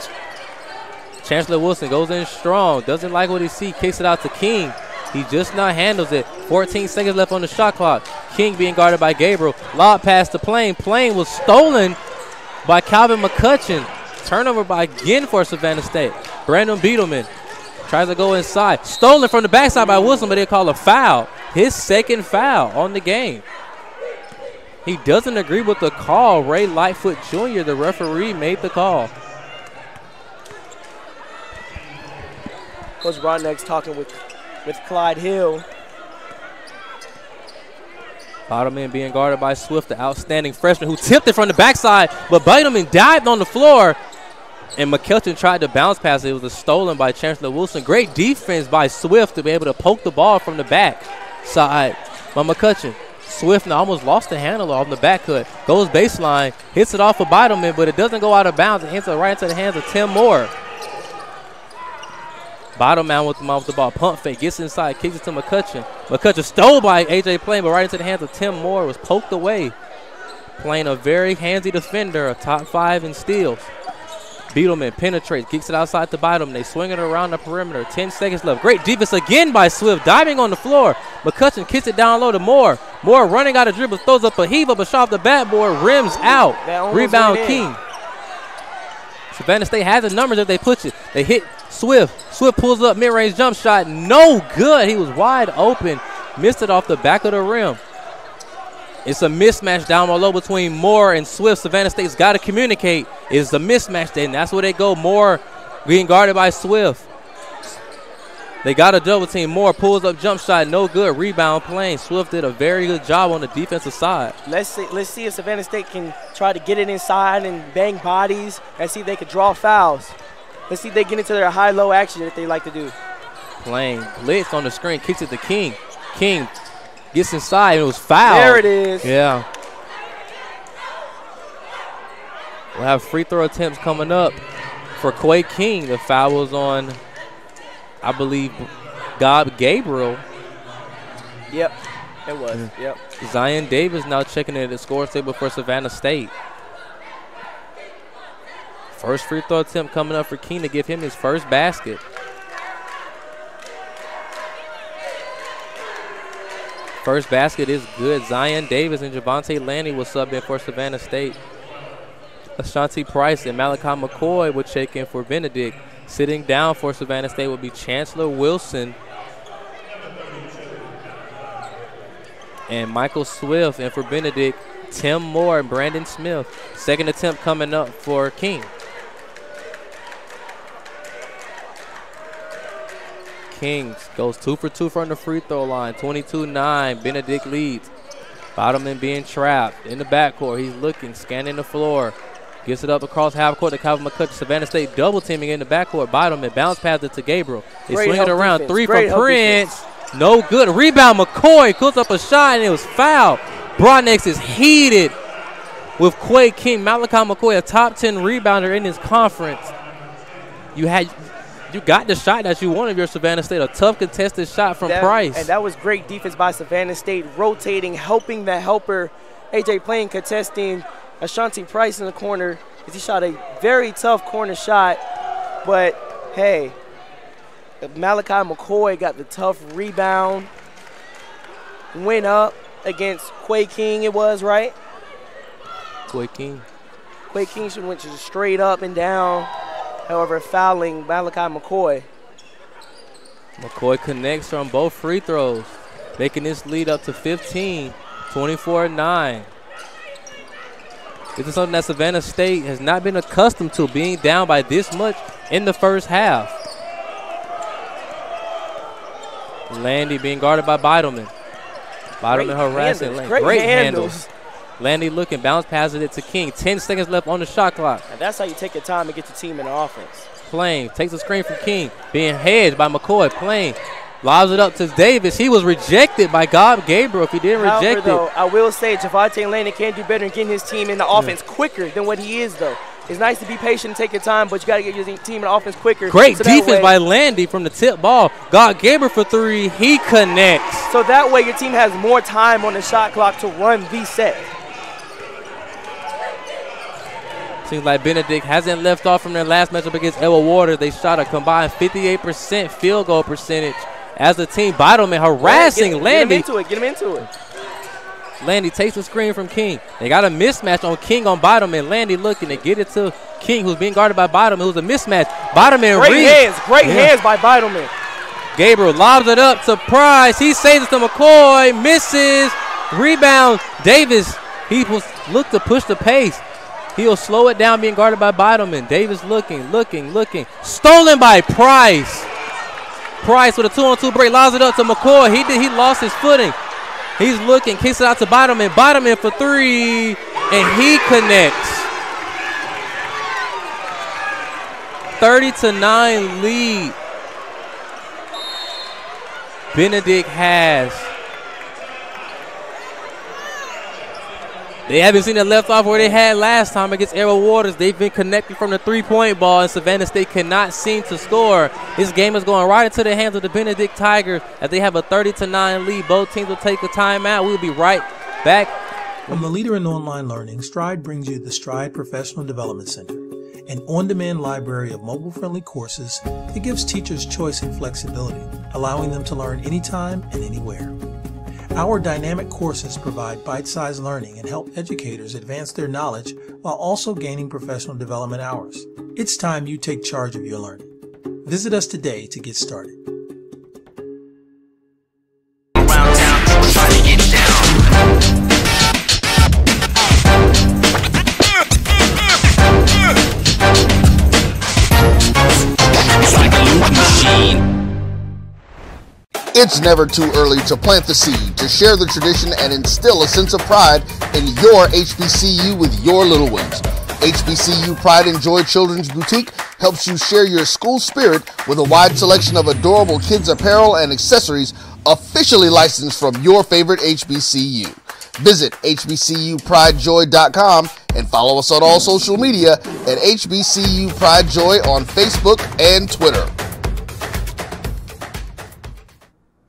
Chancellor Wilson goes in strong. Doesn't like what he sees. Kicks it out to King. He just now handles it. 14 seconds left on the shot clock. King being guarded by Gabriel. Lob pass to Plain. Plain was stolen by Calvin McCutcheon. Turnover by again for Savannah State. Brandon Bidelman tries to go inside. Stolen from the backside by Wilson, but they call a foul. His second foul on the game. He doesn't agree with the call. Ray Lightfoot Jr., the referee, made the call. Coach Brodnick's talking with Clyde Hill. Bidelman being guarded by Swift, the outstanding freshman who tipped it from the backside, but Bidelman dived on the floor, and McKelton tried to bounce pass. It was stolen by Chancellor Wilson. Great defense by Swift to be able to poke the ball from the back side by McCutcheon. Swift now almost lost the handle on the back cut. Goes baseline, hits it off of Bidelman, but it doesn't go out of bounds. It hits it right into the hands of Tim Moore. Bottom man with the ball, pump fake, gets inside, kicks it to McCutcheon. McCutcheon stole by A.J. Plain, but right into the hands of Tim Moore, was poked away. Plain, a very handsy defender, a top 5 in steals. Bidelman penetrates, kicks it outside to Bidelman. They swing it around the perimeter, 10 seconds left. Great defense again by Swift, diving on the floor. McCutcheon kicks it down low to Moore. Moore running out of dribble, throws up a heave up a shot off the backboard, rims out. Rebound King. Savannah State has the numbers if they push it. They hit Swift. Swift pulls up mid-range jump shot. No good. He was wide open. Missed it off the back of the rim. It's a mismatch down below between Moore and Swift. Savannah State's got to communicate. It's a mismatch there, and that's where they go. Moore being guarded by Swift. They got a double team. Moore pulls up jump shot. No good. Rebound Plain. Swift did a very good job on the defensive side. Let's see if Savannah State can try to get it inside and bang bodies and see if they can draw fouls. Let's see if they get into their high-low action that they like to do. Plain blitz on the screen. Kicks it to King. King gets inside. It was fouled. There it is. Yeah. We'll have free throw attempts coming up for Quay King. The foul was on, I believe, God Gabriel. Yep, it was. Mm-hmm. Yep. Zion Davis now checking in at the score table for Savannah State. First free throw attempt coming up for King to give him his first basket. First basket is good. Zion Davis and Javonte Landy will sub in for Savannah State. Ashanti Price and Malachi McCoy will check in for Benedict. Sitting down for Savannah State will be Chancellor Wilson and Michael Swift. And for Benedict, Tim Moore and Brandon Smith. Second attempt coming up for King. King goes 2 for 2 from the free throw line. 22-9, Benedict leads. Bidelman being trapped in the backcourt. He's looking, scanning the floor. Gets it up across half court to Calvin McCutcheon. Savannah State double teaming in the backcourt. Bidelman bounce pass it to Gabriel. They swing it around. Defense. Three from Prince. Defense. No good. Rebound. McCoy cooks up a shot, and it was fouled. Broadnex is heated with Quay King. Malachi McCoy, a top 10 rebounder in his conference. You got the shot that you wanted, your Savannah State. A tough contested shot from Price. And that was great defense by Savannah State, rotating, helping the helper. A.J. Plain contesting Ashanti Price in the corner, as he shot a very tough corner shot. But, hey, Malachi McCoy got the tough rebound, went up against Quay King, it was, right? Quay King. Quay King should have went just straight up and down. However, fouling Malachi McCoy. McCoy connects on both free throws, making this lead up to 15, 24-9. This is something that Savannah State has not been accustomed to, being down by this much in the first half. Landy being guarded by Bidelman. Bidelman harassing Landy. Great handles. Landy looking, bounce passes it to King. 10 seconds left on the shot clock. And that's how you take your time to get your team in the offense. Plain takes a screen from King, being hedged by McCoy. Plain lobs it up to Davis. He was rejected by God Gabriel. If he didn't reject it. I will say Javonte Landy can do better in getting his team in the offense quicker than what he is, though. It's nice to be patient and take your time, but you got to get your team in the offense quicker. Great defense by Landy from the tip ball. God Gabriel for three. He connects. So that way your team has more time on the shot clock to run the set. Seems like Benedict hasn't left off from their last matchup against Ella Waters. They shot a combined 58% field goal percentage as a team. Bidelman harassing Landy. Get him into it. Landy takes the screen from King. They got a mismatch on King on Bidelman. Landy looking to get it to King, who's being guarded by Bidelman. It was a mismatch. Bidelman reads. Great hands by Bidelman. Gabriel lobs it up to Price. He saves it to McCoy. Misses. Rebound. Davis. He will look to push the pace. He'll slow it down, being guarded by Bidelman. Davis looking. Stolen by Price. Price with a 2-on-2 break. Lobs it up to McCoy. He lost his footing. He's looking. Kicks it out to Bidelman. Bidelman for three. And he connects. 30-9 lead. Benedict has. They haven't seen the left off where they had last time against Arrow Waters. They've been connecting from the three-point ball, and Savannah State cannot seem to score. This game is going right into the hands of the Benedict Tigers as they have a 30-9 lead. Both teams will take a timeout. We'll be right back. From the leader in online learning, Stride brings you the Stride Professional Development Center, an on-demand library of mobile-friendly courses that gives teachers choice and flexibility, allowing them to learn anytime and anywhere. Our dynamic courses provide bite-sized learning and help educators advance their knowledge while also gaining professional development hours. It's time you take charge of your learning. Visit us today to get started. It's never too early to plant the seed, to share the tradition, and instill a sense of pride in your HBCU with your little ones. HBCU Pride and Joy Children's Boutique helps you share your school spirit with a wide selection of adorable kids' apparel and accessories officially licensed from your favorite HBCU. Visit HBCUPrideJoy.com and follow us on all social media at HBCU Pride Joy on Facebook and Twitter.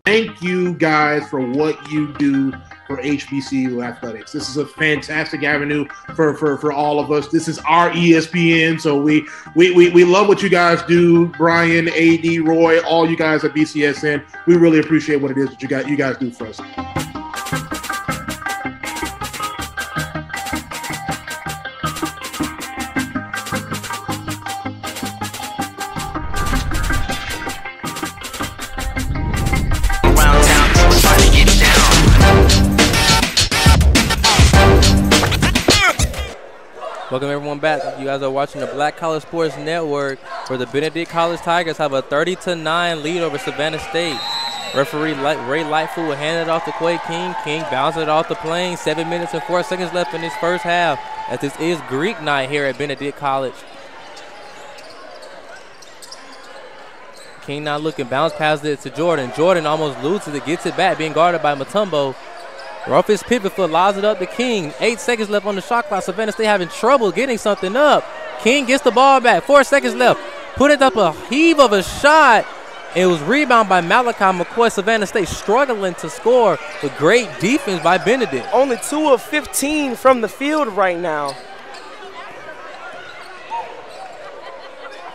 Thank you guys for what you do for HBCU athletics. This is a fantastic avenue for all of us. This is our ESPN, so we love what you guys do. Brian, AD, Roy, all you guys at BCSN, we really appreciate what it is that you guys do for us. Welcome everyone back. You guys are watching the Black College Sports Network, where the Benedict College Tigers have a 30-9 lead over Savannah State. Referee Ray Lightfoot handed it off to Quay King. King bounced it off the plane. 7 minutes and 4 seconds left in this first half, as this is Greek night here at Benedict College. King not looking, bounce past it to Jordan. Jordan almost loses it, gets it back, being guarded by Mutombo. Ruffus pivot foot lies it up to King. 8 seconds left on the shot clock. Savannah State having trouble getting something up. King gets the ball back. 4 seconds left. Put it up a heave of a shot. It was rebounded by Malachi McCoy. Savannah State struggling to score, with great defense by Benedict. Only 2 of 15 from the field right now.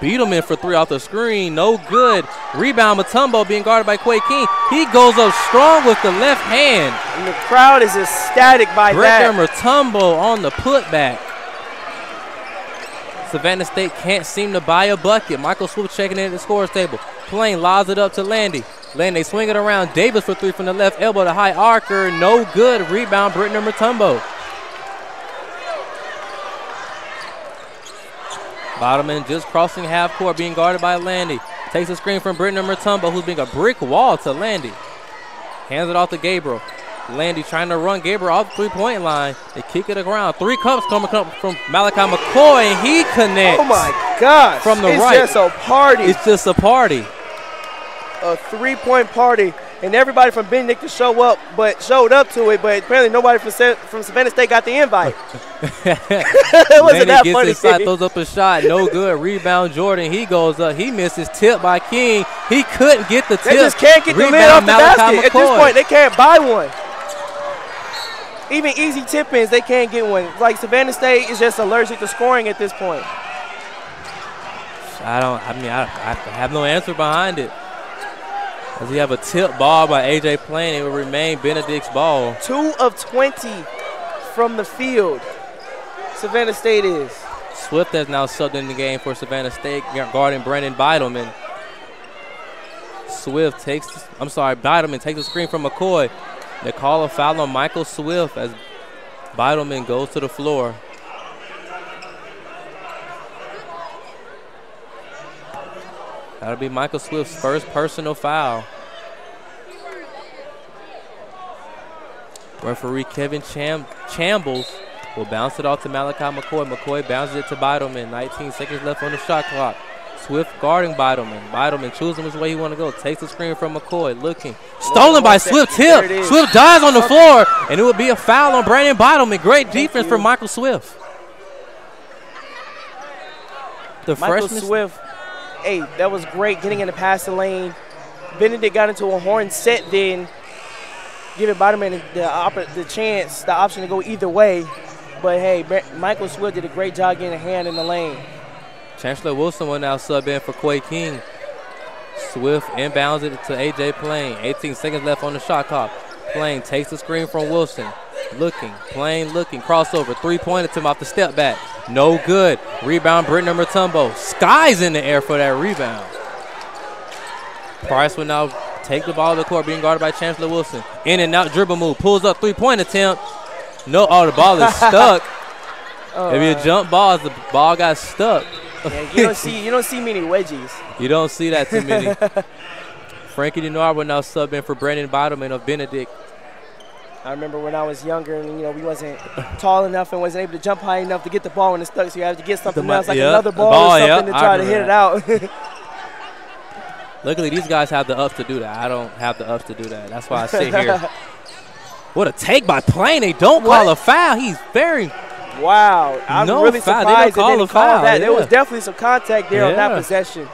Bidelman for three off the screen. No good. Rebound Mutombo, being guarded by Quay King. He goes up strong with the left hand, and the crowd is ecstatic by that. Britner Mutombo on the putback. Savannah State can't seem to buy a bucket. Michael Swift checking in at the scorer's table. Plain lobs it up to Landy. Landy swinging around. Davis for three from the left elbow to high archer. No good. Rebound Britner Mutombo. Bottoman just crossing half court, being guarded by Landy. Takes a screen from Britner Mutombo, who's being a brick wall to Landy. Hands it off to Gabriel. Landy trying to run Gabriel off the three-point line. They kick it to the ground. Three cups coming up from Malachi McCoy, and he connects. Oh, my gosh. From the right. It's just a party. It's just a party. A three-point party. And everybody from Benedict showed up to it, but apparently nobody from Savannah State got the invite. It wasn't that funny. Gets inside, throws up a shot, no good. Rebound Jordan. He goes up. He misses. Tip by King. He couldn't get the tip. They just can't get the lid off the basket. At this point, they can't buy one. Even easy tip-ins, they can't get one. Like, Savannah State is just allergic to scoring at this point. I have no answer behind it. As we have a tip ball by A.J. Plain, it will remain Benedict's ball. 2 of 20 from the field, Savannah State is. Swift has now subbed in the game for Savannah State, guarding Brandon Bidelman. Bidelman takes a screen from McCoy. They call a foul on Michael Swift as Bidelman goes to the floor. That'll be Michael Swift's first personal foul. Referee Kevin Chambles will bounce it off to Malachi McCoy. McCoy bounces it to Bidelman. 19 seconds left on the shot clock. Swift guarding Bidelman. Bidelman choosing which way he want to go. Takes the screen from McCoy. Looking. Stolen by Swift. Tip. Swift dies on the floor, and it will be a foul on Brandon Bidelman. Great defense from Michael Swift. The freshman Swift. Hey, that was great getting in the passing lane. Benedict got into a horn set then, giving Bidelman the option to go either way. But, hey, Michael Swift did a great job getting a hand in the lane. Chancellor Wilson will now sub in for Quay King. Swift inbounds it to A.J. Plain. 18 seconds left on the shot clock. Plain takes the screen from Wilson. Looking, Plain looking, crossover, three-pointer to him off the step back. No good. Rebound Britner Mutombo. Skies in the air for that rebound. Price will now take the ball to the court, being guarded by Chancellor Wilson. In and out dribble move. Pulls up three-point attempt. No, oh, the ball is stuck. It'll be a jump ball as the ball got stuck. Yeah, you don't see many wedgies. You don't see that too many. Frankie Denard will now sub in for Brandon Bidelman of Benedict. I remember when I was younger and, you know, we wasn't tall enough and wasn't able to jump high enough to get the ball when it stuck, so you have to get something else, like another ball or something to try to hit it out. Luckily, these guys have the ups to do that. I don't have the ups to do that. That's why I sit here. What a take by Plain. They don't call a foul. He's very Wow. I'm really surprised they didn't call that. Yeah. There was definitely some contact there on that possession.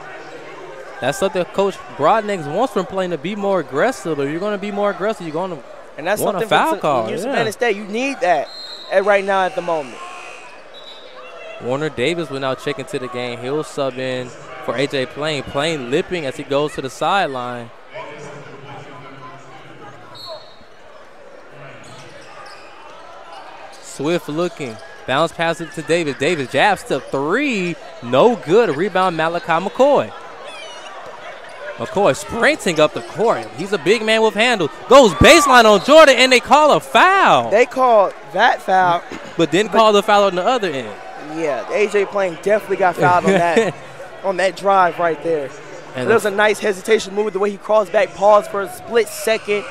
That's something Coach Brodnick wants from playing, to be more aggressive. If you're going to be more aggressive, you're going to want a foul call. You Savannah State, you need that right now at the moment. Warner Davis will now check into the game. He'll sub in for A.J. Plain. Plain lipping as he goes to the sideline. Swift looking. Bounce pass it to Davis. Davis jab step three. No good. Rebound Malachi McCoy. McCoy sprinting up the court. He's a big man with handles. Goes baseline on Jordan, and they call a foul. They called that foul. But didn't call the foul on the other end. Yeah, A.J. Plain definitely got fouled on that drive right there. And there was a nice hesitation move, the way he crawls back, paused for a split second.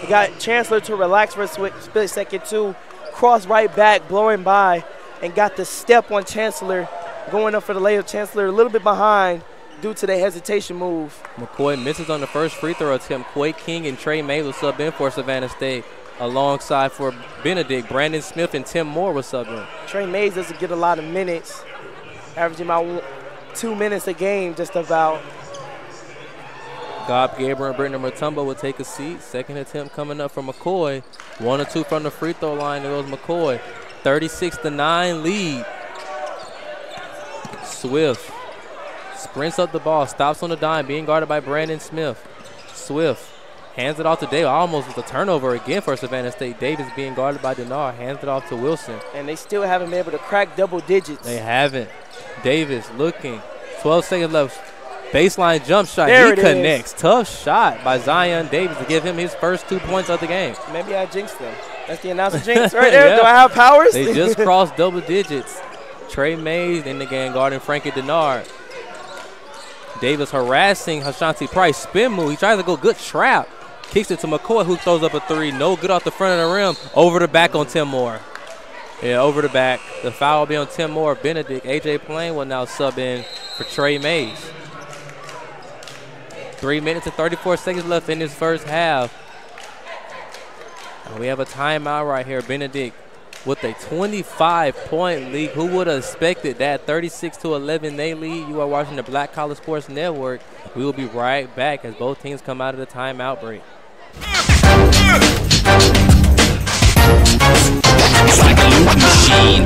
He got Chancellor to relax for a split second too. Cross right back, blowing by, and got the step on Chancellor, going up for the layup. Chancellor a little bit behind due to the hesitation move. McCoy misses on the first free throw attempt. Quay King and Trey May will sub in for Savannah State. Alongside for Benedict, Brandon Smith and Tim Moore was sub in. Trey Mays doesn't get a lot of minutes, averaging about 2 minutes a game just about. God Gabriel and Britner Mutombo will take a seat. Second attempt coming up from McCoy. 1 or 2 from the free throw line. There goes McCoy. 36-9 lead. Swift sprints up the ball, stops on the dime, being guarded by Brandon Smith. Swift hands it off to Davis. Almost with a turnover again for Savannah State. Davis being guarded by Denard. Hands it off to Wilson. And they still haven't been able to crack double digits. They haven't. Davis looking. 12 seconds left. Baseline jump shot. There he connects. Is. Tough shot by Zion Davis to give him his first 2 points of the game. Maybe I jinxed them. That's the announcer jinx right there. Do I have powers? They just crossed double digits. Trey Mays in the game guarding Frankie Denard. Davis harassing Ashanti Price. Spin move. He tries to go good trap. Kicks it to McCoy, who throws up a three. No good off the front of the rim. Over the back on Tim Moore. Yeah, over the back. The foul will be on Tim Moore. Benedict. A.J. Plain will now sub in for Trey Mays. 3 minutes and 34 seconds left in this first half. And we have a timeout right here. Benedict with a 25-point lead. Who would have expected that? 36-11, they lead. You are watching the Black College Sports Network. We will be right back as both teams come out of the timeout break. It's like a loop machine.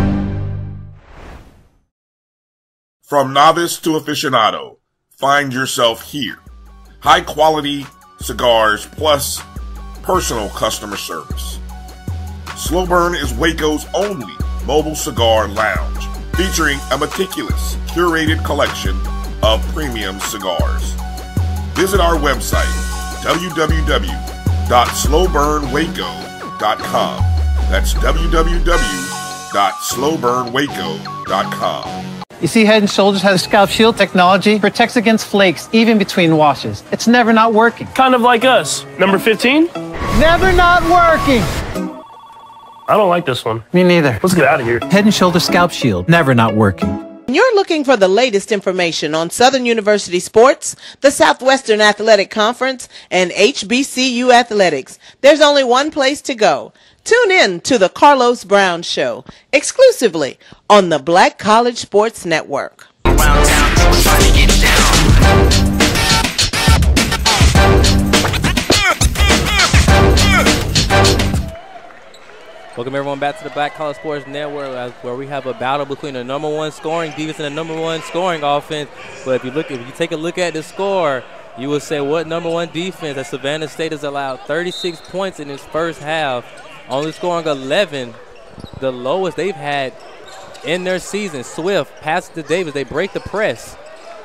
From novice to aficionado, find yourself here. High quality cigars plus personal customer service. Slow Burn is Waco's only mobile cigar lounge, featuring a meticulous, curated collection of premium cigars. Visit our website, www.slowburnwaco.com. That's www.slowburnwaco.com. You see, Head & Shoulders has scalp shield technology, protects against flakes, even between washes. It's never not working. Kind of like us. Number 15? Never not working. I don't like this one. Me neither. Let's get out of here. Head & Shoulders scalp shield, never not working. When you're looking for the latest information on Southern University sports, the Southwestern Athletic Conference, and HBCU athletics, there's only one place to go. Tune in to The Carlos Brown Show, exclusively on the Black College Sports Network. Welcome everyone back to the Black College Sports Network, where we have a battle between the number one scoring defense and the number one scoring offense. But if you look, if you take a look at the score, you will say, what number one defense? That Savannah State has allowed 36 points in its first half, only scoring 11, the lowest they've had in their season. Swift passes to Davis. They break the press.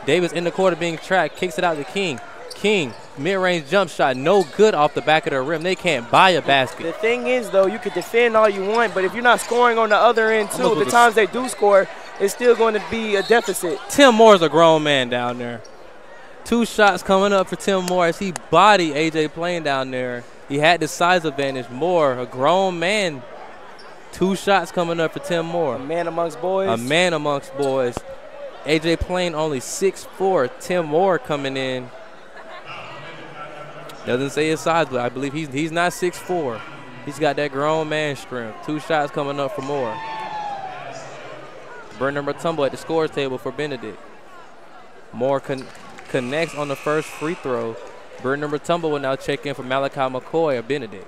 Davis in the quarter being tracked, kicks it out to King. King, mid-range jump shot, no good off the back of the rim. They can't buy a basket. The thing is, though, you could defend all you want, but if you're not scoring on the other end, too, the times they do score, it's still going to be a deficit. Tim Moore's a grown man down there. 2 shots coming up for Tim Moore as he bodied A.J. Plain down there. He had the size advantage. Moore, a grown man. 2 shots coming up for Tim Moore. A man amongst boys. A man amongst boys. A.J. Plain only 6'4". Tim Moore coming in. Doesn't say his size, but I believe he's not 6'4". He's got that grown man strength. 2 shots coming up for Moore. Britner Mutombo at the scorer's table for Benedict. Moore connects on the first free throw. Brandon Mutombo will now check in for Malachi McCoy of Benedict.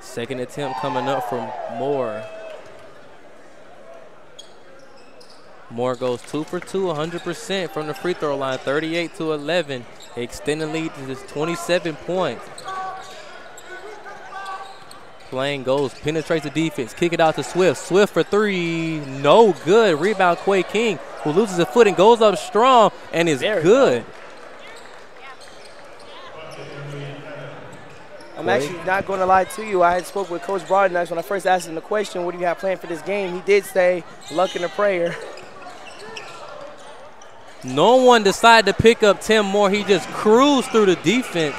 Second attempt coming up from Moore. Moore goes 2 for 2, 100% from the free throw line, 38-11. Extending lead to just 27 points. Plain goes, penetrates the defense, kick it out to Swift. Swift for three, no good. Rebound, Quay King, who loses a foot and goes up strong and is good. I'm actually not going to lie to you. I had spoke with Coach Broadnax when I first asked him the question, what do you have planned for this game? He did say, luck and a prayer. No one decided to pick up Tim Moore. He just cruised through the defense.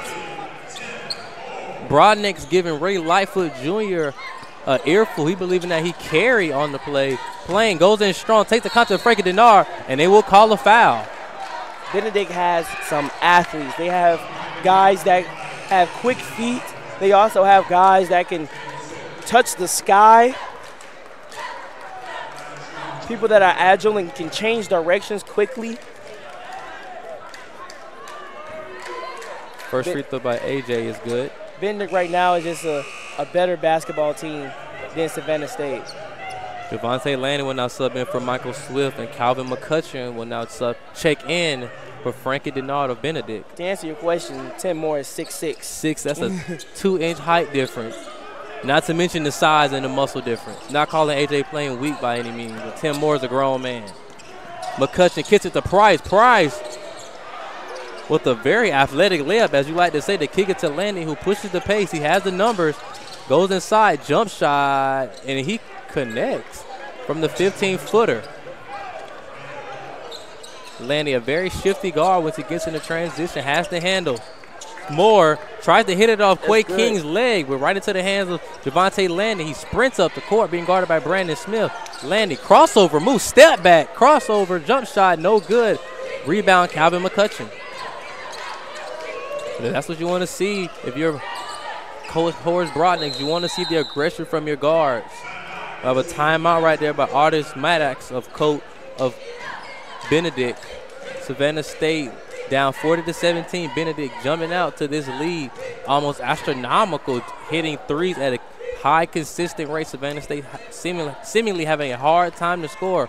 Broadnax giving Ray Lightfoot Jr. an earful. He believing that he carry on the play. Plain goes in strong, takes the contact to Frankie Denard, and they will call a foul. Benedict has some athletes. They have guys that have quick feet. They also have guys that can touch the sky. People that are agile and can change directions quickly. First free throw by A.J. is good. Benedict right now is just a better basketball team than Savannah State. Javonte Landy will now sub in for Michael Swift, and Calvin McCutcheon will now check in for Frankie Denard of Benedict. To answer your question, Tim Moore is 6'6". That's a 2-inch height difference. Not to mention the size and the muscle difference. Not calling A.J. Plain weak by any means, but Tim Moore is a grown man. McCutcheon kicks it to Price. Price with a very athletic layup, as you like to say, to kick it to Landy, who pushes the pace. He has the numbers, goes inside, jump shot, and he connects from the 15-footer. Landy, a very shifty guard once he gets in the transition, has the handle. Moore tries to hit it off Quay King's leg, but right into the hands of Javonte Landy. He sprints up the court, being guarded by Brandon Smith. Landy, crossover, move, step back, crossover, jump shot, no good. Rebound, Calvin McCutcheon. That's what you want to see if you're Coach Horace Broadnax. You want to see the aggression from your guards. We have a timeout right there by Artis Maddox of Coach of Benedict. Savannah State down 40-17. Benedict jumping out to this lead, almost astronomical, hitting threes at a high, consistent rate. Savannah State seemingly having a hard time to score.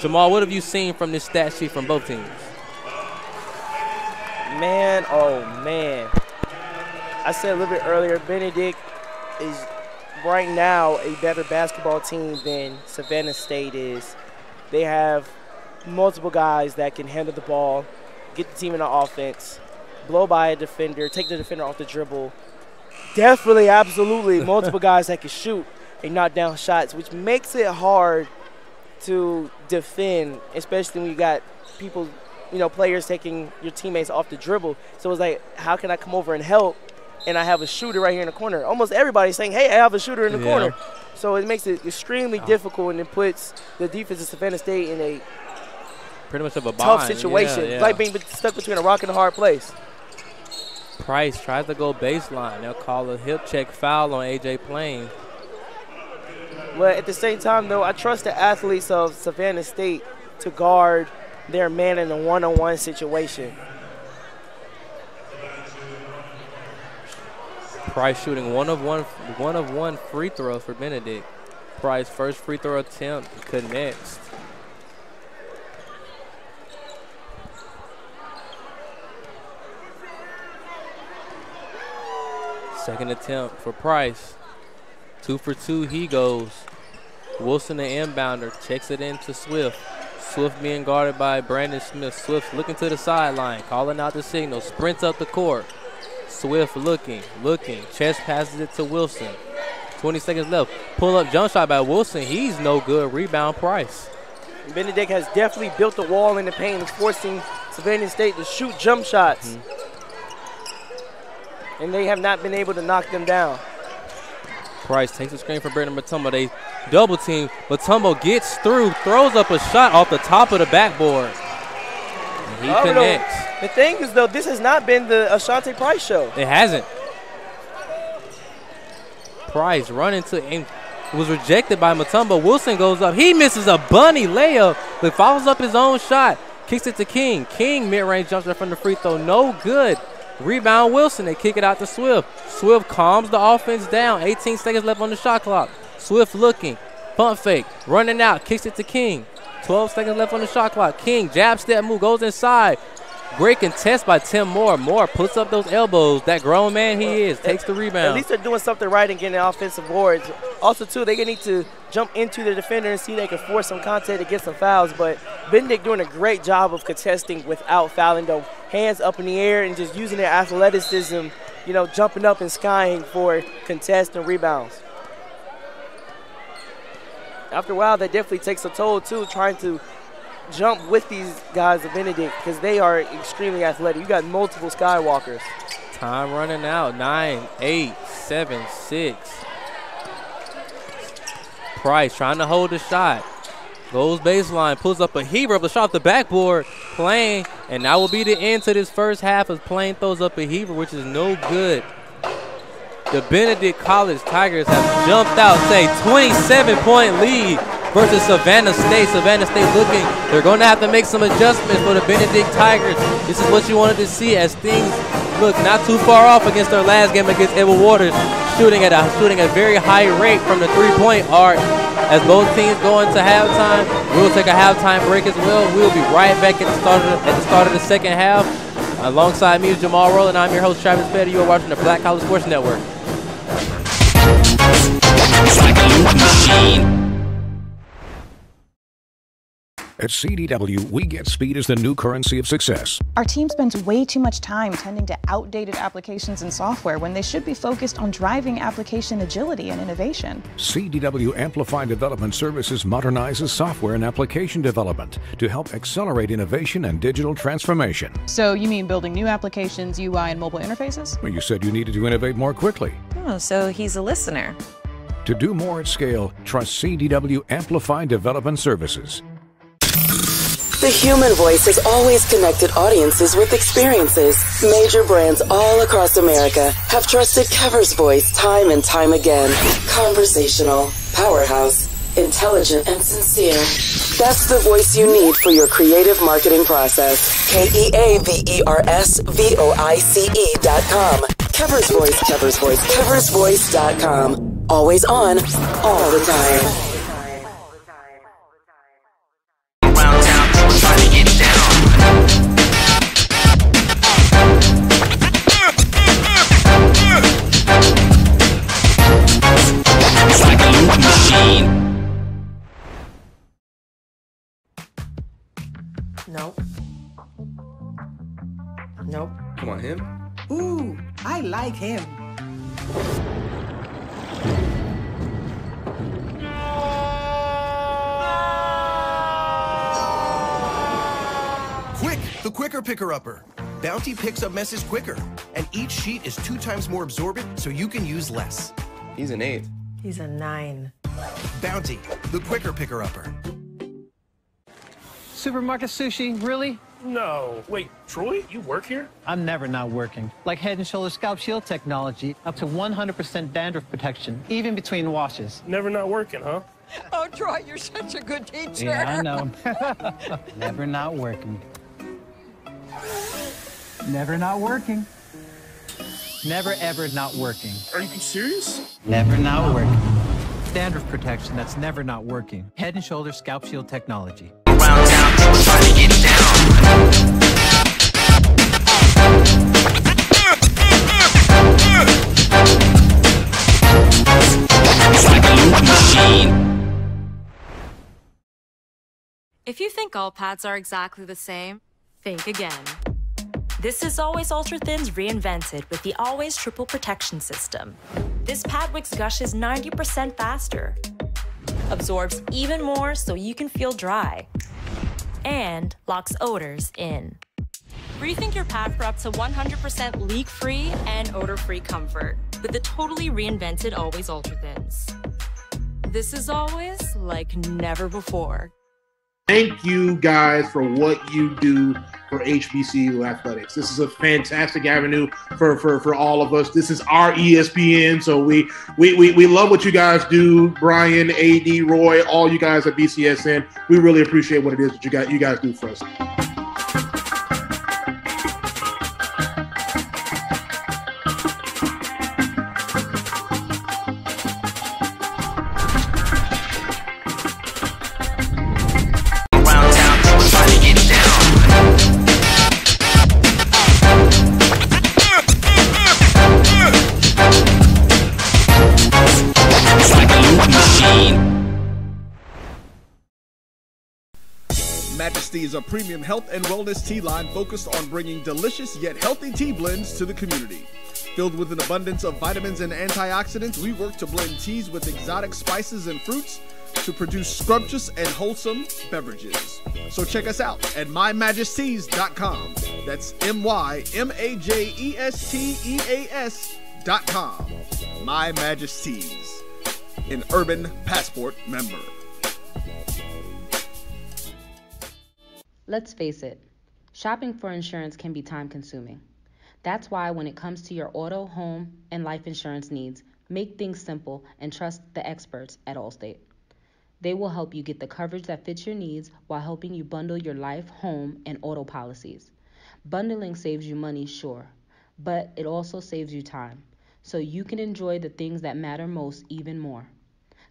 Jamal, what have you seen from this stat sheet from both teams? Man, oh man. I said a little bit earlier, Benedict is right now a better basketball team than Savannah State is. They have multiple guys that can handle the ball, get the team in the offense, blow by a defender, take the defender off the dribble. Definitely, absolutely, multiple guys that can shoot and knock down shots, which makes it hard to defend, especially when you got people, you know, players taking your teammates off the dribble. So it's like, how can I come over and help? And I have a shooter right here in the corner. Almost everybody's saying, hey, I have a shooter in the corner. So it makes it extremely difficult, and it puts the defense of Savannah State in a pretty much of a tough situation. Yeah. Like being stuck between a rock and a hard place. Price tries to go baseline. They'll call a hip check foul on A.J. Plain. But at the same time, though, I trust the athletes of Savannah State to guard their man in a one-on-one situation. Price shooting one of one free throw for Benedict. Price first free throw attempt connects. Second attempt for Price. 2 for 2 he goes. Wilson the inbounder checks it in to Swift. Swift being guarded by Brandon Smith. Swift looking to the sideline, calling out the signal, sprints up the court. Swift looking, chest passes it to Wilson. 20 seconds left. Pull up jump shot by Wilson. He's no good. Rebound, Price. Benedict has definitely built a wall in the paint, forcing Savannah State to shoot jump shots. And they have not been able to knock them down. Price takes the screen for Brandon Mutombo. They double team. Mutombo gets through, throws up a shot off the top of the backboard. And he connects. The thing is, though, this has not been the Ashanti Price show. It hasn't. Price running to aim. Was rejected by Mutombo. Wilson goes up. He misses a bunny layup, but follows up his own shot. Kicks it to King. King mid-range jumps up from the free throw. No good. Rebound Wilson. They kick it out to Swift. Swift calms the offense down. 18 seconds left on the shot clock. Swift looking. Pump fake. Running out. Kicks it to King. 12 seconds left on the shot clock. King jab step move. Goes inside. Great contest by Tim Moore. Moore puts up those elbows. That grown man he is. Takes the rebound. At least they're doing something right and getting the offensive boards. Also, too, they need to jump into the defender and see if they can force some contact to get some fouls. But Benedict doing a great job of contesting without fouling, though. Hands up in the air and just using their athleticism, you know, jumping up and skying for contests and rebounds. After a while, that definitely takes a toll, too, trying to jump with these guys of Benedict because they are extremely athletic. You got multiple skywalkers. Time running out. 9, 8, 7, 6. Price trying to hold the shot. Goes baseline, pulls up a heaver of the shot off the backboard. Plain, and that will be the end to this first half as Plain throws up a heaver, which is no good. The Benedict College Tigers have jumped out, say 27-point lead versus Savannah State. Savannah State looking. They're going to have to make some adjustments for the Benedict Tigers. This is what you wanted to see as things look not too far off against their last game against Edward Waters, shooting at a very high rate from the three-point arc. As both teams go into halftime, we'll take a halftime break as well. We'll be right back at the start of the second half. Alongside me is Jamal Rowland. I'm your host, Travis Fetter. You are watching the Black College Sports Network. It's like a loop machine. At CDW, we get speed as the new currency of success. Our team spends way too much time tending to outdated applications and software when they should be focused on driving application agility and innovation. CDW Amplify Development Services modernizes software and application development to help accelerate innovation and digital transformation. So you mean building new applications, UI, and mobile interfaces? Well, you said you needed to innovate more quickly. Oh, so he's a listener. To do more at scale, trust CDW Amplify Development Services. The human voice has always connected audiences with experiences. Major brands all across America have trusted Kever's voice time and time again. Conversational, powerhouse, intelligent, and sincere. That's the voice you need for your creative marketing process. KEAVERSVOICE.com. Kever's Voice, Kever's Voice, Kever'sVoice.com. Always on, all the time. Nope. Nope. You want him? Ooh, I like him. Quick, the quicker picker-upper. Bounty picks up messes quicker, and each sheet is 2 times more absorbent, so you can use less. He's an 8. He's a 9. Bounty, the quicker picker-upper. Supermarket sushi, really? No. Wait, Troy, you work here? I'm never not working. Like Head and Shoulders Scalp Shield technology, up to 100% dandruff protection, even between washes. Never not working, huh? Oh, Troy, you're such a good teacher. Yeah, I know. Never not working. Never not working. Never ever not working. Are you serious? Never not working. Dandruff protection that's never not working. Head and Shoulders Scalp Shield technology. Trying to get down. It's like a loop machine. If you think all pads are exactly the same, think again. This is Always Ultra Thins reinvented with the Always Triple Protection System. This pad wicks gushes 90% faster, absorbs even more so you can feel dry, and locks odors in. Rethink your pad for up to 100% leak-free and odor-free comfort with the totally reinvented Always Ultra Thins. This is always like never before. Thank you guys for what you do for HBCU athletics. This is a fantastic avenue for all of us. This is our ESPN, so we love what you guys do. Brian, AD, Roy, all you guys at BCSN, we really appreciate what it is that you guys do for us. Is a premium health and wellness tea line focused on bringing delicious yet healthy tea blends to the community. Filled with an abundance of vitamins and antioxidants, we work to blend teas with exotic spices and fruits to produce scrumptious and wholesome beverages. So check us out at MyMajesties.com. That's MyMajesties.com. My Majesties, an Urban Passport member. Let's face it, shopping for insurance can be time-consuming. That's why when it comes to your auto, home, and life insurance needs, make things simple and trust the experts at Allstate. They will help you get the coverage that fits your needs while helping you bundle your life, home, and auto policies. Bundling saves you money, sure, but it also saves you time, so you can enjoy the things that matter most even more.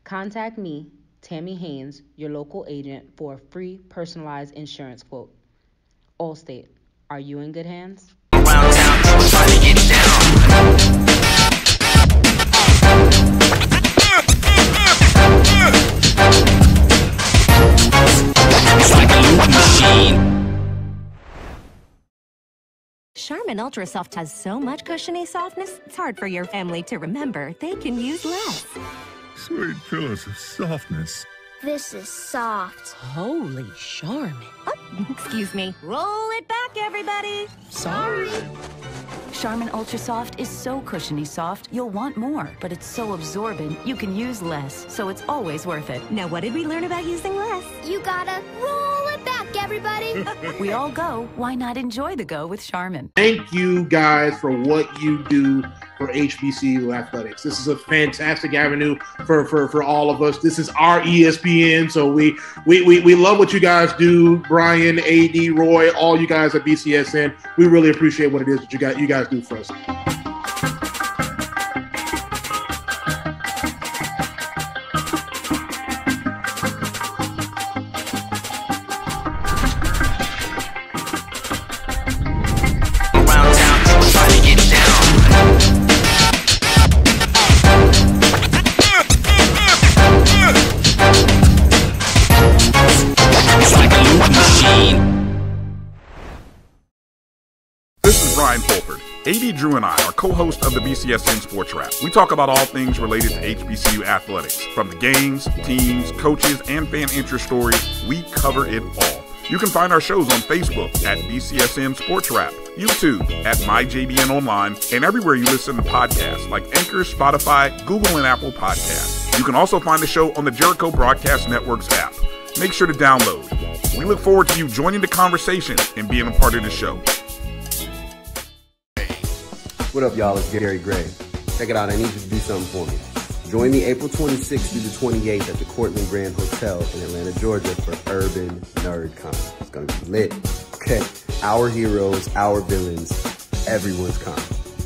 Contact me, Tammy Haynes, your local agent, for a free personalized insurance quote. Allstate, are you in good hands? Charmin Ultra Soft has so much cushiony softness, it's hard for your family to remember they can use less. Sweet pillows of softness. This is soft. Holy Charmin. Oh, excuse me. Roll it back, everybody. Sorry. Charmin Ultra Soft is so cushiony soft, you'll want more. But it's so absorbent, you can use less. So it's always worth it. Now, what did we learn about using less? You gotta roll it back, everybody. We all go. Why not enjoy the go with Charmin? Thank you guys for what you do for HBCU athletics. This is a fantastic avenue for all of us. This is our ESPN, so we love what you guys do. Brian, AD, Roy, all you guys at BCSN, we really appreciate what it is that you guys do for us. AD Drew and I are co-hosts of the BCSN Sports Wrap. We talk about all things related to HBCU athletics. From the games, teams, coaches, and fan interest stories, we cover it all. You can find our shows on Facebook at BCSN Sports Wrap, YouTube at MyJBN Online, and everywhere you listen to podcasts like Anchor, Spotify, Google, and Apple Podcasts. You can also find the show on the Jericho Broadcast Network's app. Make sure to download. We look forward to you joining the conversation and being a part of the show. What up, y'all? It's Gary Gray. Check it out. I need you to do something for me. Join me April 26th through the 28th at the Cortland Grand Hotel in Atlanta, Georgia for Urban NerdCon. It's going to be lit. Okay. Our heroes, our villains, everyone's con.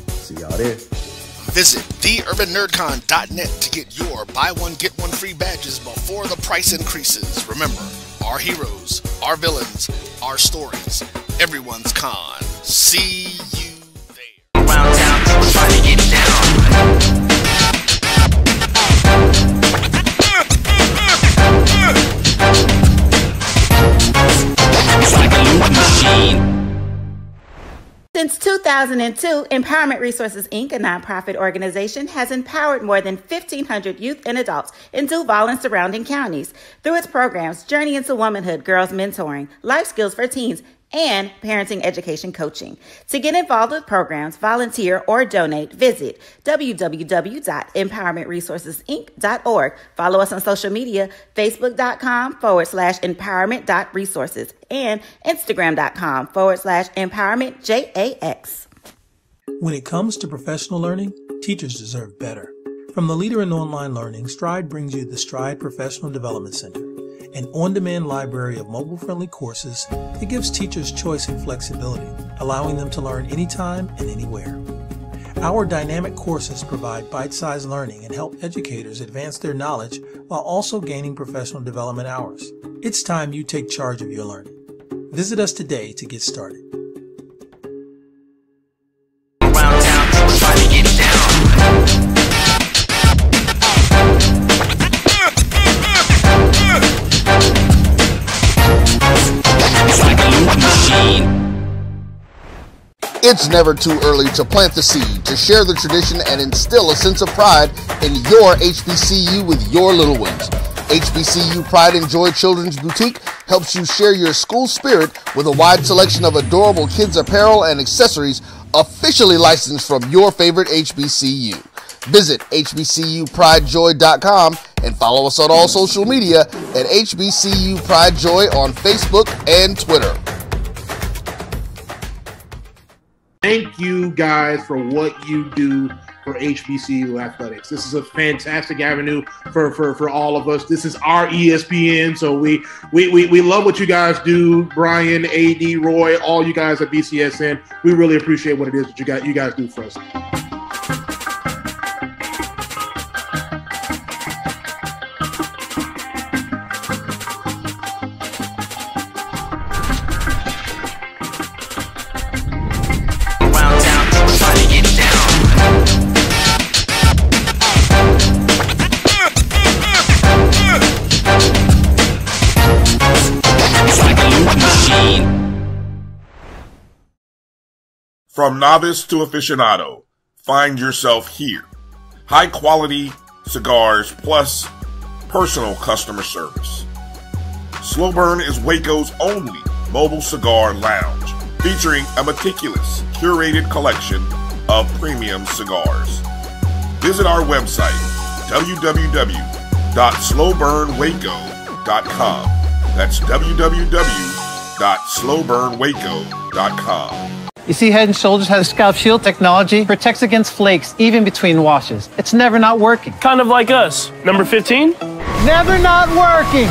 See y'all there. Visit theurbannerdcon.net to get your buy one, get one free badges before the price increases. Remember, our heroes, our villains, our stories, everyone's con. See you. Trying to get down. It's like a loop machine. Since 2002, Empowerment Resources, Inc., a nonprofit organization, has empowered more than 1,500 youth and adults in Duval and surrounding counties. Through its programs, Journey into Womanhood, Girls Mentoring, Life Skills for Teens, and parenting education coaching. To get involved with programs, volunteer, or donate, visit www.empowermentresourcesinc.org. Follow us on social media, facebook.com/empowerment.resources and instagram.com/empowermentjax. When it comes to professional learning, teachers deserve better. From the leader in online learning, Stride brings you the Stride Professional Development Center, an on-demand library of mobile-friendly courses that gives teachers choice and flexibility, allowing them to learn anytime and anywhere. Our dynamic courses provide bite-sized learning and help educators advance their knowledge while also gaining professional development hours. It's time you take charge of your learning. Visit us today to get started. It's never too early to plant the seed, to share the tradition, and instill a sense of pride in your HBCU with your little ones. HBCU Pride and Joy Children's Boutique helps you share your school spirit with a wide selection of adorable kids' apparel and accessories officially licensed from your favorite HBCU. Visit hbcupridejoy.com and follow us on all social media at HBCU Pride Joy on Facebook and Twitter. Thank you guys for what you do for HBCU athletics. This is a fantastic avenue for all of us. This is our ESPN, so we love what you guys do. Brian, AD, Roy, all you guys at BCSN, we really appreciate what it is that you guys do for us. From novice to aficionado, find yourself here. High quality cigars plus personal customer service. Slow Burn is Waco's only mobile cigar lounge, featuring a meticulous, curated collection of premium cigars. Visit our website, www.slowburnwaco.com. That's www.slowburnwaco.com. You see, Head & Shoulders has scalp shield technology, protects against flakes, even between washes. It's never not working. Kind of like us. Number 15? Never not working.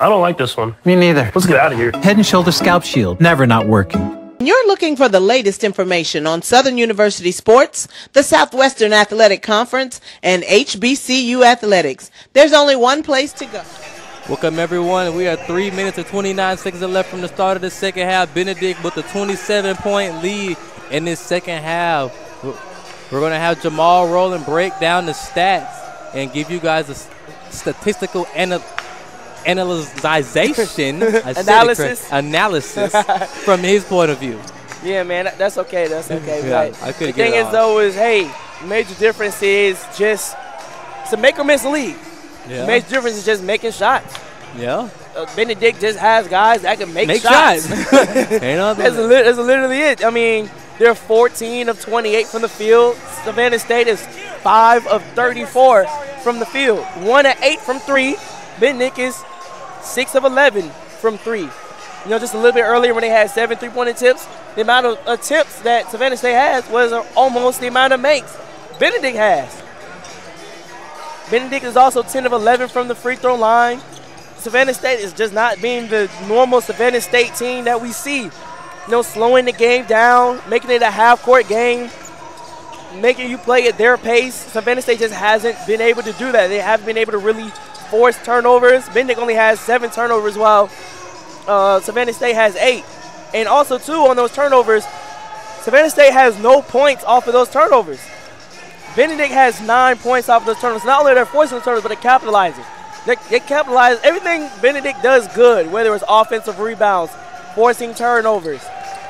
I don't like this one. Me neither. Let's get out of here. Head & Shoulders scalp shield, never not working. You're looking for the latest information on Southern University sports, the Southwestern Athletic Conference, and HBCU athletics. There's only one place to go. Welcome, everyone. We are 3 minutes and 29 seconds left from the start of the second half. Benedict with a 27-point lead in this second half. We're going to have Jamal Rowland break down the stats and give you guys a statistical analysis from his point of view. Yeah, man, that's okay. That's okay. Yeah, right. The thing is, though, is, hey, major difference is just it's a make or miss league. Yeah. The major difference is just making shots. Yeah. Benedict just has guys that can make shots. That's literally it. I mean, they're 14 of 28 from the field. Savannah State is 5 of 34 from the field. 1 of 8 from 3. Benedict is 6 of 11 from 3. You know, just a little bit earlier when they had 7 3-point attempts, the amount of attempts that Savannah State has was almost the amount of makes Benedict has. Benedict is also 10 of 11 from the free throw line. Savannah State is just not being the normal Savannah State team that we see. You know, slowing the game down, making it a half-court game, making you play at their pace. Savannah State just hasn't been able to do that. They haven't been able to really force turnovers. Benedict only has 7 turnovers while Savannah State has 8. And also, too, on those turnovers, Savannah State has no points off of those turnovers. Benedict has 9 points off of those turnovers. Not only are they forcing the turnovers, but they're capitalizing. They capitalize everything Benedict does good, whether it's offensive rebounds, forcing turnovers,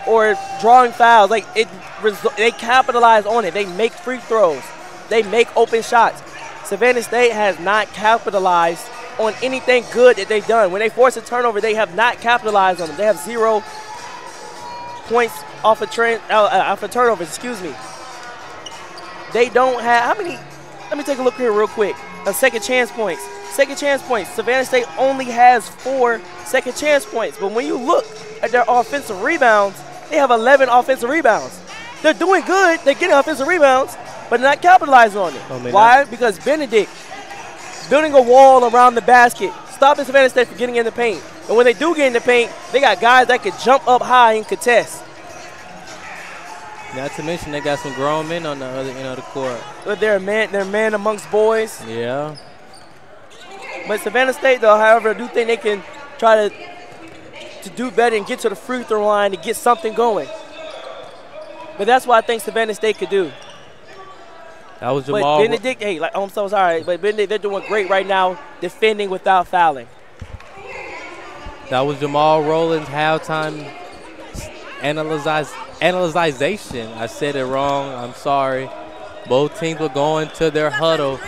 or drawing fouls. Like they capitalize on it. They make free throws. They make open shots. Savannah State has not capitalized on anything good that they've done. When they force a turnover, they have not capitalized on them. They have 0 points off of turnovers, excuse me. They don't have, how many, let me take a look here real quick. Second chance points. Second chance points. Savannah State only has 4 second chance points. But when you look at their offensive rebounds, they have 11 offensive rebounds. They're doing good. They're getting offensive rebounds, but they're not capitalizing on it. Why? Because Benedict building a wall around the basket, stopping Savannah State from getting in the paint. And when they do get in the paint, they got guys that can jump up high and contest. Not to mention they got some grown men on the other end of the court. But they're man amongst boys. Yeah. But Savannah State, though, however, I do think they can try to do better and get to the free throw line to get something going. But that's what I think Savannah State could do. That was Jamal. But Benedict, hey, like, I'm so sorry, but Benedict, they're doing great right now, defending without fouling. That was Jamal Rowland's halftime analyzation. I said it wrong. I'm sorry. Both teams were going to their huddle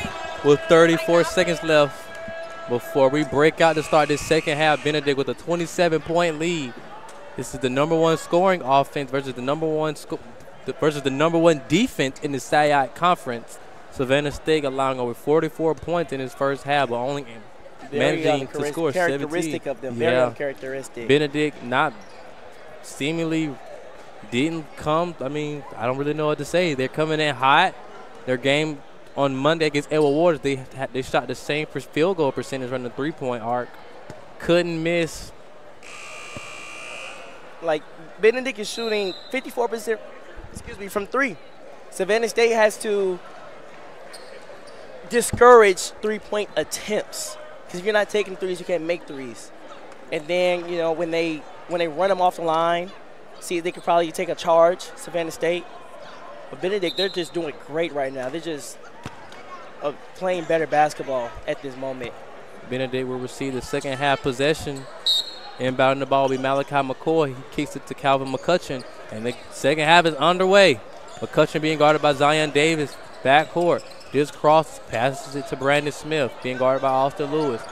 with 34 seconds left before we break out to start this second half. Benedict with a 27-point lead. This is the #1 scoring offense versus the number one defense in the SIAC conference. Savannah State allowing over 44 points in his first half, but only managing to score 17. Characteristic of them, very uncharacteristic. Benedict seemingly didn't come. I mean, I don't really know what to say. They're coming in hot. Their game on Monday against Edward Waters, they shot the same field goal percentage around the three-point arc. Couldn't miss. Like, Benedict is shooting 54%, excuse me, from three. Savannah State has to discourage three-point attempts. Because if you're not taking threes, you can't make threes. And then, you know, when they run them off the line, see if they could probably take a charge, Savannah State. But Benedict, they're just doing great right now. They're just playing better basketball at this moment. Benedict will receive the second half possession. Inbounding the ball will be Malachi McCoy. He kicks it to Calvin McCutcheon. And the second half is underway. McCutcheon being guarded by Zion Davis. Backcourt. This cross passes it to Brandon Smith, being guarded by Austin Lewis.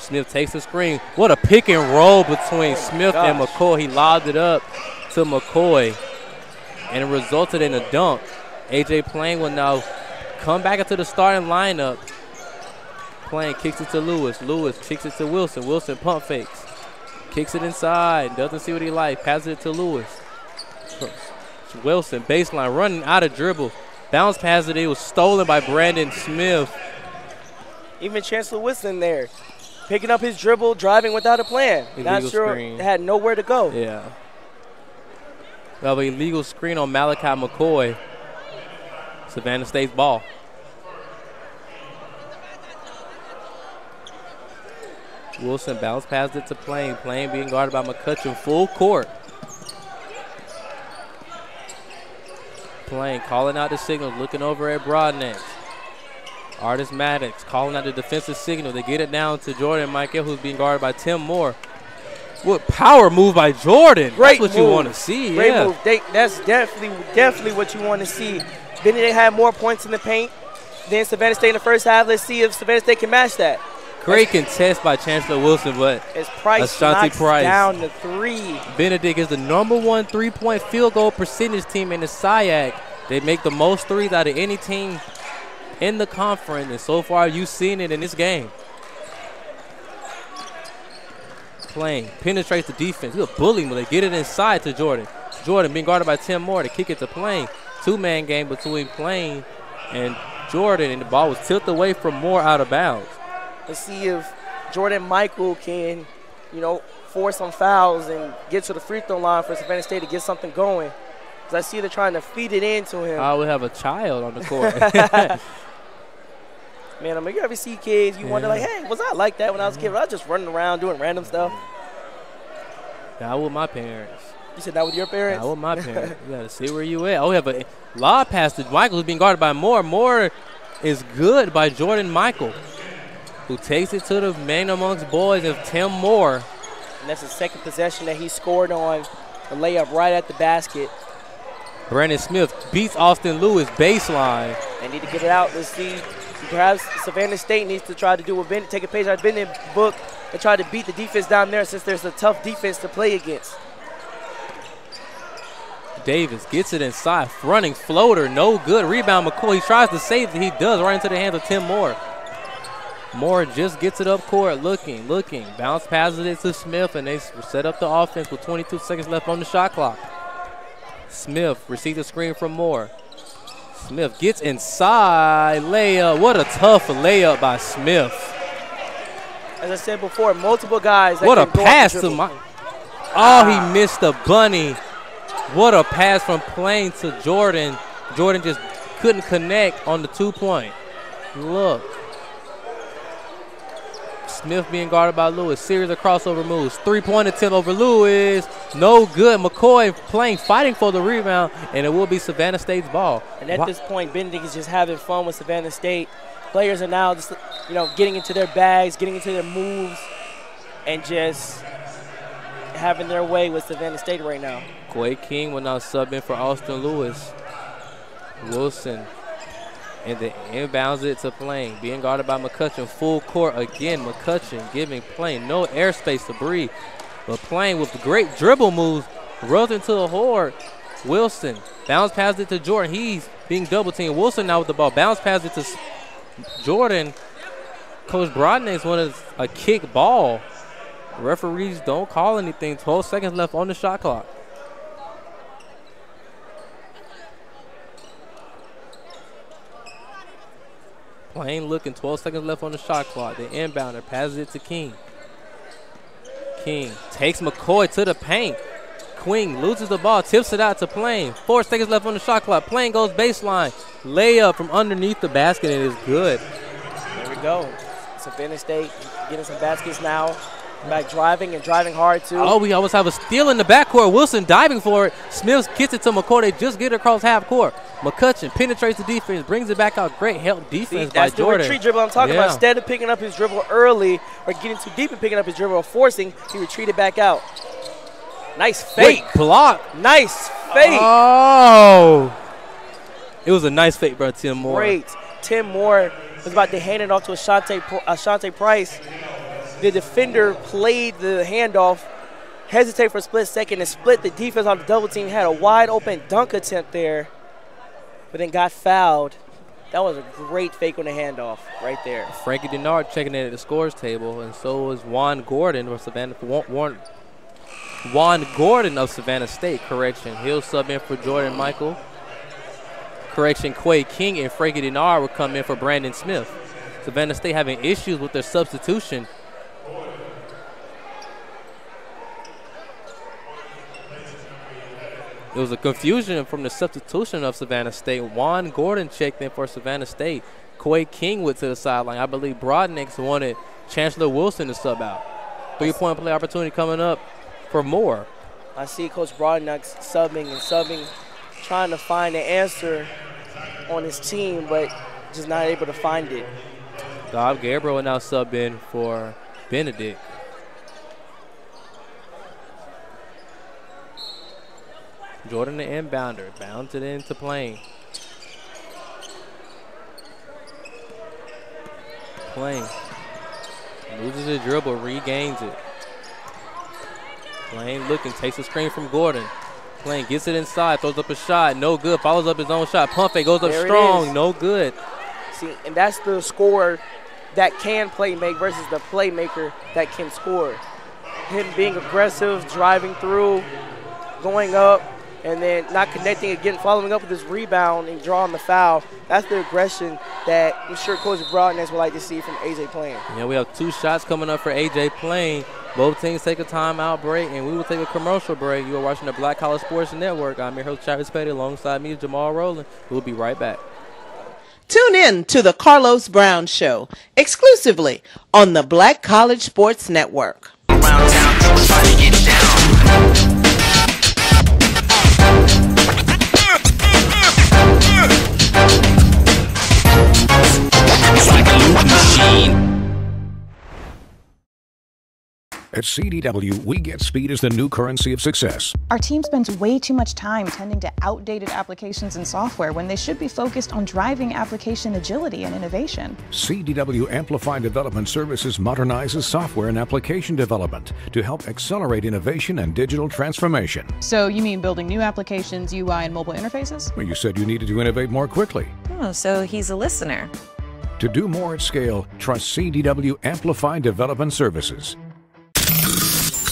Smith takes the screen. What a pick and roll between Smith and McCoy. He lobbed it up to McCoy, and it resulted in a dunk. A.J. Plain will now come back into the starting lineup. Plain kicks it to Lewis. Lewis kicks it to Wilson. Wilson pump fakes. Kicks it inside. Doesn't see what he likes. Passes it to Lewis. Wilson baseline running out of dribble. Bounce pass it. It was stolen by Brandon Smith. Even Chancellor Wilson there, picking up his dribble, driving without a plan. Not sure, had nowhere to go. Yeah. Well, an illegal screen on Malachi McCoy. Savannah State's ball. Wilson bounce passed it to Plain. Plain being guarded by McCutcheon, full court. Plain calling out the signals, looking over at Broadneck. Artis Maddox calling out the defensive signal. They get it down to Jordan Michael, who's being guarded by Tim Moore. What power move by Jordan. Great move. That's what you want to see. Great move. That's definitely what you want to see. Benedict had more points in the paint than Savannah State in the first half. Let's see if Savannah State can match that. Great contest by Chancellor Wilson, but Ashanti Price down to three. Benedict is the #1 3-point field goal percentage team in the SIAC. They make the most threes out of any team in the conference, and so far you've seen it in this game. Plain penetrates the defense. He's a bully when they get it inside to Jordan. Jordan being guarded by Tim Moore to kick it to Plain. Two-man game between Plain and Jordan, and the ball was tilted away from Moore out of bounds. Let's see if Jordan Michael can, you know, force some fouls and get to the free throw line for Savannah State to get something going. Because I see they're trying to feed it into him. I would have a child on the court. Man, I mean, you ever see kids, you wonder, like, hey, was I like that when I was a kid? Or I was just running around doing random stuff. Not with my parents. You said not with your parents? Not with my parents. You got to see where you at. Oh, we have a lob pass to Michael, who's being guarded by Moore. Moore is good by Jordan Michael, who takes it to the man amongst boys of Tim Moore. And that's the second possession that he scored on, a layup right at the basket. Brandon Smith beats Austin Lewis baseline. They need to get it out. Let's see. Perhaps Savannah State needs to try to do what Bennett, take a page out of Bennett's book and try to beat the defense down there since there's a tough defense to play against. Davis gets it inside, fronting floater, no good. Rebound McCoy, he tries to save it, he does, right into the hands of Tim Moore. Moore just gets it up court, looking. Bounce passes it to Smith, and they set up the offense with 22 seconds left on the shot clock. Smith receives a screen from Moore. Smith gets inside, layup. What a tough layup by Smith. As I said before, multiple guys. What a pass to Mike. Oh, he missed the bunny. What a pass from Plain to Jordan. Jordan just couldn't connect on the two-point. Look. Smith being guarded by Lewis. Series of crossover moves. Three-point attempt over Lewis. No good. McCoy Plain fighting for the rebound, and it will be Savannah State's ball. And at this point, Benedict is just having fun with Savannah State. Players are now just, you know, getting into their bags, getting into their moves, and just having their way with Savannah State right now. Quay King will now sub in for Austin Lewis. Wilson, and then inbounds it to Plain. Being guarded by McCutcheon. Full court again. McCutcheon giving Plain no airspace to breathe. But Plain with great dribble moves runs into the horde. Wilson bounce passes it to Jordan. He's being double teamed. Wilson now with the ball. Bounce passes it to Jordan. Coach Brodnick's wanted a kick ball. Referees don't call anything. 12 seconds left on the shot clock. Plain looking, 12 seconds left on the shot clock. The inbounder passes it to King. King takes McCoy to the paint. Queen loses the ball, tips it out to Plain. 4 seconds left on the shot clock. Plain goes baseline. Layup from underneath the basket, and it is good. There we go. Savannah State getting some baskets now. Back driving and driving hard, too. Oh, we always have a steal in the backcourt. Wilson diving for it. Smith gets it to McCoy. They just get it across half court. McCutcheon penetrates the defense, brings it back out. Great help defense by Jordan. That's the retreat dribble I'm talking about. Instead of picking up his dribble early or getting too deep and picking up his dribble or forcing, he retreated back out. Nice fake. Great block. Nice fake. Oh. It was a nice fake by Tim Moore. Great. Tim Moore was about to hand it off to Ashanti Price. The defender played the handoff, hesitated for a split second, and split the defense on the double team. Had a wide open dunk attempt there, but then got fouled. That was a great fake on the handoff right there. Frankie Denard checking in at the scores table, and so was Juan Gordon of Savannah. Juan Gordon of Savannah State. Correction. He'll sub in for Jordan Michael. Correction. Quay King and Frankie Denard will come in for Brandon Smith. Savannah State having issues with their substitution. It was a confusion from the substitution of Savannah State. Juan Gordon checked in for Savannah State. Quay King went to the sideline. I believe Brodnick wanted Chancellor Wilson to sub out. Three-point play opportunity coming up for Moore. I see Coach Brodnick subbing, trying to find an answer on his team, but just not able to find it. God Gabriel now sub in for Benedict. Jordan the inbounder, bounds it into Plain. Plain loses the dribble, regains it. Plain looking, takes a screen from Gordon. Plain gets it inside, throws up a shot, no good. Follows up his own shot, pump fake, goes up strong, no good. See, and that's the scorer that can make versus the playmaker that can score. Him being aggressive, driving through, going up, and then not connecting again, following up with his rebound and drawing the foul. That's the aggression that I'm sure Coach Brodnick would like to see from A.J. Plain. Yeah, we have two shots coming up for A.J. Plain. Both teams take a timeout break, and we will take a commercial break. You are watching the Black College Sports Network. I'm your host, Travis Petty. Alongside me is Jamal Rowland. We'll be right back. Tune in to The Carlos Brown Show, exclusively on the Black College Sports Network. Around town, try to get down. It's like a loop machine. At CDW, we get speed as the new currency of success. Our team spends way too much time tending to outdated applications and software when they should be focused on driving application agility and innovation. CDW Amplify Development Services modernizes software and application development to help accelerate innovation and digital transformation. So you mean building new applications, UI, and mobile interfaces? Well, you said you needed to innovate more quickly. Oh, so he's a listener. To do more at scale, trust CDW Amplify Development Services.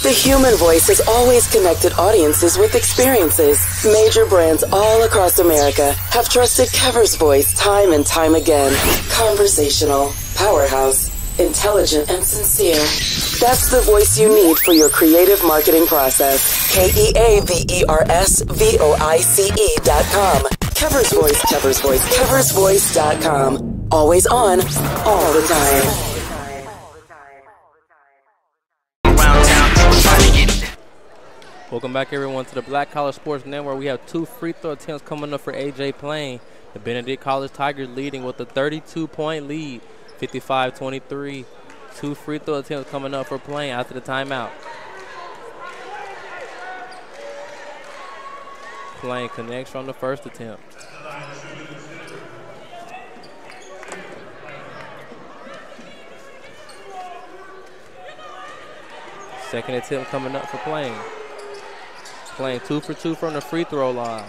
The human voice has always connected audiences with experiences. Major brands all across America have trusted Cover's voice time and time again. Conversational, powerhouse, intelligent, and sincere. That's the voice you need for your creative marketing process. KeaversVoice.com. Cover's Voice, Cover's Voice, Cover'sVoice.com. Always on, all the time. Welcome back, everyone, to the Black College Sports Network. We have two free throw attempts coming up for A.J. Plain. The Benedict College Tigers leading with a 32-point lead, 55-23. Two free throw attempts coming up for Plain after the timeout. Plain connects from the first attempt. Second attempt coming up for Plain. Plain 2 for 2 from the free throw line.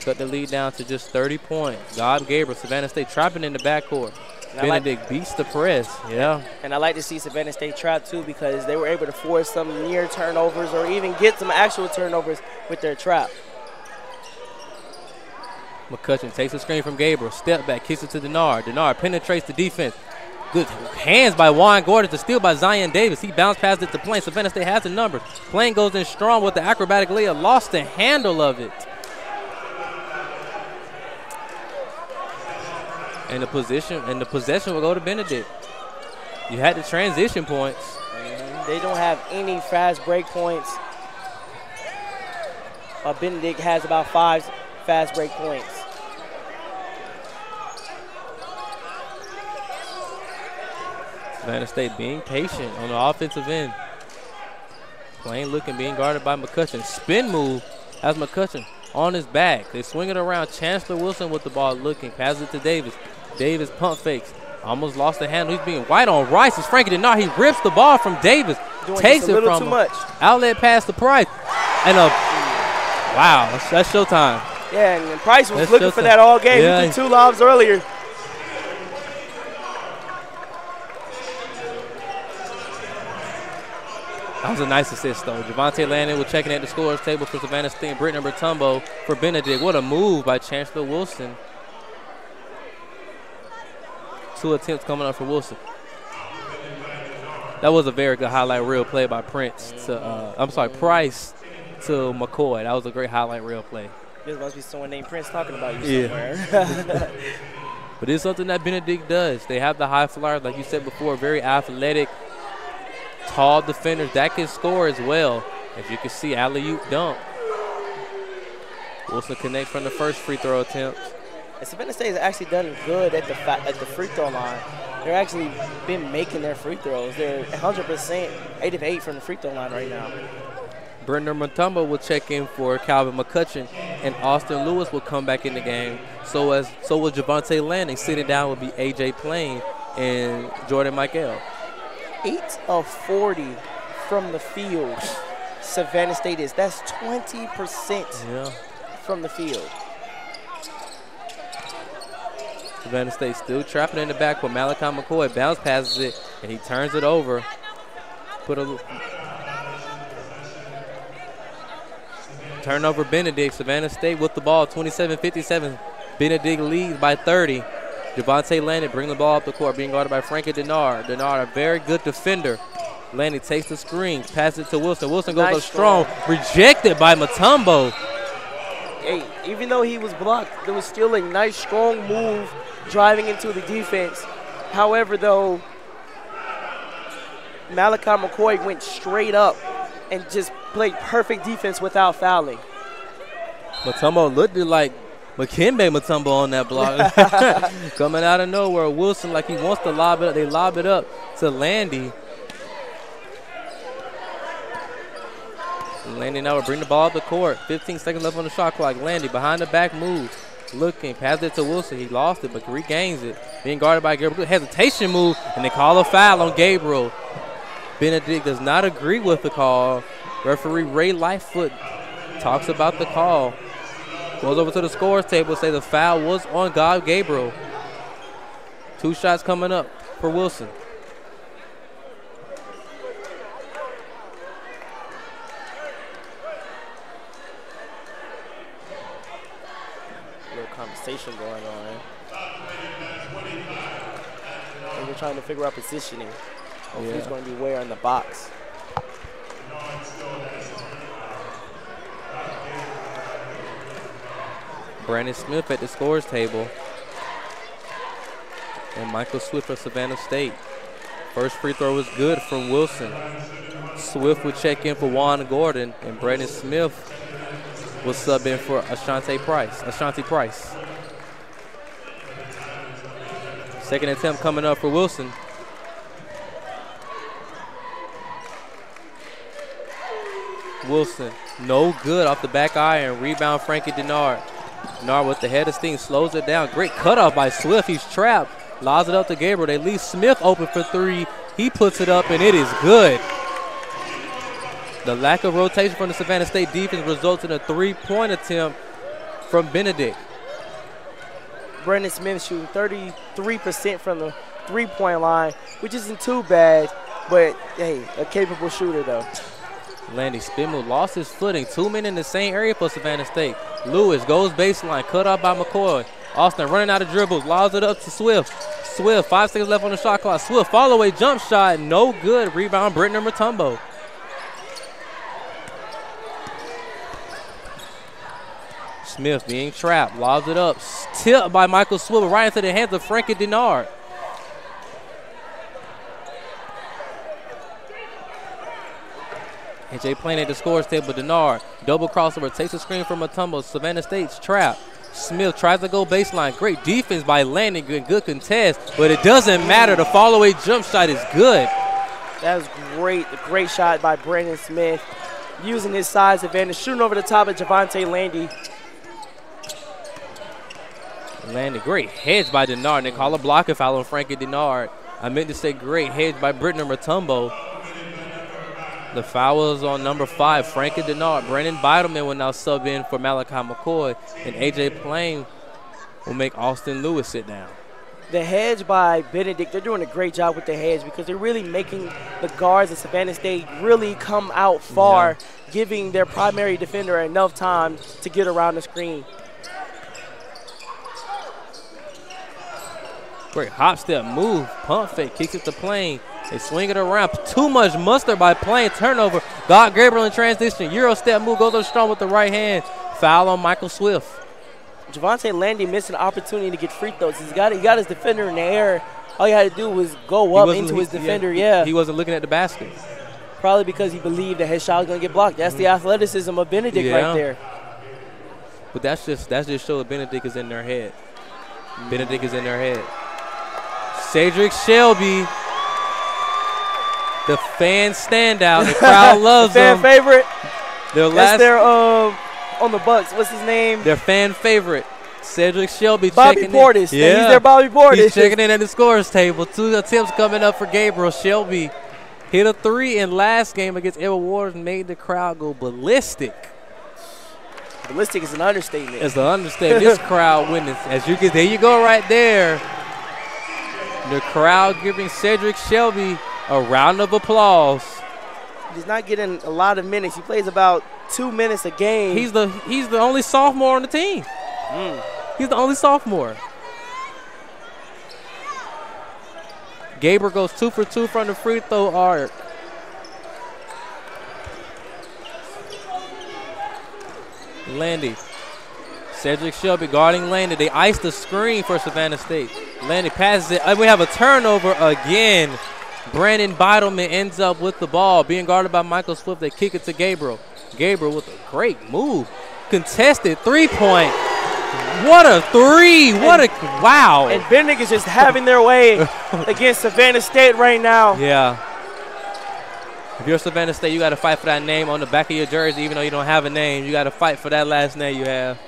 Cut the lead down to just 30 points. God Gabriel, Savannah State trapping in the backcourt. Benedict beats the press, yeah. And I like to see Savannah State trap too, because they were able to force some near turnovers or even get some actual turnovers with their trap. McCutcheon takes the screen from Gabriel. Step back, kicks it to Denard. Denard penetrates the defense. Good hands by Juan Gordon to steal by Zion Davis. He bounced past it to Plain. Savannah State has the numbers. Plain goes in strong with the acrobatic layup. Lost the handle of it. And the possession will go to Benedict. You had the transition points. And they don't have any fast break points. Benedict has about 5 fast break points. Savannah State being patient on the offensive end. Plain looking, being guarded by McCutcheon. Spin move as McCutcheon on his back. They swing it around. Chancellor Wilson with the ball looking. Passes it to Davis. Davis pump fakes. Almost lost the handle. He's being white on Rice. It's Frankie Denard. He rips the ball from Davis. Takes it from him. Outlet pass to Price. And a wow, that's showtime. Yeah, and Price was looking for that all game. He did 2 lobs earlier. That was a nice assist, though. Javonte Landy was checking at the scorer's table for Savannah State. Britner Mutombo for Benedict. What a move by Chancellor Wilson. 2 attempts coming up for Wilson. That was a very good highlight reel play by Price to McCoy. That was a great highlight reel play. There must be someone named Prince talking about you somewhere. But it's something that Benedict does. They have the high flyers, like you said before, very athletic, tall defenders that can score as well. As you can see, alley-oop dunk. Wilson connects from the first free throw attempt. And Savannah State has actually done good at the free throw line. They're actually been making their free throws. They're 100% 8 of 8 from the free throw line right now. Brandon Mutombo will check in for Calvin McCutcheon, and Austin Lewis will come back in the game. So will Javonte Lanning. Sitting down will be A.J. Plain and Jordan Michael. 8 of 40 from the field. Savannah State is. That's 20% from the field. Savannah State still trapping in the back, but Malachi McCoy bounce passes it, and he turns it over. Turnover Benedict. Savannah State with the ball. 27-57. Benedict leads by 30. Javonte Landy bring the ball up the court, being guarded by Frankie Denard. Denard, a very good defender. Landy takes the screen, passes it to Wilson. Wilson goes up strong, rejected by Mutombo. Hey, even though he was blocked, there was still a nice, strong move driving into the defense. However, though, Malachi McCoy went straight up and just played perfect defense without fouling. Mutombo looked like Makembe Mutombo on that block. Coming out of nowhere, Wilson, like he wants to lob it up. They lob it up to Landy. Landy now will bring the ball up the court. 15 seconds left on the shot clock. Landy behind the back move. Looking, passed it to Wilson. He lost it, but regains it. Being guarded by Gabriel. Hesitation move, and they call a foul on Gabriel. Benedict does not agree with the call. Referee Ray Lightfoot talks about the call. Goes over to the scores table, say the foul was on God Gabriel. 2 shots coming up for Wilson. Conversation going on. And we're trying to figure out positioning. Yeah. Who's going to be where in the box? Brandon Smith at the scores table. And Michael Swift of Savannah State. First free throw was good from Wilson. Swift would check in for Juan Gordon, and Brandon Smith will sub in for Ashanti Price. Second attempt coming up for Wilson. Wilson, no good off the back iron. Rebound, Frankie Denard. Denard with the head of steam, slows it down. Great cutoff by Swift. He's trapped. Lobs it up to Gabriel. They leave Smith open for 3. He puts it up, and it is good. The lack of rotation from the Savannah State defense results in a 3-point attempt from Benedict. Brandon Smith shooting 33% from the 3-point line, which isn't too bad, but hey, a capable shooter though. Landy Spinmore lost his footing. 2 men in the same area for Savannah State. Lewis goes baseline, cut off by McCoy. Austin running out of dribbles, lobs it up to Swift. Swift, 5 seconds left on the shot clock. Swift, fall away jump shot, no good. Rebound, Britner Mutombo. Smith being trapped, lobs it up, tipped by Michael Swift right into the hands of Frankie Denard. A.J. Plain at the scores table. Denard, double crossover, takes a screen from Mutombo. Savannah State's trapped. Smith tries to go baseline. Great defense by Landy, good contest, but it doesn't matter. The fall away jump shot is good. That was great, a great shot by Brandon Smith, using his size advantage, shooting over the top of Javonte Landy. Landed great hedge by Denard. They call a blocking foul on Frankie Denard. I meant to say great hedge by Britner Mutombo. The foul is on number 5, Frankie Denard. Brandon Bidelman will now sub in for Malachi McCoy, and A.J. Plain will make Austin Lewis sit down. The hedge by Benedict, they're doing a great job with the hedge because they're really making the guards at Savannah State really come out far, yeah, giving their primary defender enough time to get around the screen. Great hop step move, pump fake, kicks it to Plain. They swing it around. Too much mustard by Plain. Turnover. God Gabriel in transition. Euro step move, goes up strong with the right hand. Foul on Michael Swift. Javonte Landy missed an opportunity to get free throws. He got his defender in the air. All he had to do was go up into his defender. Yeah. He wasn't looking at the basket. Probably because he believed that his shot was going to get blocked. That's the athleticism of Benedict right there. But that's just showing Benedict is in their head. Benedict is in their head. Cedric Shelby, the fan standout. The crowd loves the fan him. Fan favorite. On the Bucks. What's his name? Their fan favorite, Cedric Shelby. Bobby Portis. In. Yeah, he's their Bobby Portis. He's checking in at the scorers table. 2 attempts coming up for Gabriel. Shelby hit a 3 in last game against Edward Waters, made the crowd go ballistic. Ballistic is an understatement. It's an understatement. This crowd witness, as you can, there you go right there. The crowd giving Cedric Shelby a round of applause. He's not getting a lot of minutes. He plays about 2 minutes a game. He's the only sophomore on the team. He's the only sophomore. Gabriel goes 2 for 2 from the free throw arc. Landy. Cedric Shelby guarding Landy. They ice the screen for Savannah State. Landy passes it, and we have a turnover again. Brandon Bidelman ends up with the ball, being guarded by Michael Swift. They kick it to Gabriel. Gabriel with a great move. Contested three-point. What a three. Wow. And Benedict is just having their way against Savannah State right now. Yeah. If you're Savannah State, you got to fight for that name on the back of your jersey, even though you don't have a name. You got to fight for that last name you have.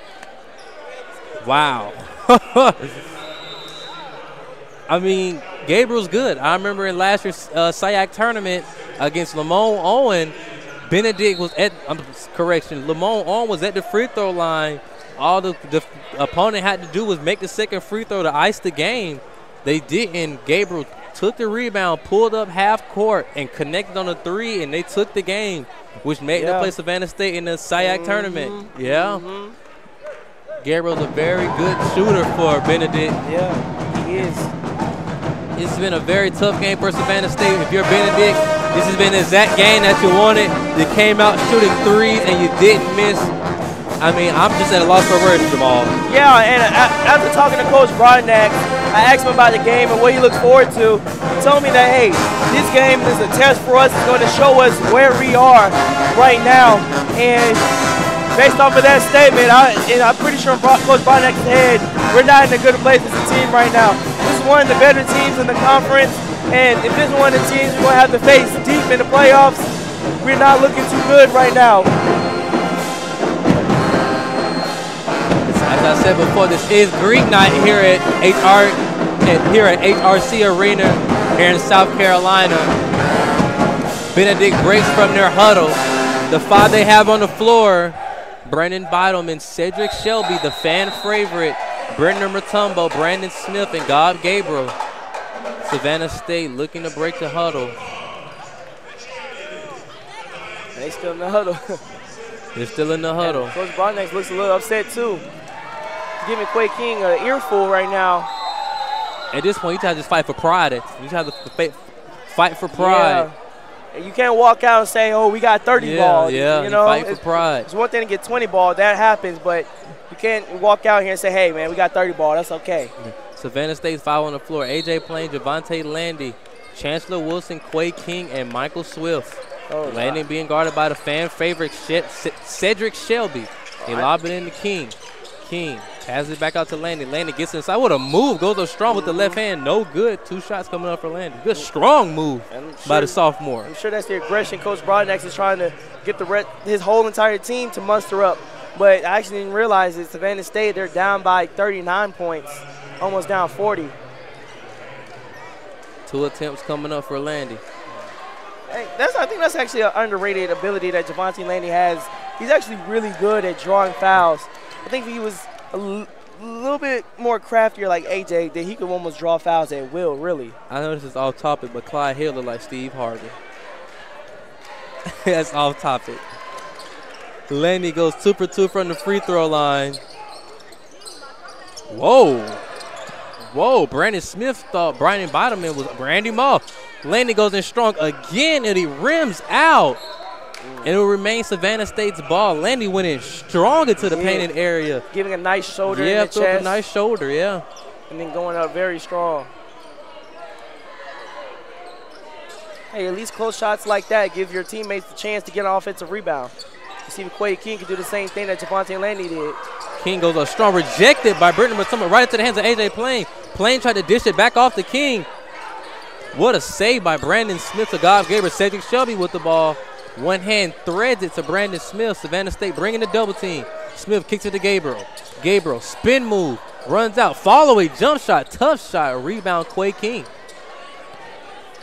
Wow. I mean, Gabriel's good. I remember in last year's SIAC tournament against Lamone Owen, Benedict was at Lamone Owen was at the free throw line. All the opponent had to do was make the second free throw to ice the game. They didn't. Gabriel took the rebound, pulled up half court, and connected on the three, and they took the game, which made them play Savannah State in the SIAC tournament. Yeah. Gabriel's a very good shooter for Benedict. Yeah, he is. It's been a very tough game for Savannah State. If you're Benedict, this has been the exact game that you wanted. You came out shooting threes and you didn't miss. I mean, I'm just at a loss for words, Jamal. Yeah, and after talking to Coach Brodnax, I asked him about the game and what he looks forward to. He told me that, hey, this game is a test for us. It's going to show us where we are right now. And based off of that statement, I'm pretty sure Coach Brodnax said we're not in a good place as a team right now. One of the better teams in the conference, and if this is one of the teams we're going to have to face deep in the playoffs, we're not looking too good right now. As I said before, this is Greek night here at HRC Arena here in South Carolina. Benedict breaks from their huddle. The five they have on the floor: Brandon Bidelman, Cedric Shelby, the fan favorite, Britner Mutombo, Brandon Smith, and God Gabriel. Savannah State looking to break the huddle. They still in the huddle. They're still in the huddle. Yeah, Coach Brodnax looks a little upset too. He's giving Quay King an earful right now. At this point, you try to just fight for pride. You try to fight for pride. Yeah. You can't walk out and say, "Oh, we got 30 ball." Yeah, you know, fight for pride. It's one thing to get 20 ball. That happens, but you can't walk out here and say, hey, man, we got 30 ball. That's okay. Savannah State's five on the floor: A.J. Plain, Javonte Landy, Chancellor Wilson, Quay King, and Michael Swift. Oh, Landy being guarded by the fan favorite, Cedric Shelby. They lob it in to King. King passes it back out to Landy. Landy gets inside. What a move. Goes up strong with the left hand. No good. Two shots coming up for Landy. Good, strong move by the sophomore. I'm sure that's the aggression Coach Brodnax is trying to get the his whole entire team to muster up. But I actually didn't realize that Savannah State, they're down by 39 points, almost down 40. Two attempts coming up for Landy. Hey, I think that's actually an underrated ability that Javonte Landy has. He's actually really good at drawing fouls. I think if he was a little bit more craftier like AJ, then he could almost draw fouls at will, really. I know this is off topic, but Clyde Hill looked like Steve Harvey. That's off topic. Landy goes 2 for 2 from the free throw line. Whoa. Whoa. Brandon Smith thought Brandon Bidelman was Brandy Moore. Landy goes in strong again, and he rims out. And it will remain Savannah State's ball. Landy went in strong into the painted area. Giving a nice shoulder in the chest. Yeah, a nice shoulder, yeah. And then going up very strong. Hey, at least close shots like that give your teammates the chance to get an offensive rebound. You see Quay King can do the same thing that Javonte Landy did. King goes a strong, rejected by Britner Mutombo, right into the hands of A.J. Plain. Plain tried to dish it back off to King. What a save by Brandon Smith to God Gabriel. Cedric Shelby with the ball. One hand threads it to Brandon Smith. Savannah State bringing the double team. Smith kicks it to Gabriel. Gabriel, spin move, runs out. Follow away, jump shot, tough shot. Rebound, Quay King.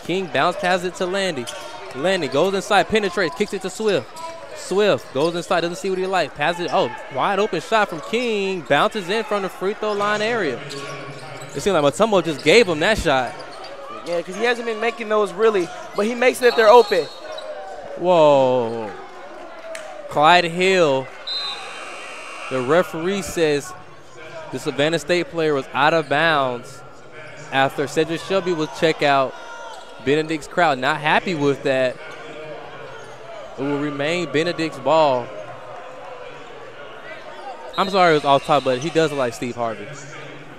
King bounce passes it to Landy. Landy goes inside, penetrates, kicks it to Swift. Swift goes inside, doesn't see what he likes. Passes it. Oh, wide open shot from King. Bounces in from the free throw line area. It seemed like Mutombo just gave him that shot. Yeah, because he hasn't been making those really, but he makes it if they're open. Whoa. Clyde Hill. The referee says the Savannah State player was out of bounds after Cedric Shelby was checked out. Benedict's crowd not happy with that. It will remain Benedict's ball. I'm sorry it was off topic, but he doesn't like Steve Harvey.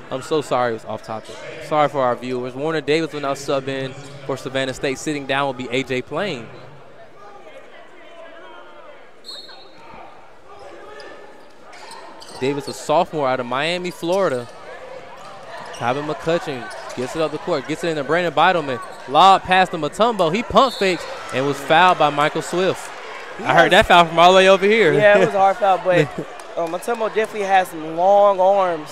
I'm so sorry it was off topic. Sorry for our viewers. Warner Davis will now sub in for Savannah State. Sitting down will be A.J. Plain. Davis, a sophomore out of Miami, Florida. Calvin McCutcheon gets it up the court. Gets it into Brandon Bidelman. Lob past the Mutombo. He pump fakes. and was fouled by Michael Swift. I heard that foul from all the way over here. Yeah, it was a hard foul, but Mutombo definitely has some long arms.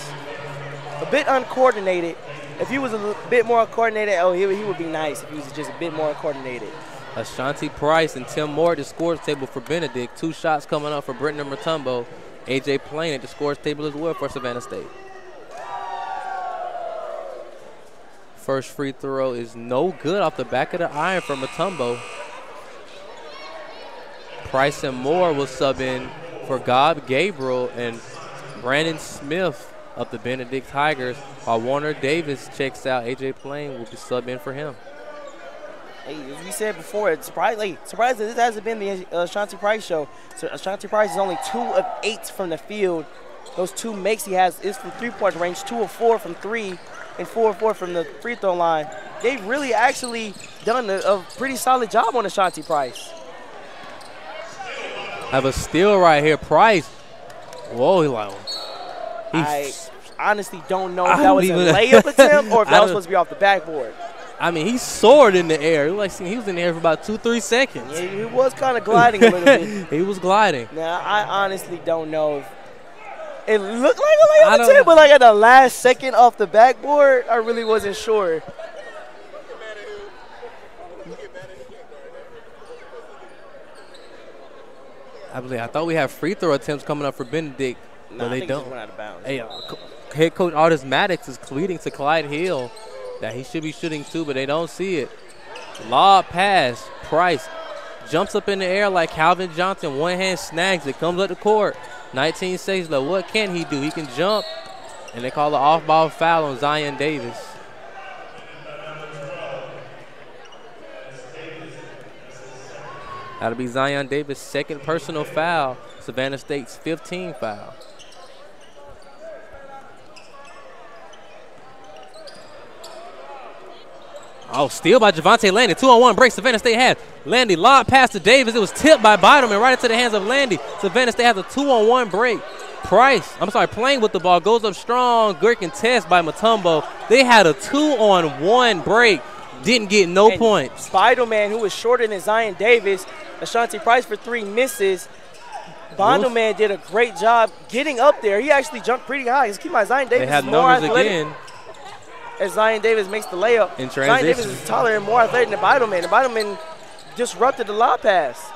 A bit uncoordinated. If he was a bit more coordinated, he would be nice if he was just a bit more coordinated. Ashanti Price and Tim Moore at the scores table for Benedict. Two shots coming up for Britner Mutombo. A.J. Plain at the scores table as well for Savannah State. First free throw is no good off the back of the iron for Mutombo. Price and Moore will sub in for God Gabriel and Brandon Smith of the Benedict Tigers, while Warner Davis checks out. A.J. Plain will be sub in for him. Hey, as we said before, it's surprised that this hasn't been the Ashanti Price show. So Ashanti Price is only 2 of 8 from the field. Those two makes he has is from three-point range, 2 of 4 from three, and 4 of 4 from the free throw line. They've really actually done a pretty solid job on Ashanti Price. Have a steal right here, Price. Whoa, he like. I honestly don't know if that was a layup attempt or if that was supposed to be off the backboard. I mean, he soared in the air. He was in the air for about 2-3 seconds. Yeah, he was kind of gliding a little bit. He was gliding. Now, I honestly don't know if it looked like a layup attempt, but like at the last second off the backboard, I really wasn't sure. I thought we had free throw attempts coming up for Benedict. No, they don't. Went out of bounds. Hey, head coach Artis Maddox is pleading to Clyde Hill that he should be shooting too, but they don't see it. Lob pass. Price jumps up in the air like Calvin Johnson. One hand snags it. Comes up the court. 19 seconds left. What can he do? He can jump, and they call the off-ball foul on Zion Davis. That'll be Zion Davis' second personal foul. Savannah State's 15th foul. Oh, steal by Javonte Landy. 2-on-1 break. Savannah State has. Landy lobbed past to Davis. It was tipped by Bidelman right into the hands of Landy. Savannah State has a 2-on-1 break. Plain with the ball. Goes up strong. Good contest by Mutombo. They had a 2-on-1 break. Didn't get no points. Bidelman, who was shorter than Zion Davis. Ashanti Price for three misses. Bidelman did a great job getting up there. He actually jumped pretty high. Keep in mind, Zion Davis is more athletic. As Zion Davis makes the layup, Zion Davis is taller and more athletic than Bidelman. The Bidelman disrupted the lob pass.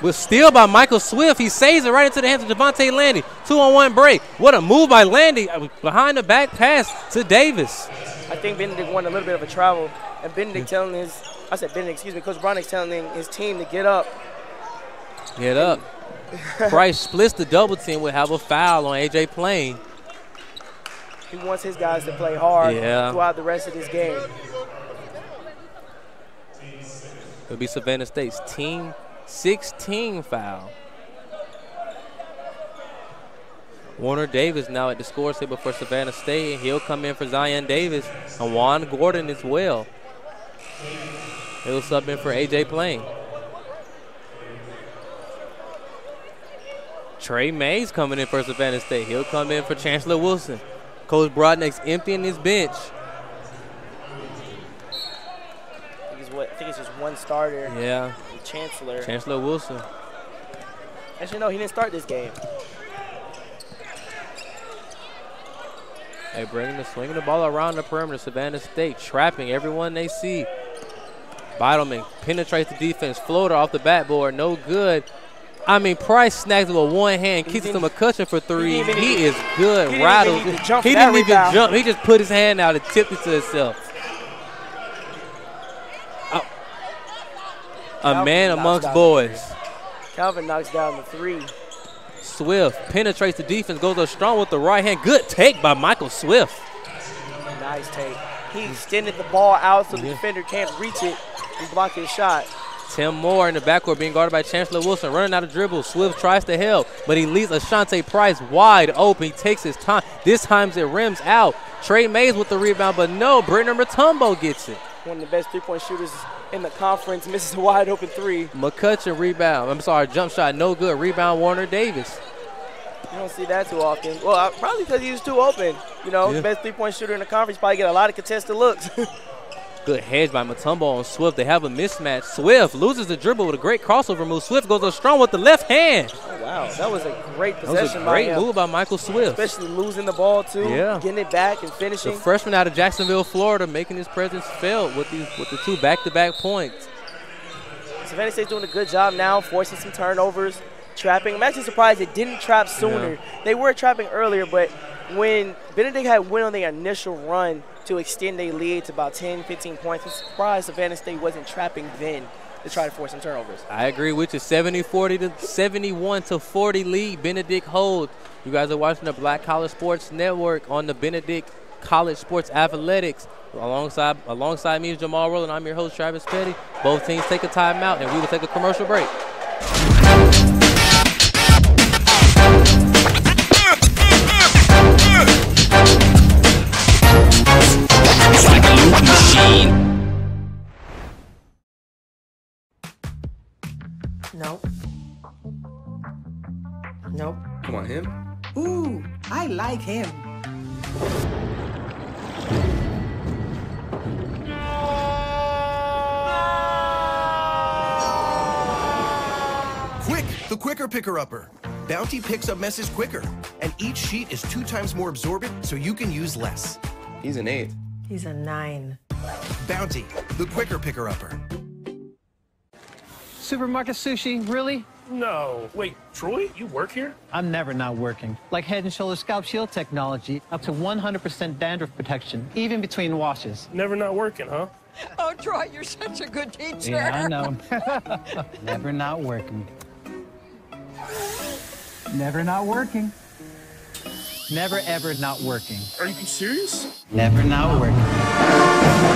With steal by Michael Swift, he saves it right into the hands of Javonte Landy. 2-on-1 break. What a move by Landy. Behind the back pass to Davis. I think Benedict won a little bit of a travel, and Benedict telling his – I said Benedict, excuse me. Coach Bronick's telling his team to get up. Get up. Price splits the double team. Will have a foul on A.J. Plain. He wants his guys to play hard throughout the rest of this game. It'll be Savannah State's team 16 foul. Warner Davis now at the score table for Savannah State. He'll come in for Zion Davis and Juan Gordon as well. He'll sub in for A.J. Plain. Trey Mays coming in for Savannah State. He'll come in for Chancellor Wilson. Coach Broadneck's emptying his bench. I think it's just one starter. Yeah. Chancellor. Chancellor Wilson. Actually, no, he didn't start this game. Hey, swinging the ball around the perimeter. Savannah State trapping everyone they see. Bidelman penetrates the defense. Floater off the backboard. No good. I mean, Price snags it with one hand, kicks it to McCutcheon for three. He is good. Rattled. He didn't even jump. He just put his hand out and tipped it to himself. A man amongst boys. Calvin knocks down the three. Swift penetrates the defense, goes up strong with the right hand. Good take by Michael Swift. Nice take. He extended the ball out so the defender can't reach it and block his shot. Tim Moore in the backcourt being guarded by Chancellor Wilson. Running out of dribble. Swift tries to help, but he leaves Ashanti Price wide open. He takes his time. This time it rims out. Trey Mays with the rebound, but no. Britner Mutombo gets it. One of the best three-point shooters in the conference. Misses a wide open three. McCutcheon rebound. Jump shot. No good. Rebound Warner Davis. You don't see that too often. Well, probably because he was too open. You know, best three-point shooter in the conference. Probably get a lot of contested looks. Good hedge by Mutombo on Swift. They have a mismatch. Swift loses the dribble with a great crossover move. Swift goes up strong with the left hand. Oh, wow. That was a great possession by him. Great move by Michael Swift. Especially losing the ball, too. Yeah. Getting it back and finishing. The freshman out of Jacksonville, Florida, making his presence felt with the two back-to-back points. Savannah State's doing a good job now, forcing some turnovers, trapping. I'm actually surprised they didn't trap sooner. Yeah. They were trapping earlier, but when Benedict had went on their initial run to extend their lead to about 10, 15 points, I'm surprised Savannah State wasn't trapping then to try to force some turnovers. I agree with you. 70-40 to 71-40 lead. Benedict hold. You guys are watching the Black College Sports Network on the Benedict College Sports Athletics. Alongside me is Jamal Rowland. I'm your host, Travis Petty. Both teams take a timeout, and we will take a commercial break. It's like a loop machine. Nope. Nope. Come on, him. Ooh, I like him. The Quicker Picker Upper. Bounty picks up messes quicker, and each sheet is 2 times more absorbent, so you can use less. He's an 8. He's a 9. Bounty, the Quicker Picker Upper. Supermarket Sushi, really? No. Wait, Troy, you work here? I'm never not working. Like Head and Shoulder Scalp Shield technology, up to 100% dandruff protection, even between washes. Never not working, huh? Oh, Troy, you're such a good teacher. Yeah, I know. Never not working. Never not working. Never ever not working. Are you serious? Never not working.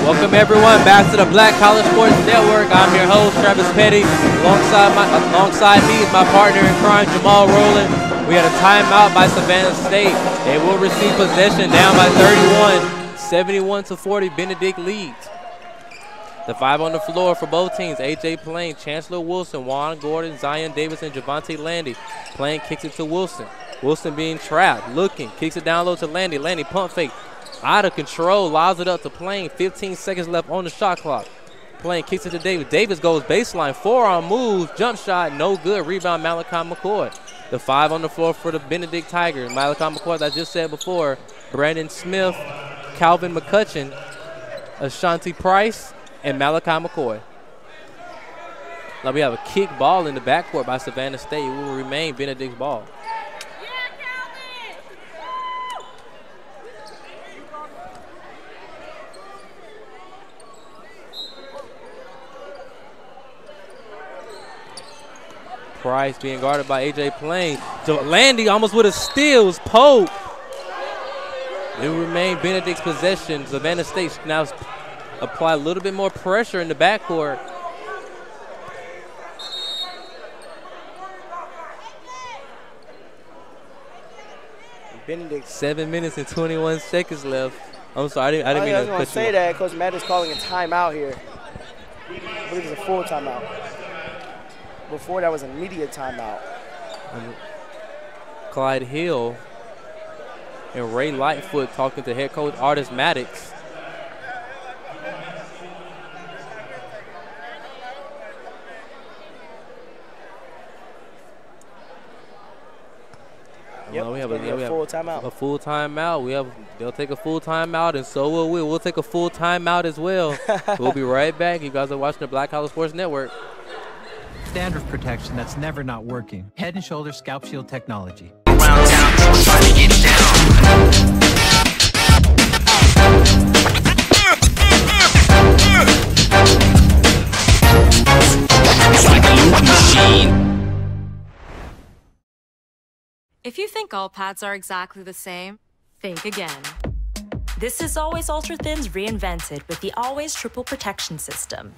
Welcome everyone back to the Black College Sports Network. I'm your host, Travis Petty. Alongside me is my partner in crime, Jamal Rowland. We had a timeout by Savannah State. They will receive possession, down by 31. 71-40, Benedict leads. The 5 on the floor for both teams, A.J. Plain, Chancellor Wilson, Juan Gordon, Zion Davis, and Javonte Landy. Plain kicks it to Wilson. Wilson being trapped, looking, kicks it down low to Landy. Landy pump fake, out of control, lobs it up to Plain. 15 seconds left on the shot clock. Plain kicks it to Davis. Davis goes baseline, forearm move, jump shot, no good. Rebound, Malachi McCoy. The 5 on the floor for the Benedict Tigers. Malachi McCoy, as I just said before, Brandon Smith, Calvin McCutcheon, Ashanti Price, and Malachi McCoy. Now we have a kick ball in the backcourt by Savannah State. It will remain Benedict's ball. Price being guarded by A.J. Plain. So Landy almost with a steal, was poked. It will remain Benedict's possession. Savannah State now apply a little bit more pressure in the backcourt. Benedict, 7 minutes and 21 seconds left. I'm sorry, I didn't mean to cut you. Say that Coach Matt is calling a timeout here. I believe it's a full timeout. Before that was an immediate timeout. And Clyde Hill and Ray Lightfoot talking to head coach Artis Maddox. Yep, we have a full timeout. They'll take a full timeout, and so will we. We'll take a full timeout as well. We'll be right back. You guys are watching the Black College Sports Network. Standard protection that's never not working. Head and Shoulder Scalp Shield technology. Around town, people trying to get down. It's like a loop machine. If you think all pads are exactly the same, think again. This is Always Ultra Thins reinvented with the Always Triple Protection System.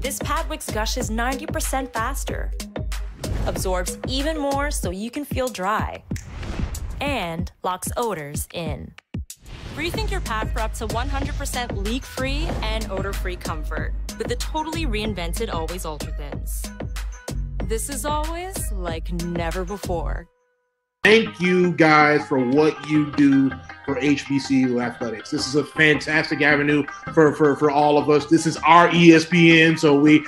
This pad wicks gushes 90% faster, absorbs even more so you can feel dry, and locks odors in. Rethink your pad for up to 100% leak-free and odor-free comfort with the totally reinvented Always Ultra Thins. This is always like never before. Thank you guys for what you do for HBCU athletics. This is a fantastic avenue for all of us. This is our ESPN, so we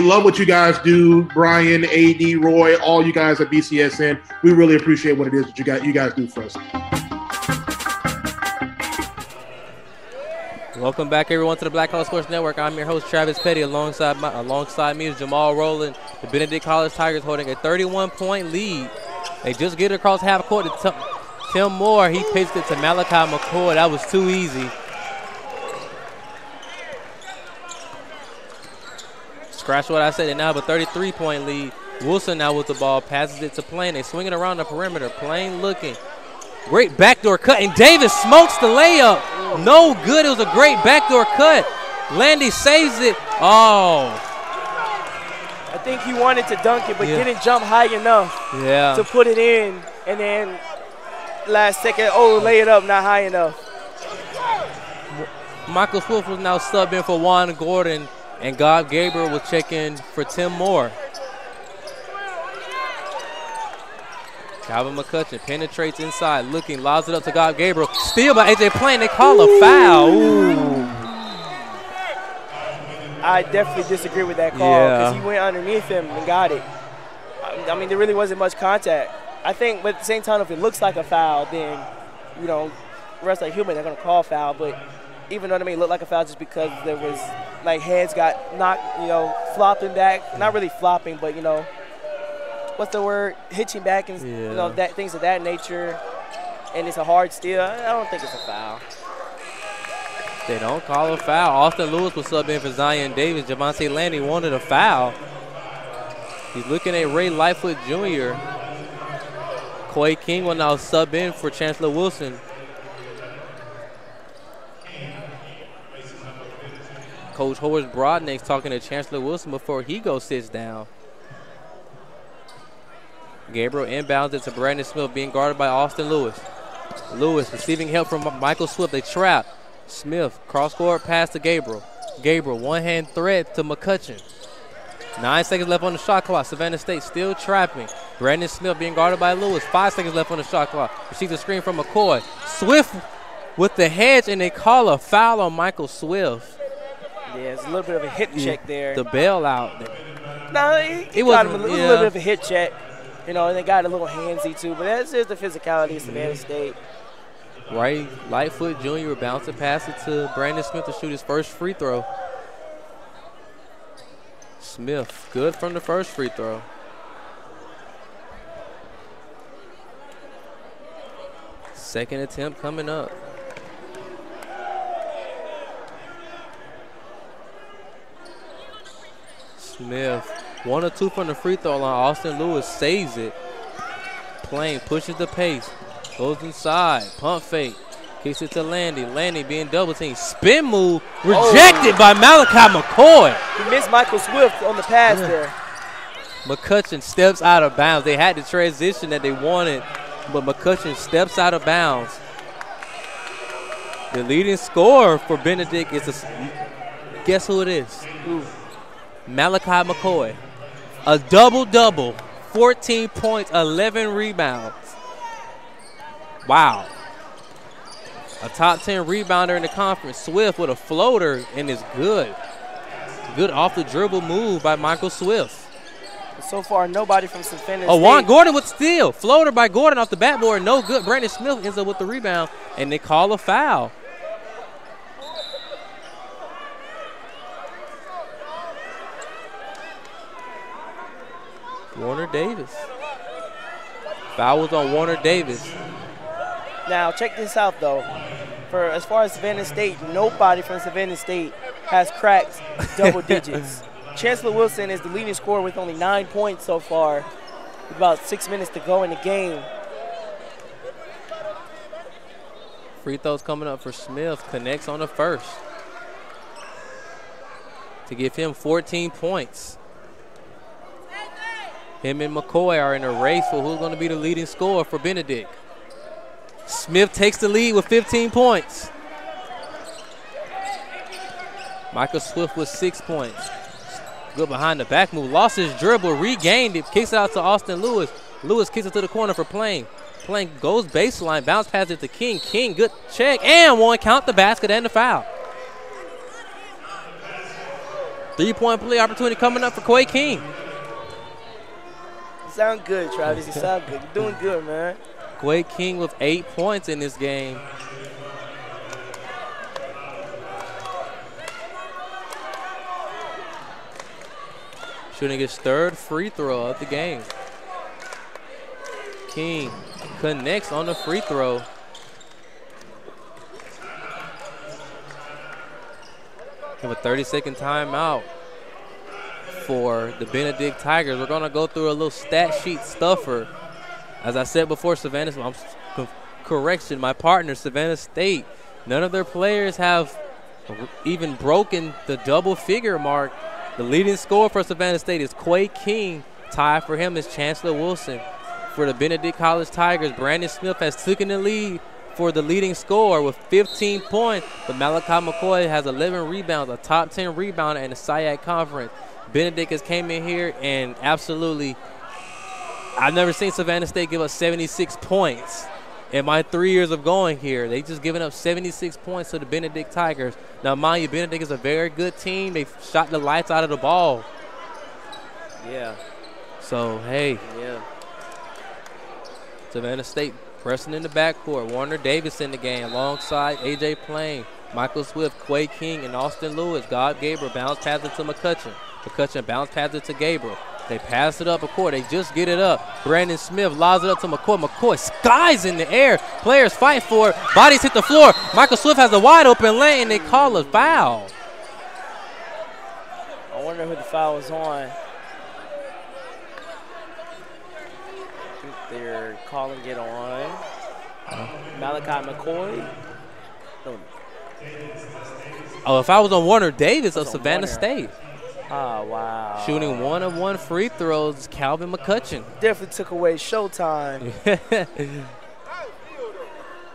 love what you guys do. Brian, AD, Roy, all you guys at BCSN, we really appreciate what it is that you guys do for us. Welcome back, everyone, to the Black College Sports Network. I'm your host, Travis Petty. Alongside me is Jamal Rowland. The Benedict College Tigers holding a 31-point lead. They just get it across half court to Tim Moore. He pitched it to Malachi McCoy. That was too easy. Scratch what I said. They now have a 33-point lead. Wilson now with the ball. Passes it to Plain. They swing it around the perimeter. Plain looking. Great backdoor cut. And Davis smokes the layup. No good. It was a great backdoor cut. Landy saves it. Oh. I think he wanted to dunk it, but didn't jump high enough to put it in. And then last second, lay it up, not high enough. Michael Swift was now subbing for Juan Gordon, and God Gabriel will check in for Tim Moore. Calvin McCutcheon penetrates inside, looking, lobs it up to God Gabriel. Steal by A.J. Plain. They call a foul. Ooh. I definitely disagree with that call because he went underneath him and got it. I mean, there really wasn't much contact. I think, but at the same time, if it looks like a foul, then, you know, the rest like human, they're going to call foul. But even though it may look like a foul just because there was, like, hands got knocked, you know, flopping back. Not really flopping, but, you know, what's the word? Hitching back and you know, that things of that nature, and it's a hard steal. I don't think it's a foul. They don't call a foul. Austin Lewis was sub in for Zion Davis. Javonte Landy wanted a foul. He's looking at Ray Lightfoot Jr. Quay King will now sub in for Chancellor Wilson. Coach Howard Brodnick's talking to Chancellor Wilson before he goes sits down. Gabriel inbounds it to Brandon Smith, being guarded by Austin Lewis. Lewis receiving help from Michael Swift. They trap. Smith cross-court pass to Gabriel. Gabriel one-hand thread to McCutcheon. 9 seconds left on the shot clock. Savannah State still trapping. Brandon Smith being guarded by Lewis. 5 seconds left on the shot clock. Receives a screen from McCoy. Swift with the hedge, and they call a foul on Michael Swift. Yeah, it's a little bit of a hip check there. The bailout. No, it was a little bit of a hip check. You know, and they got a little handsy too, but that's just the physicality of Savannah State. Right, Lightfoot Jr. bouncing pass it to Brandon Smith to shoot his first free throw. Smith, good from the first free throw. Second attempt coming up. Smith. 1 or 2 from the free throw line. Austin Lewis saves it. Plain pushes the pace. Goes inside. Pump fake. Kicks it to Landy. Landy being double teamed. Spin move. Rejected by Malachi McCoy. He missed Michael Swift on the pass there. McCutcheon steps out of bounds. They had the transition that they wanted, but McCutcheon steps out of bounds. The leading scorer for Benedict is guess who it is? Ooh. Malachi McCoy. A double-double, 14 points, 11 rebounds. Wow. A top 10 rebounder in the conference. Swift with a floater, and it's good. Good off-the-dribble move by Michael Swift. So far, nobody from Savannah State. Juan Gordon with steal. Floater by Gordon off the backboard. No good. Brandon Smith ends up with the rebound, and they call a foul. Warner Davis. Foul was on Warner Davis. Now, check this out, though. For as far as Savannah State, nobody from Savannah State has cracked double digits. Chancellor Wilson is the leading scorer with only 9 points so far, with about 6 minutes to go in the game. Free throws coming up for Smith. Connects on the first to give him 14 points. Him and McCoy are in a race for who's going to be the leading scorer for Benedict. Smith takes the lead with 15 points. Michael Swift with 6 points. Good behind the back move. Lost his dribble, regained it. Kicks out to Austin Lewis. Lewis kicks it to the corner for Plain. Plain goes baseline, bounce pass it to King. King, good check, and one count, the basket and the foul. Three-point play opportunity coming up for Quay King. You sound good, Travis. You sound good. You're doing good, man. Quay King with 8 points in this game. Shooting his third free throw of the game. King connects on the free throw. Have a 30-second timeout for the Benedict Tigers. We're going to go through a little stat sheet stuffer. As I said before, Savannah State, none of their players have even broken the double-figure mark. The leading scorer for Savannah State is Quay King. Tied for him is Chancellor Wilson. For the Benedict College Tigers, Brandon Smith has taken the lead for the leading scorer with 15 points, but Malachi McCoy has 11 rebounds, a top 10 rebounder in the SIAC Conference. Benedict has came in here and absolutely, I've never seen Savannah State give up 76 points in my 3 years of going here. They just given up 76 points to the Benedict Tigers. Now, mind you, Benedict is a very good team. They shot the lights out of the ball. Yeah. So, hey. Yeah. Savannah State pressing in the backcourt. Warner Davis in the game alongside A.J. Plain, Michael Swift, Quay King, and Austin Lewis. God Gabriel bounce pass it to McCutcheon. McCutcheon bounce pass it to Gabriel. They pass it up McCoy. They just get it up. Brandon Smith lobs it up to McCoy. McCoy skies in the air. Players fight for it. Bodies hit the floor. Michael Swift has a wide open lane. They call a foul. I wonder who the foul was on. They're calling it on Malachi McCoy. Oh, if I was on Warner Davis of Savannah State. Oh, wow. Shooting one of one free throws, Calvin McCutcheon. Definitely took away showtime.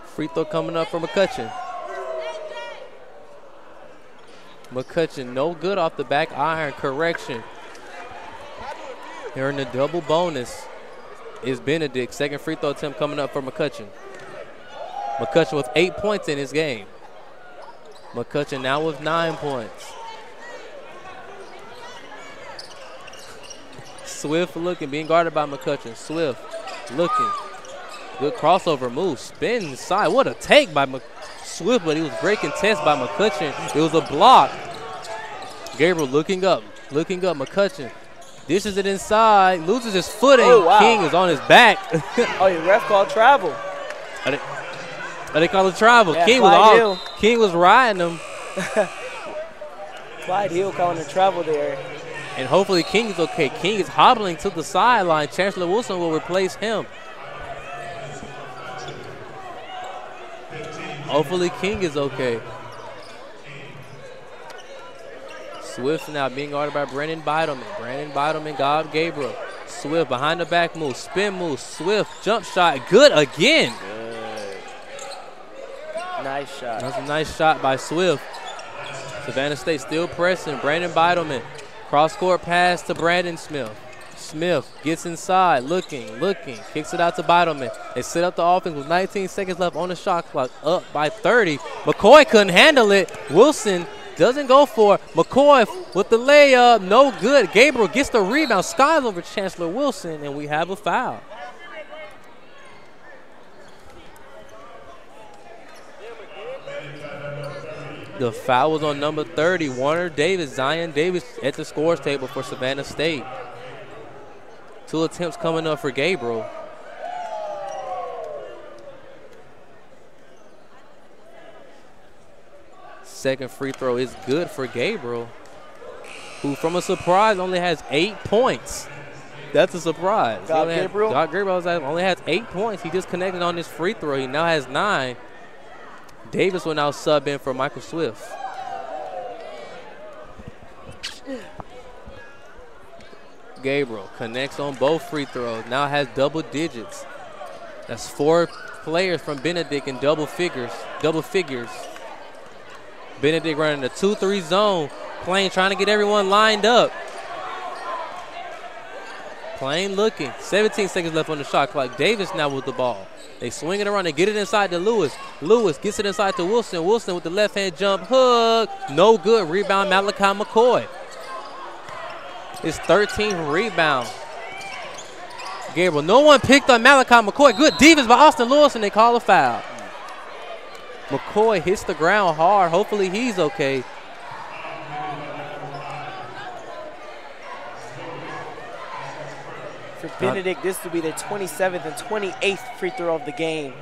Free throw coming up for McCutcheon. McCutcheon, no good off the back iron. Correction. They're in the double bonus. Is Benedict. Second free throw attempt coming up for McCutcheon. McCutcheon with 8 points in his game. McCutcheon now with 9 points. Swift looking, being guarded by McCutcheon. Swift looking. Good crossover move. Spin inside. What a take by Swift, but he was breaking test by McCutcheon. It was a block. Gabriel looking up McCutcheon. Dishes it inside, loses his footing. Oh, wow. King is on his back. Oh, your ref called travel. They call it travel. Yeah, King was riding him. Clyde Hill calling the travel there. And hopefully King is okay. King is hobbling to the sideline. Chancellor Wilson will replace him. Hopefully King is okay. Swift now being guarded by Brandon Bidelman. Brandon Bidelman, God Gabriel. Swift behind the back move, spin move, Swift jump shot, good again. Good. Nice shot. That's a nice shot by Swift. Savannah State still pressing. Brandon Bidelman, cross-court pass to Brandon Smith. Smith gets inside, looking, kicks it out to Bidelman. They set up the offense with 19 seconds left on the shot clock, up by 30. McCoy couldn't handle it. Wilson doesn't go for it. McCoy with the layup, no good. Gabriel gets the rebound, skies over Chancellor Wilson, and we have a foul. The foul was on number 30, Warner Davis. Zion Davis at the scores table for Savannah State. 2 attempts coming up for Gabriel. Second free throw is good for Gabriel, who from a surprise only has 8 points. That's a surprise. God Gabriel only has 8 points. He just connected on this free throw. He now has 9. Davis will now sub in for Michael Swift. Gabriel connects on both free throws. Now has double digits. That's 4 players from Benedict in double figures. Benedict running the 2-3 zone, Plain trying to get everyone lined up. Plain looking. 17 seconds left on the shot clock. Davis now with the ball. They swing it around. They get it inside to Lewis. Lewis gets it inside to Wilson. Wilson with the left-hand jump hook. No good. Rebound, Malachi McCoy. It's 13th rebound. Gabriel. No one picked on Malachi McCoy. Good defense by Austin Lewis, and they call a foul. McCoy hits the ground hard. Hopefully he's okay. For Benedict, this will be their 27th and 28th free throw of the game.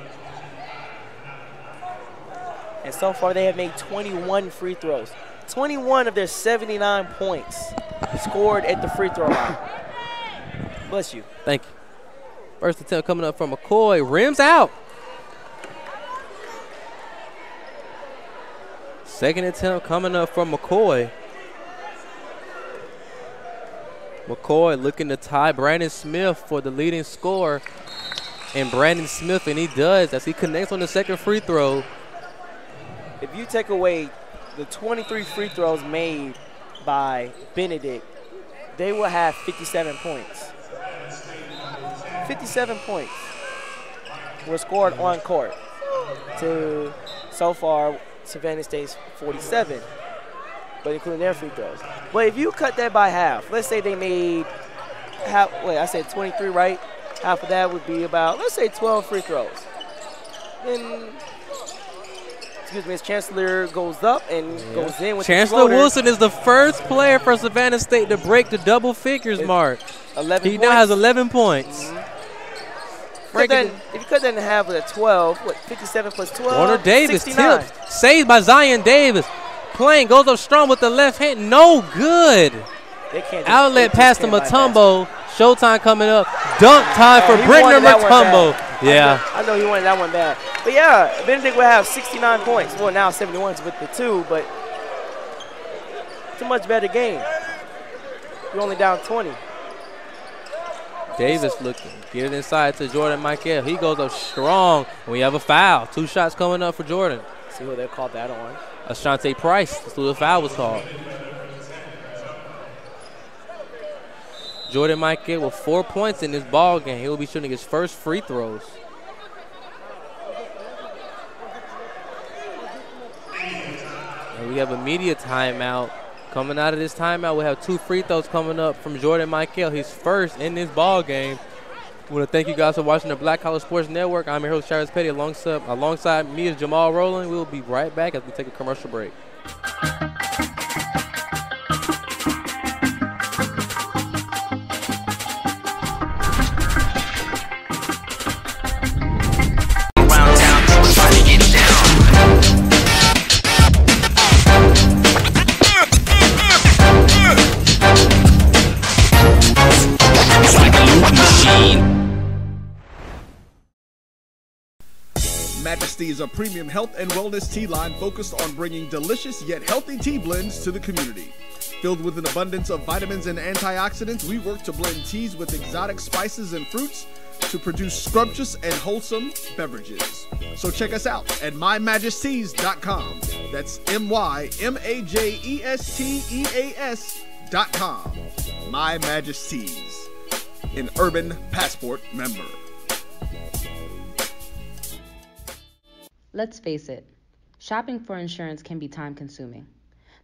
And so far they have made 21 free throws. 21 of their 79 points scored at the free throw line. Bless you. Thank you. First attempt coming up from McCoy. Rims out. Second attempt coming up from McCoy. McCoy looking to tie Brandon Smith for the leading scorer. And Brandon Smith, and he does, as he connects on the second free throw. If you take away the 23 free throws made by Benedict, they will have 57 points. 57 points were scored on court to, so far, Savannah State's 47, but including their free throws. But if you cut that by half, let's say they made half, wait, I said 23, right? Half of that would be about, let's say 12 free throws. Then, excuse me, as Chancellor goes up and goes in with Chancellor Wilson is the first player for Savannah State to break the double figures mark. 11 he points. Now has 11 points. Mm-hmm. If you cut that in half with a 12, what, 57 plus 12? Warner Davis, 69. Tips, saved by Zion Davis. Plain goes up strong with the left hand, no good. They can't outlet pass to Mutombo. Showtime coming up. Dunk time for Britner Mutombo. Yeah. I know he wanted that one bad. But yeah, Benedict will have 69 points. Well, now 71s with the 2, but it's a much better game. You're only down 20. Davis looking. Get it inside to Jordan Michael. He goes up strong. We have a foul. 2 shots coming up for Jordan. See who they called that on. Ashanti Price. That's who the foul was called. Jordan Michael with 4 points in this ball game. He will be shooting his first free throws. And we have a media timeout. Coming out of this timeout, we have 2 free throws coming up from Jordan Michael, his first in this ball game. I want to thank you guys for watching the Black College Sports Network. I'm your host, Travis Petty. Alongside me is Jamal Rowland. We'll be right back as we take a commercial break. Majesty is a premium health and wellness tea line focused on bringing delicious yet healthy tea blends to the community. Filled with an abundance of vitamins and antioxidants, we work to blend teas with exotic spices and fruits to produce scrumptious and wholesome beverages. So check us out at mymajesties.com. That's mymajesties.com. My Majesties, an Urban Passport member. Let's face it, shopping for insurance can be time-consuming.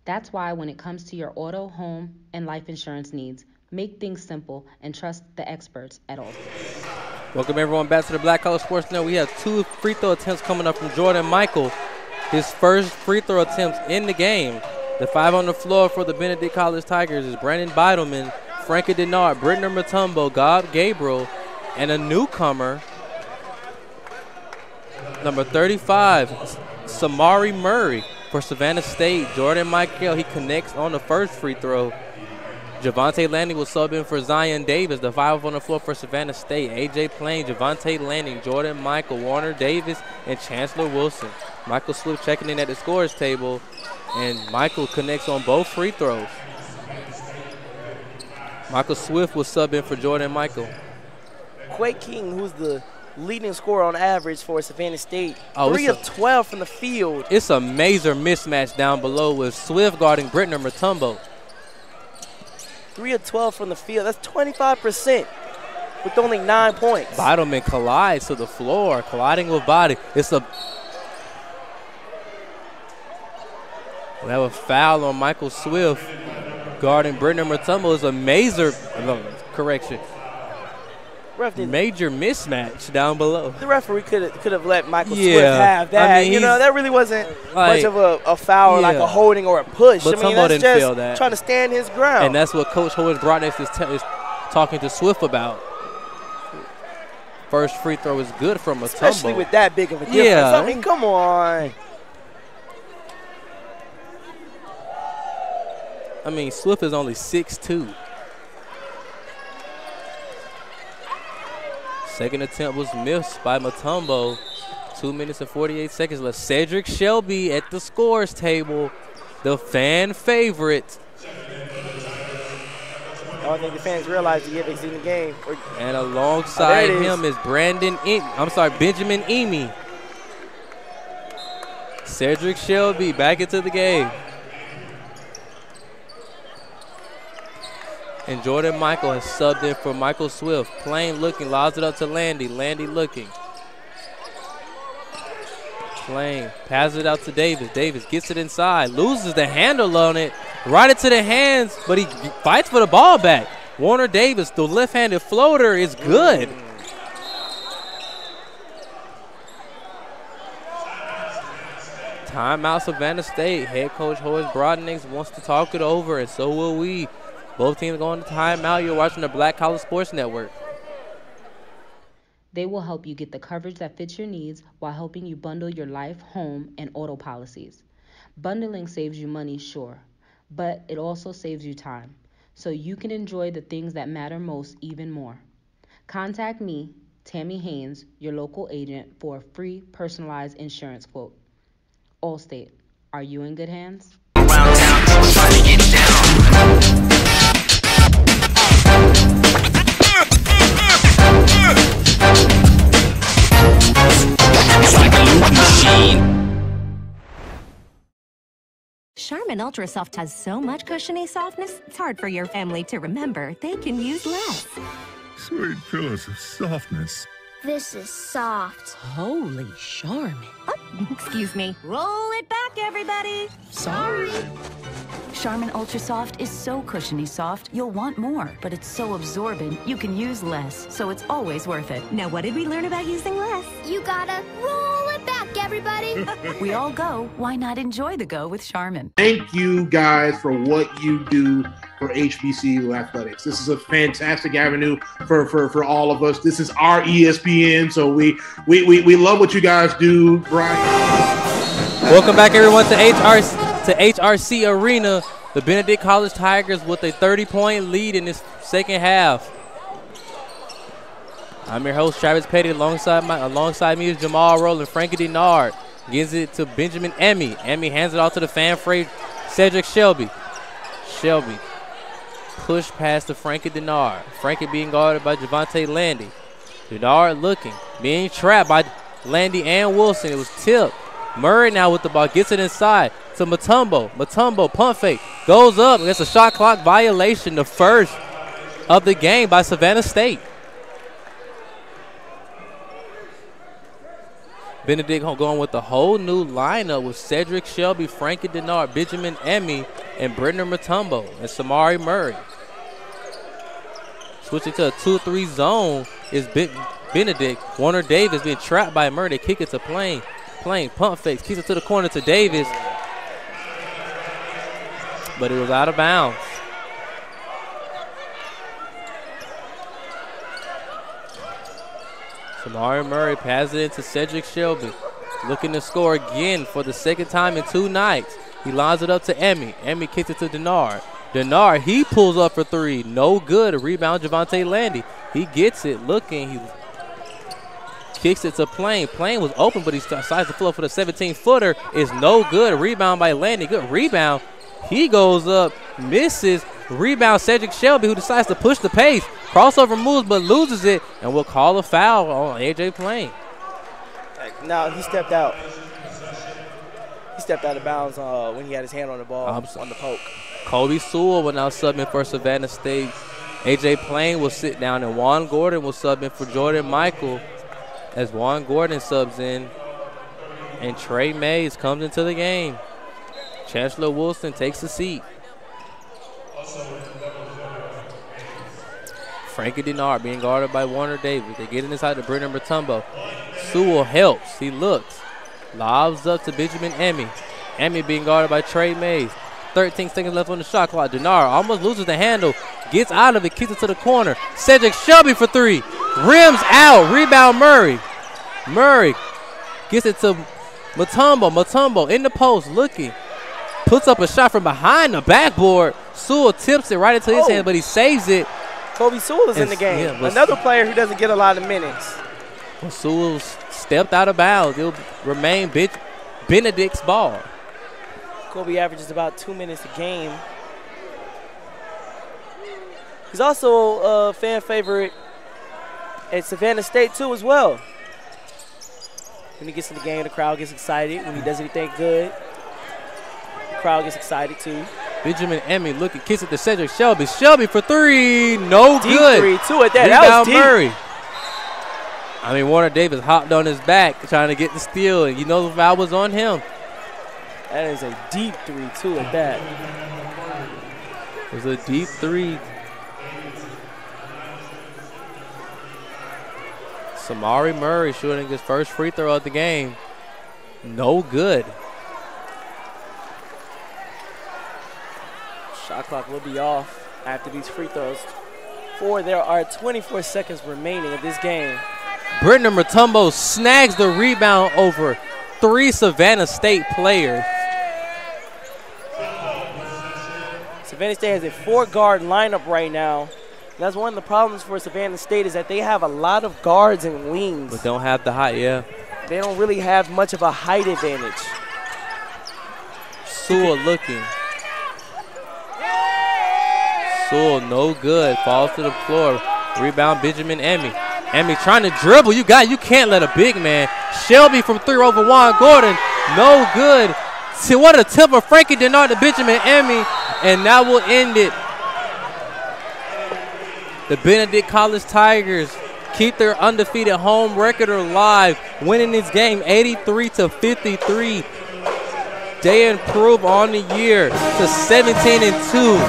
That's why when it comes to your auto, home, and life insurance needs, make things simple and trust the experts at Allstate. Welcome everyone back to the Black College Sports Network. We have 2 free throw attempts coming up from Jordan Michael. His first free throw attempts in the game. The 5 on the floor for the Benedict College Tigers is Brandon Bidelman, Frankie Denard, Britner Mutombo, God Gabriel, and a newcomer, number 35, Samari Murray for Savannah State. Jordan Michael, he connects on the first free throw. Javonte Landy will sub in for Zion Davis, the 5 on the floor for Savannah State. A.J. Plain, Javonte Landy, Jordan Michael, Warner Davis, and Chancellor Wilson. Michael Swift checking in at the scorers table, and Michael connects on both free throws. Michael Swift will sub in for Jordan Michael. Quay King, who's the leading scorer on average for Savannah State. 3 of 12 from the field. It's a major mismatch down below with Swift guarding Britner Mutombo. 3 of 12 from the field. That's 25%. with only 9 points. Bidelman collides to the floor, colliding with body. We have a foul on Michael Swift guarding Britner Mutombo. It's a major, major mismatch down below. The referee could have let Michael Swift have that. I mean, you know, that really wasn't much of a foul, like a holding or a push. But I mean, that's didn't feel that. Trying to stand his ground. And that's what Coach Howard-Broadnex is talking to Swift about. First free throw is good from Mutombo. Especially with that big of a difference. Yeah. I mean, come on. I mean, Swift is only 6'2". Second attempt was missed by Mutombo. 2 minutes and 48 seconds left. Cedric Shelby at the scores table, the fan favorite. I don't think the fans realize the Yibbick's in the game. And alongside him is Benjamin Emi. Cedric Shelby back into the game. And Jordan Michael has subbed in for Michael Swift. Plain looking, lobs it up to Landy. Landy looking. Plain passes it out to Davis. Davis gets it inside, loses the handle on it, right into the hands, but he fights for the ball back. Warner Davis, the left-handed floater is good. Timeout, Savannah State. Head coach Howard-Broadnex wants to talk it over, and so will we. Both teams going to timeout. You're watching the Black College Sports Network. They will help you get the coverage that fits your needs while helping you bundle your life, home, and auto policies. Bundling saves you money, sure, but it also saves you time, so you can enjoy the things that matter most even more. Contact me, Tammy Haynes, your local agent, for a free personalized insurance quote. Allstate, are you in good hands? Around town, trying to get down. Charmin Ultra Soft has so much cushiony softness, it's hard for your family to remember they can use less. Sweet pillows of softness. This is soft. Holy Charmin. Oh, excuse me. Roll it back, everybody. Sorry. Charmin Ultra Soft is so cushiony soft, you'll want more. But it's so absorbent, you can use less. So it's always worth it. Now, what did we learn about using less? You gotta roll it back, everybody. We all go. Why not enjoy the go with Charmin? Thank you guys for what you do for HBCU athletics. This is a fantastic avenue for all of us. This is our ESPN, so we love what you guys do, Brian. Welcome back, everyone, to HRC Arena. The Benedict College Tigers with a 30-point lead in this second half. I'm your host, Travis Petty. Alongside me is Jamal Rowland. Frankie Denard gives it to Benjamin Emi. Emi hands it off to the fan favorite Cedric Shelby. Shelby push past to Frankie Denard. Frankie being guarded by Javonte Landy. Denard looking, being trapped by Landy and Wilson. It was tipped. Murray now with the ball, gets it inside to Mutombo. Mutombo pump fake, goes up, gets a shot clock violation, the first of the game by Savannah State. Benedict going with a whole new lineup with Cedric Shelby, Frankie Denard, Benjamin Emi, and Britner Mutombo, and Samari Murray. Switching to a 2-3 zone is Benedict. Warner Davis being trapped by Murray. They kick it to Plain. Plain pump fakes, kicks it to the corner to Davis. But it was out of bounds. Samari Murray passes it to Cedric Shelby. Looking to score again for the second time in 2 nights. He lines it up to Emi. Emi kicks it to Denard. Denard, he pulls up for three. No good. Rebound, Javonte Landy. He gets it looking. He kicks it to Plain. Plain was open, but he decides to pull up for the 17-footer. It's no good. Rebound by Landy. Good rebound. He goes up, misses. Rebound, Cedric Shelby, who decides to push the pace. Crossover moves, but loses it, and will call a foul on A.J. Plain. No, he stepped out. He stepped out of bounds when he had his hand on the ball, on the poke. Kobe Sewell will now sub in for Savannah State. A.J. Plain will sit down, and Juan Gordon will sub in for Jordan Michael as Juan Gordon subs in. And Trey Mays comes into the game. Chancellor Wilson takes a seat. Frankie Denard being guarded by Warner Davis. They get inside to Britner Mutombo. Sewell helps. He looks. Lobs up to Benjamin Emmy. Emmy being guarded by Trey Mays. 13 seconds left on the shot clock. Denard almost loses the handle. Gets out of it. Kicks it to the corner. Cedric Shelby for three. Rims out. Rebound Murray. Murray gets it to Mutombo. Mutombo in the post looking. Puts up a shot from behind the backboard. Sewell tips it right into his hand, but he saves it. Kobe Sewell is in the game. Yeah, another player who doesn't get a lot of minutes. Well, Sewell stepped out of bounds. It'll remain Benedict's ball. Kobe averages about 2 minutes a game. He's also a fan favorite at Savannah State, too, as well. When he gets in the game, the crowd gets excited. When he does anything good, the crowd gets excited, too. Benjamin Emmy looking, kicks it to Cedric Shelby. Shelby for three. No deep good. Three, two at that. Rebound that was deep. Murray. I mean, Warner Davis hopped on his back trying to get the steal, and you know the foul was on him. That is a deep 3-2 at that. It was a deep three. Samari Murray shooting his first free throw of the game. No good. Shot clock will be off after these free throws. There are 24 seconds remaining of this game. Britner Mutombo snags the rebound over three Savannah State players. Savannah State has a four-guard lineup right now. That's one of the problems for Savannah State is that they have a lot of guards and wings. But don't have the height, yeah. They don't really have much of a height advantage. Sewell looking. Sewell no good. Falls to the floor. Rebound Benjamin Emmy. Emmy trying to dribble. You can't let a big man. Shelby from three over Juan Gordon. No good. See, what a tip of Frankie Denard to Benjamin Emmy. And that will end it. The Benedict College Tigers keep their undefeated home record alive, winning this game 83-53. They improve on the year to 17-2,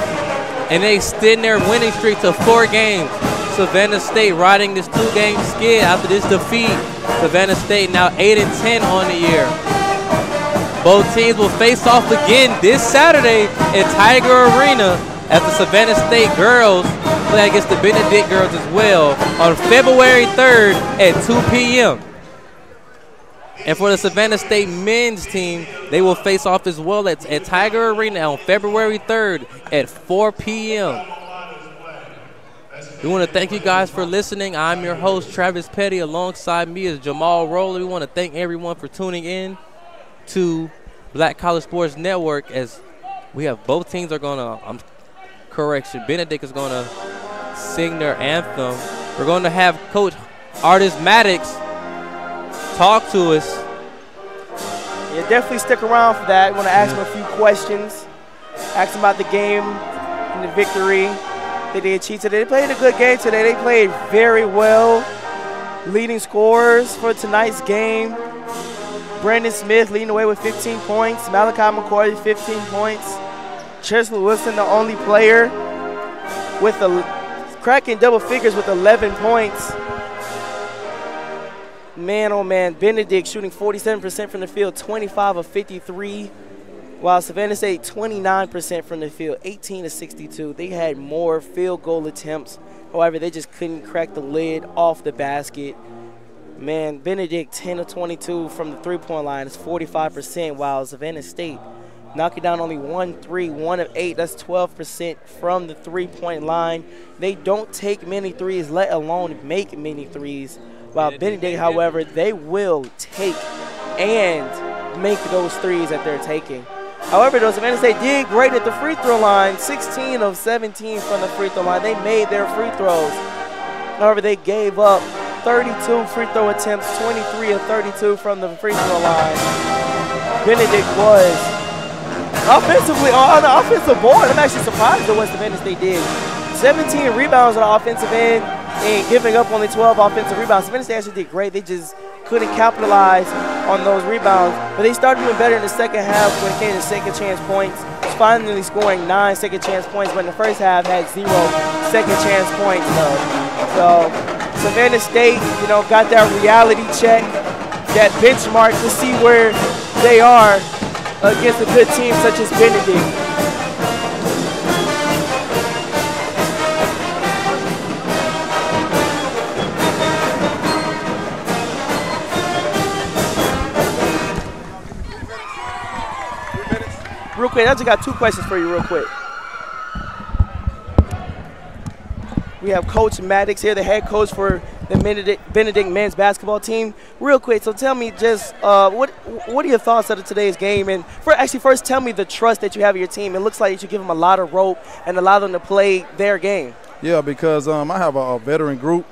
and they extend their winning streak to 4 games. Savannah State riding this 2-game skid after this defeat. Savannah State now 8-10 on the year. Both teams will face off again this Saturday at Tiger Arena as the Savannah State girls play against the Benedict girls as well on February 3rd at 2 p.m. And for the Savannah State men's team, they will face off as well at Tiger Arena on February 3rd at 4 p.m. We want to thank you guys for listening. I'm your host, Travis Petty. Alongside me is Jamal Rowland. We want to thank everyone for tuning in to Black College Sports Network as we have both teams are going to, Benedict is going to sing their anthem. We're going to have Coach Artis Maddox talk to us. Yeah, definitely stick around for that. We want to ask him a few questions. Ask him about the game and the victory that they achieved today. They played a good game today. They played very well. Leading scorers for tonight's game. Brandon Smith leading away with 15 points. Malachi McCoy, 15 points. Chancellor Wilson, the only player with the cracking double figures with 11 points. Man, oh man, Benedict shooting 47% from the field, 25 of 53, while Savannah State 29% from the field, 18 of 62. They had more field goal attempts. However, they just couldn't crack the lid off the basket. Man, Benedict 10 of 22 from the three-point line is 45%, while Savannah State knocking down only 1 3, 1 of 8. That's 12% from the three-point line. They don't take many threes, let alone make many threes. While Benedict, however, they will take and make those threes that they're taking. However, those Savannah State did great at the free throw line, 16 of 17 from the free throw line. They made their free throws. However, they gave up 32 free throw attempts, 23 of 32 from the free throw line. Benedict was offensively on the offensive board. I'm actually surprised at what Savannah State did. 17 rebounds on the offensive end and giving up only 12 offensive rebounds. Savannah State actually did great. They just couldn't capitalize on those rebounds. But they started doing better in the second half when it came to second chance points, finally scoring 9 second chance points, but in the first half had 0 second chance points. So Savannah State, you know, got that reality check, that benchmark to see where they are against a good team such as Benedict. Real quick, I just got 2 questions for you real quick. We have Coach Maddox here, the head coach for the Benedict men's basketball team. Real quick, so tell me just what are your thoughts out of today's game? And first tell me the trust that you have in your team. It looks like you give them a lot of rope and allow them to play their game. Yeah, because I have a veteran group.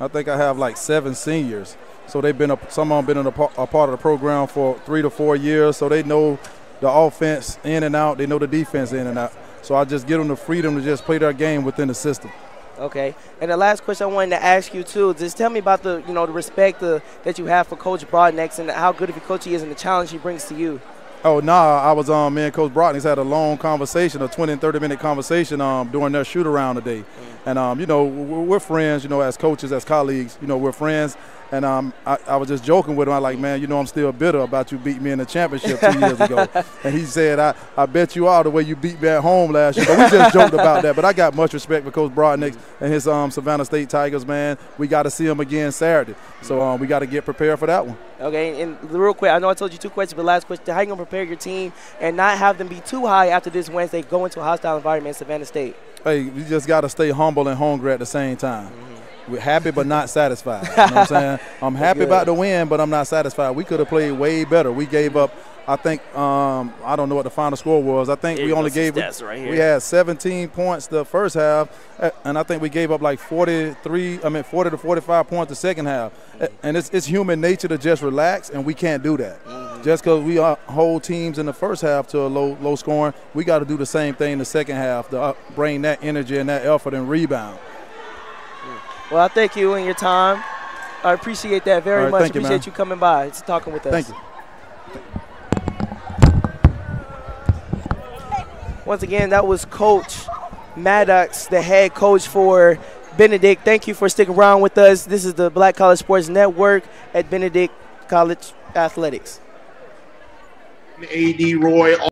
I think I have like 7 seniors. So they've been some of them been a part of the program for 3 to 4 years, so they know the offense in and out. They know the defense in and out. So I just give them the freedom to just play their game within the system. Okay. And the last question I wanted to ask you, too, just tell me about the, you know, the respect that you have for Coach Broadnex and how good of a coach he is and the challenge he brings to you. Oh, nah. I was me and Coach Broadnex had a long conversation, a 20- and 30-minute conversation during their shoot-around today. And, you know, we're friends, you know, as coaches, as colleagues. You know, we're friends. And I was just joking with him. I like, man, you know, I'm still bitter about you beating me in the championship 2 years ago. And he said, I bet you are the way you beat me at home last year. But we just joked about that. But I got much respect for Coach Broadnex and his Savannah State Tigers, man. We got to see him again Saturday. So we got to get prepared for that one. Okay, and real quick, I know I told you 2 questions, but last question, how are you going to prepare your team and not have them be too high after this Wednesday, go into a hostile environment in Savannah State? Hey, you just got to stay humble and hungry at the same time. We're happy but not satisfied. You know what I'm saying? I'm happy about the win, but I'm not satisfied. We could have played way better. We gave up, I think, I don't know what the final score was. I think we only gave up, we had 17 points the first half, and I think we gave up like 40 to 45 points the second half. And it's human nature to just relax, and we can't do that. Just because we hold teams in the first half to a low scoring, we got to do the same thing in the second half to bring that energy and that effort and rebound. Well, I thank you and your time. I appreciate that very much. I appreciate you coming by and talking with us. Thank you. Once again, that was Coach Maddox, the head coach for Benedict. Thank you for sticking around with us. This is the Black College Sports Network at Benedict College Athletics. AD Roy.